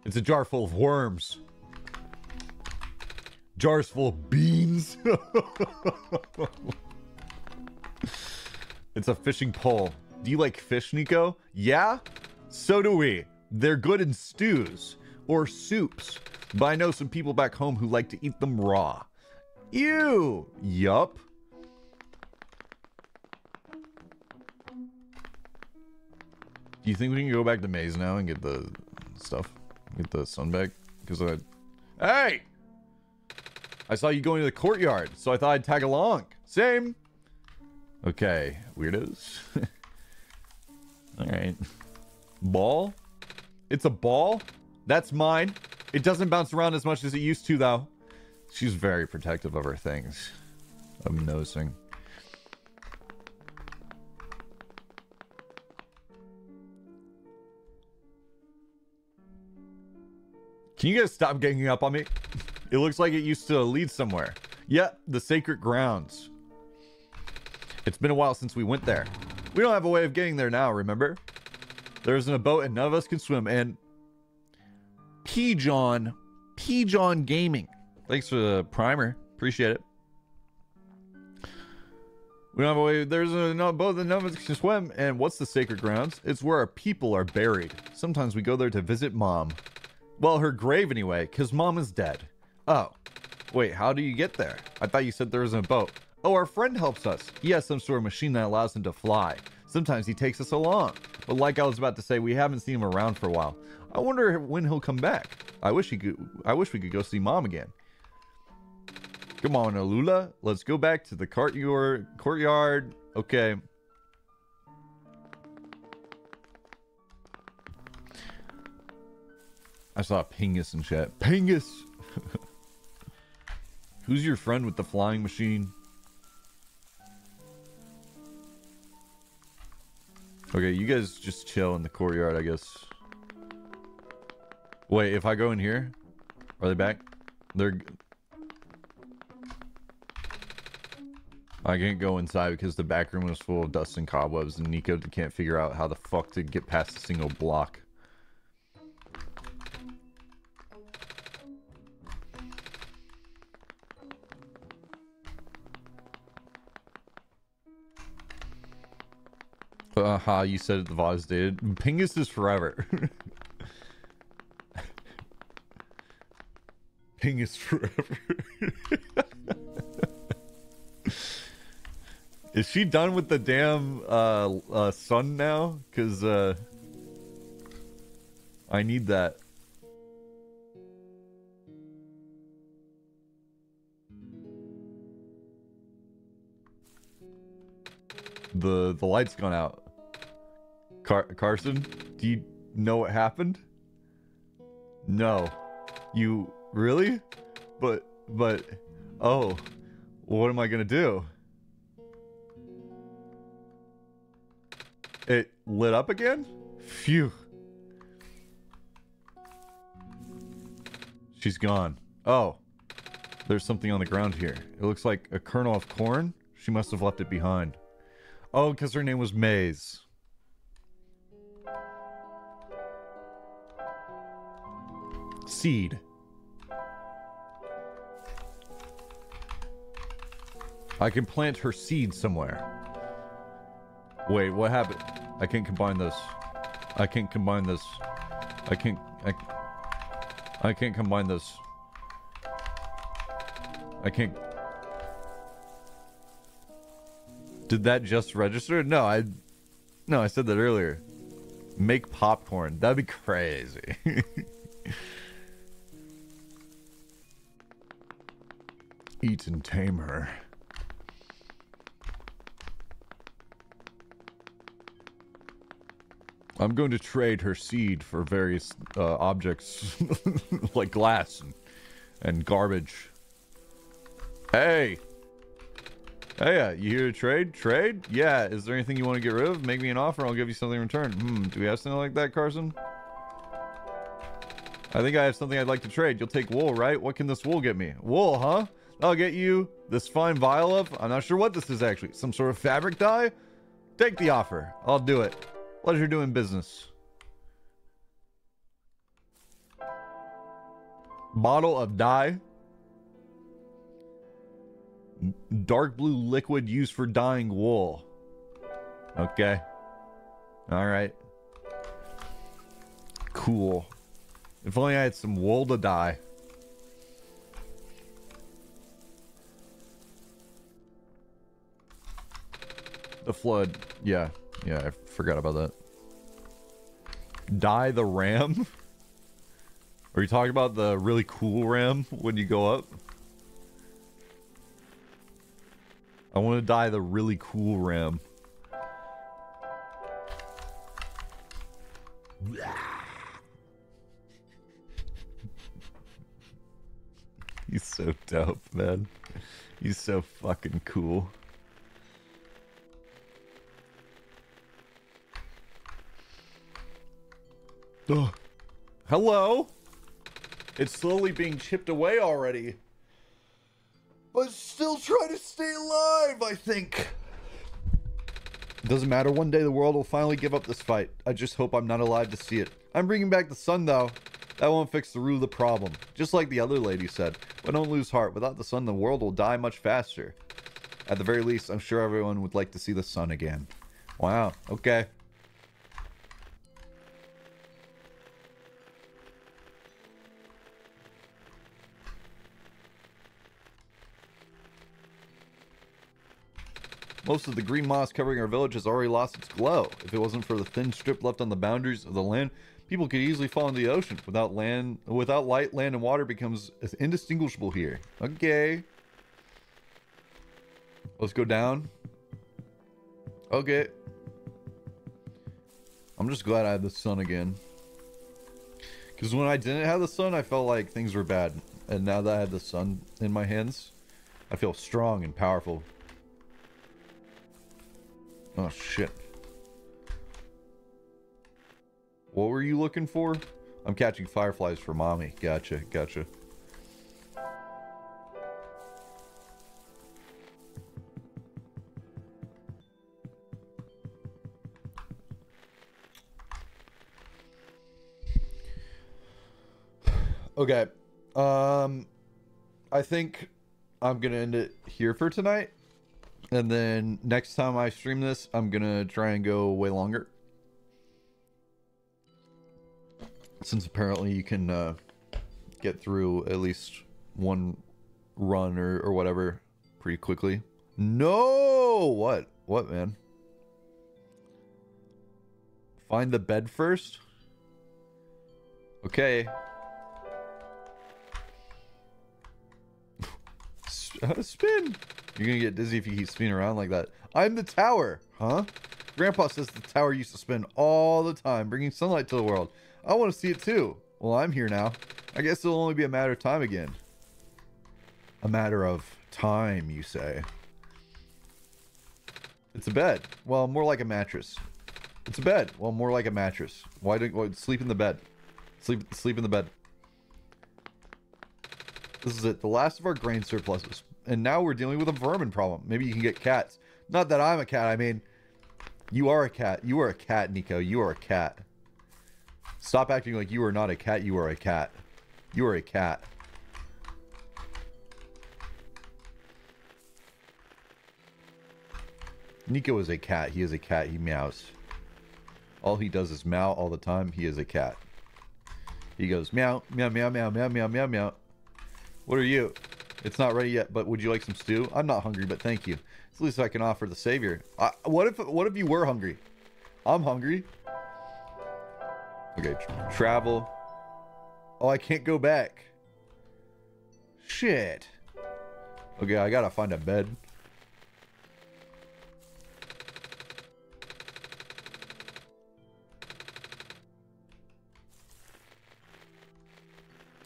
It's a jar full of worms. Jars full of beans. It's a fishing pole. Do you like fish, Nico? Yeah? So do we. They're good in stews or soups, but I know some people back home who like to eat them raw. Ew! Yup. Do you think we can go back to Maze now and get the stuff? Get the sun back? Because I... Hey! I saw you going to the courtyard, so I thought I'd tag along. Same! Okay, weirdos. Alright. Ball? It's a ball? That's mine. It doesn't bounce around as much as it used to, though. She's very protective of her things. I'm noticing. Can you guys stop ganging up on me? It looks like it used to lead somewhere. Yep, the sacred grounds. It's been a while since we went there. We don't have a way of getting there now, remember? There isn't a boat and none of us can swim, and... Pigeon. Pigeon Gaming. Thanks for the primer. Appreciate it. We don't have a way... There's a boat that none of us can swim, and what's the sacred grounds? It's where our people are buried. Sometimes we go there to visit Mom. Well, her grave anyway, because Mom is dead. Oh. Wait, how do you get there? I thought you said there isn't a boat. Oh, our friend helps us. He has some sort of machine that allows him to fly. Sometimes he takes us along. But like I was about to say, we haven't seen him around for a while. I wonder when he'll come back. I wish he could. I wish we could go see Mom again. Come on, Alula. Let's go back to the cart your courtyard. Okay. I saw Pingus and shit. Pingus! Who's your friend with the flying machine? Okay, you guys just chill in the courtyard, I guess. Wait, if I go in here, are they back? They're... I can't go inside because the back room was full of dust and cobwebs and Nico can't figure out how the fuck to get past a single block. Aha, uh-huh, you said it, the V O D is dated. Pingus is forever. Pingus forever. Is she done with the damn uh, uh, sun now? Because uh, I need that. The, the light's gone out. Car Carson, do you know what happened? No. You really? But, but, oh, what am I gonna do? It lit up again? Phew. She's gone. Oh, there's something on the ground here. It looks like a kernel of corn. She must have left it behind. Oh, because her name was Maze. seed. I can plant her seed somewhere. Wait, what happened? I can't combine this. I can't combine this. I can't... I, I can't combine this. I can't... Did that just register? No, I... No, I said that earlier. Make popcorn. That'd be crazy. Eat and tame her. I'm going to trade her seed for various uh, objects like glass and, and garbage. Hey! Hey, uh, you here to trade? Trade? Yeah, is there anything you want to get rid of? Make me an offer, I'll give you something in return. Hmm, do we have something like that, Carson? I think I have something I'd like to trade. You'll take wool, right? What can this wool get me? Wool, huh? I'll get you this fine vial of... I'm not sure what this is, actually. Some sort of fabric dye? Take the offer. I'll do it. Pleasure doing business. Bottle of dye. Dark blue liquid used for dyeing wool. Okay. All right. Cool. If only I had some wool to dye. The flood. Yeah. Yeah, I forgot about that. Dye the ram? Are you talking about the really cool ram when you go up? I want to dye the really cool ram. He's so dope, man. He's so fucking cool. Ugh. Hello? It's slowly being chipped away already. But still trying to stay alive, I think. It doesn't matter. One day the world will finally give up this fight. I just hope I'm not alive to see it. I'm bringing back the sun, though. That won't fix the root of the problem. Just like the other lady said. But don't lose heart. Without the sun, the world will die much faster. At the very least, I'm sure everyone would like to see the sun again. Wow. Okay. Most of the green moss covering our village has already lost its glow. If it wasn't for the thin strip left on the boundaries of the land, people could easily fall into the ocean. Without land, without light, land and water becomes indistinguishable here. Okay. Let's go down. Okay. I'm just glad I had the sun again. Because when I didn't have the sun, I felt like things were bad. And now that I have the sun in my hands, I feel strong and powerful. Oh, shit. What were you looking for? I'm catching fireflies for mommy. Gotcha, gotcha. Okay. Um, I think I'm gonna end it here for tonight. And then next time I stream this, I'm going to try and go way longer. Since apparently you can uh, get through at least one run or, or whatever pretty quickly. No! What? What, man? Find the bed first? Okay. Spin! You're gonna get dizzy if you keep spinning around like that. I'm the tower, huh? Grandpa says the tower used to spin all the time, bringing sunlight to the world. I want to see it too. Well, I'm here now. I guess it'll only be a matter of time again. A matter of time, you say? It's a bed. Well, more like a mattress. It's a bed. Well, more like a mattress. Why don't why, sleep in the bed? Sleep, sleep in the bed. This is it. The last of our grain surpluses. And now we're dealing with a vermin problem. Maybe you can get cats. Not that I'm a cat. I mean, you are a cat. You are a cat, Nico. You are a cat. Stop acting like you are not a cat. You are a cat. You are a cat. Nico is a cat. He is a cat. He meows. All he does is meow all the time. He is a cat. He goes meow, meow, meow, meow, meow, meow, meow, meow. What are you? It's not ready yet, but would you like some stew? I'm not hungry, but thank you. It's the least I can offer the savior. I, what if what if you were hungry? I'm hungry. Okay, tra travel. Oh, I can't go back. Shit. Okay, I gotta find a bed.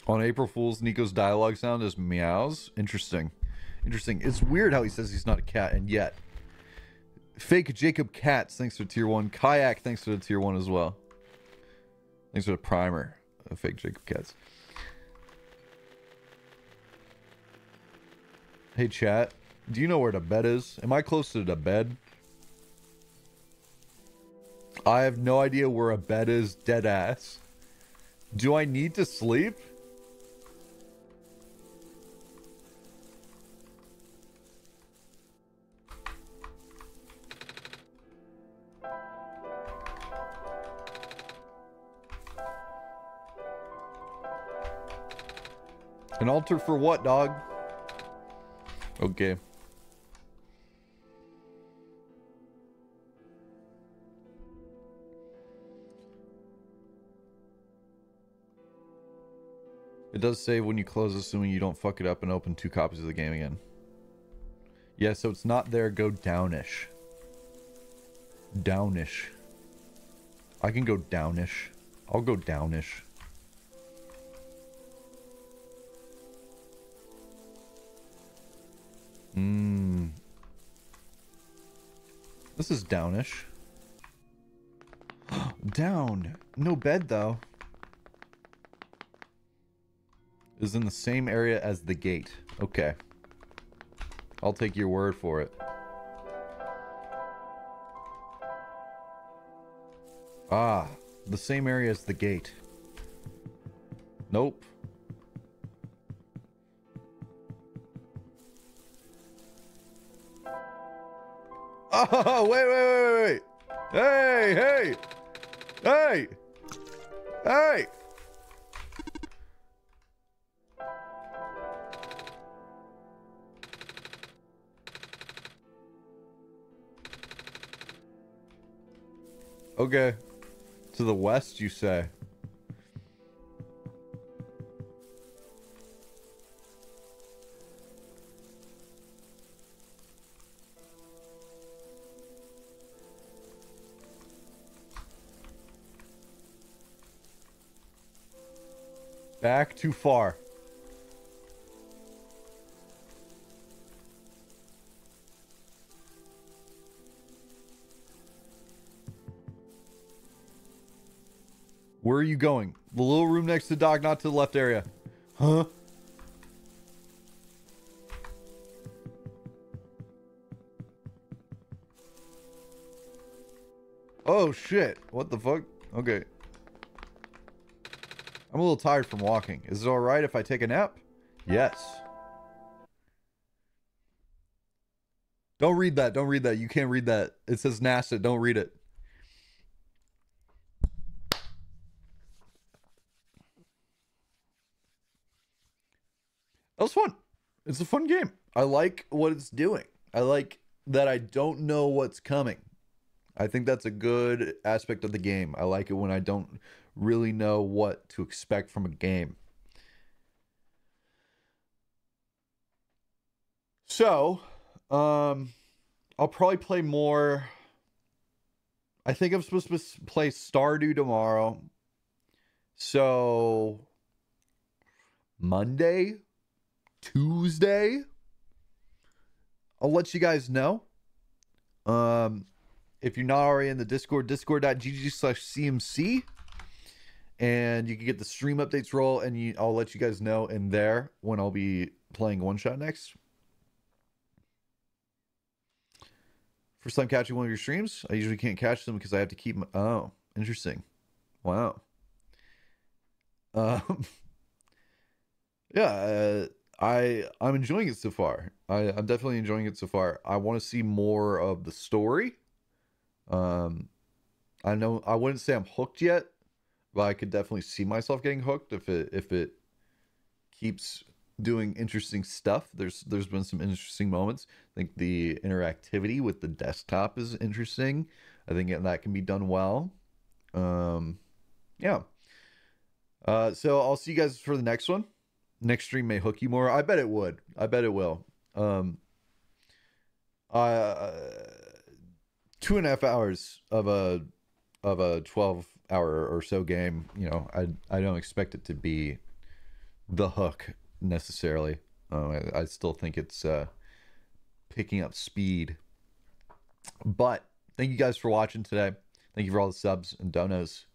On April Fool's, Nico's dialogue sound is meows. Interesting. Interesting. It's weird how he says he's not a cat, and yet. Fake Jacob Katz, thanks for tier one. Kayak, thanks for the tier one as well. Thanks for the primer. Fake Jacob Katz. Hey, chat. Do you know where the bed is? Am I close to the bed? I have no idea where a bed is, dead ass. Do I need to sleep? An altar for what, dog? Okay. It does save when you close, assuming you don't fuck it up and open two copies of the game again. Yeah, so it's not there. Go downish. Downish. I can go downish. I'll go downish. Mmm. This is downish. Down. No bed though. Is in the same area as the gate. Okay. I'll take your word for it. Ah, the same area as the gate. Nope. Oh, wait, wait, wait, wait, wait. Hey, hey. Hey. Hey. Okay. To the west, you say? Back too far. Where are you going? The little room next to Dog, not to the left area. Huh? Oh shit. What the fuck? Okay. I'm a little tired from walking. Is it alright if I take a nap? Yes. Don't read that. Don't read that. You can't read that. It says NASA. Don't read it. That was fun. It's a fun game. I like what it's doing. I like that I don't know what's coming. I think that's a good aspect of the game. I like it when I don't really know what to expect from a game. So, um, I'll probably play more. I think I'm supposed to play Stardew tomorrow. So, Monday? Tuesday, I'll let you guys know. Um, if you're not already in the Discord, discord dot g g slash c m c, and you can get the stream updates roll, and you, I'll let you guys know in there when I'll be playing one shot next. First time catching one of your streams. I usually can't catch them because I have to keep my, oh, interesting. Wow. Um, yeah, uh, I I'm enjoying it so far. I, I'm definitely enjoying it so far. I want to see more of the story. Um, I know I wouldn't say I'm hooked yet, but I could definitely see myself getting hooked if it if it keeps doing interesting stuff. There's there's been some interesting moments. I think the interactivity with the desktop is interesting. I think that can be done well. Um, yeah. Uh, so I'll see you guys for the next one. Next stream may hook you more. I bet it would. I bet it will. Um, uh, two and a half hours of a of a twelve hour or so game. You know, I I don't expect it to be the hook necessarily. Um, I, I still think it's uh, picking up speed. But thank you guys for watching today. Thank you for all the subs and donos.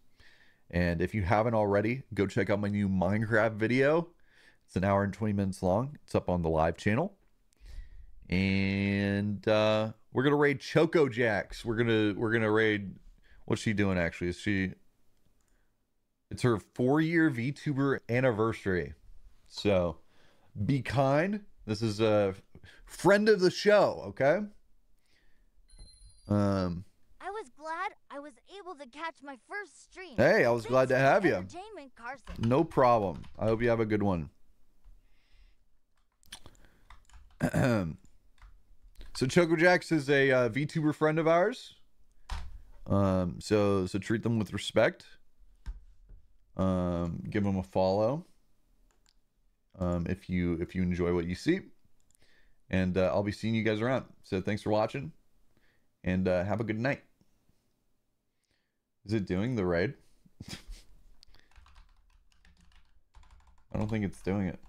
And if you haven't already, go check out my new Minecraft video. It's an hour and twenty minutes long. It's up on the live channel. And uh, we're gonna raid Choco Jacks. We're gonna we're gonna raid. What's she doing actually? Is she? It's her four year VTuber anniversary. So be kind. This is a friend of the show. Okay. Um. I was glad I was able to catch my first stream. Hey, I was Thanks glad to have you. Carson. No problem. I hope you have a good one. So Choco Jacks is a uh, VTuber friend of ours. Um, so so treat them with respect. Um, give them a follow. Um, if you if you enjoy what you see, and uh, I'll be seeing you guys around. So thanks for watching, and uh, have a good night. Is it doing the raid? I don't think it's doing it.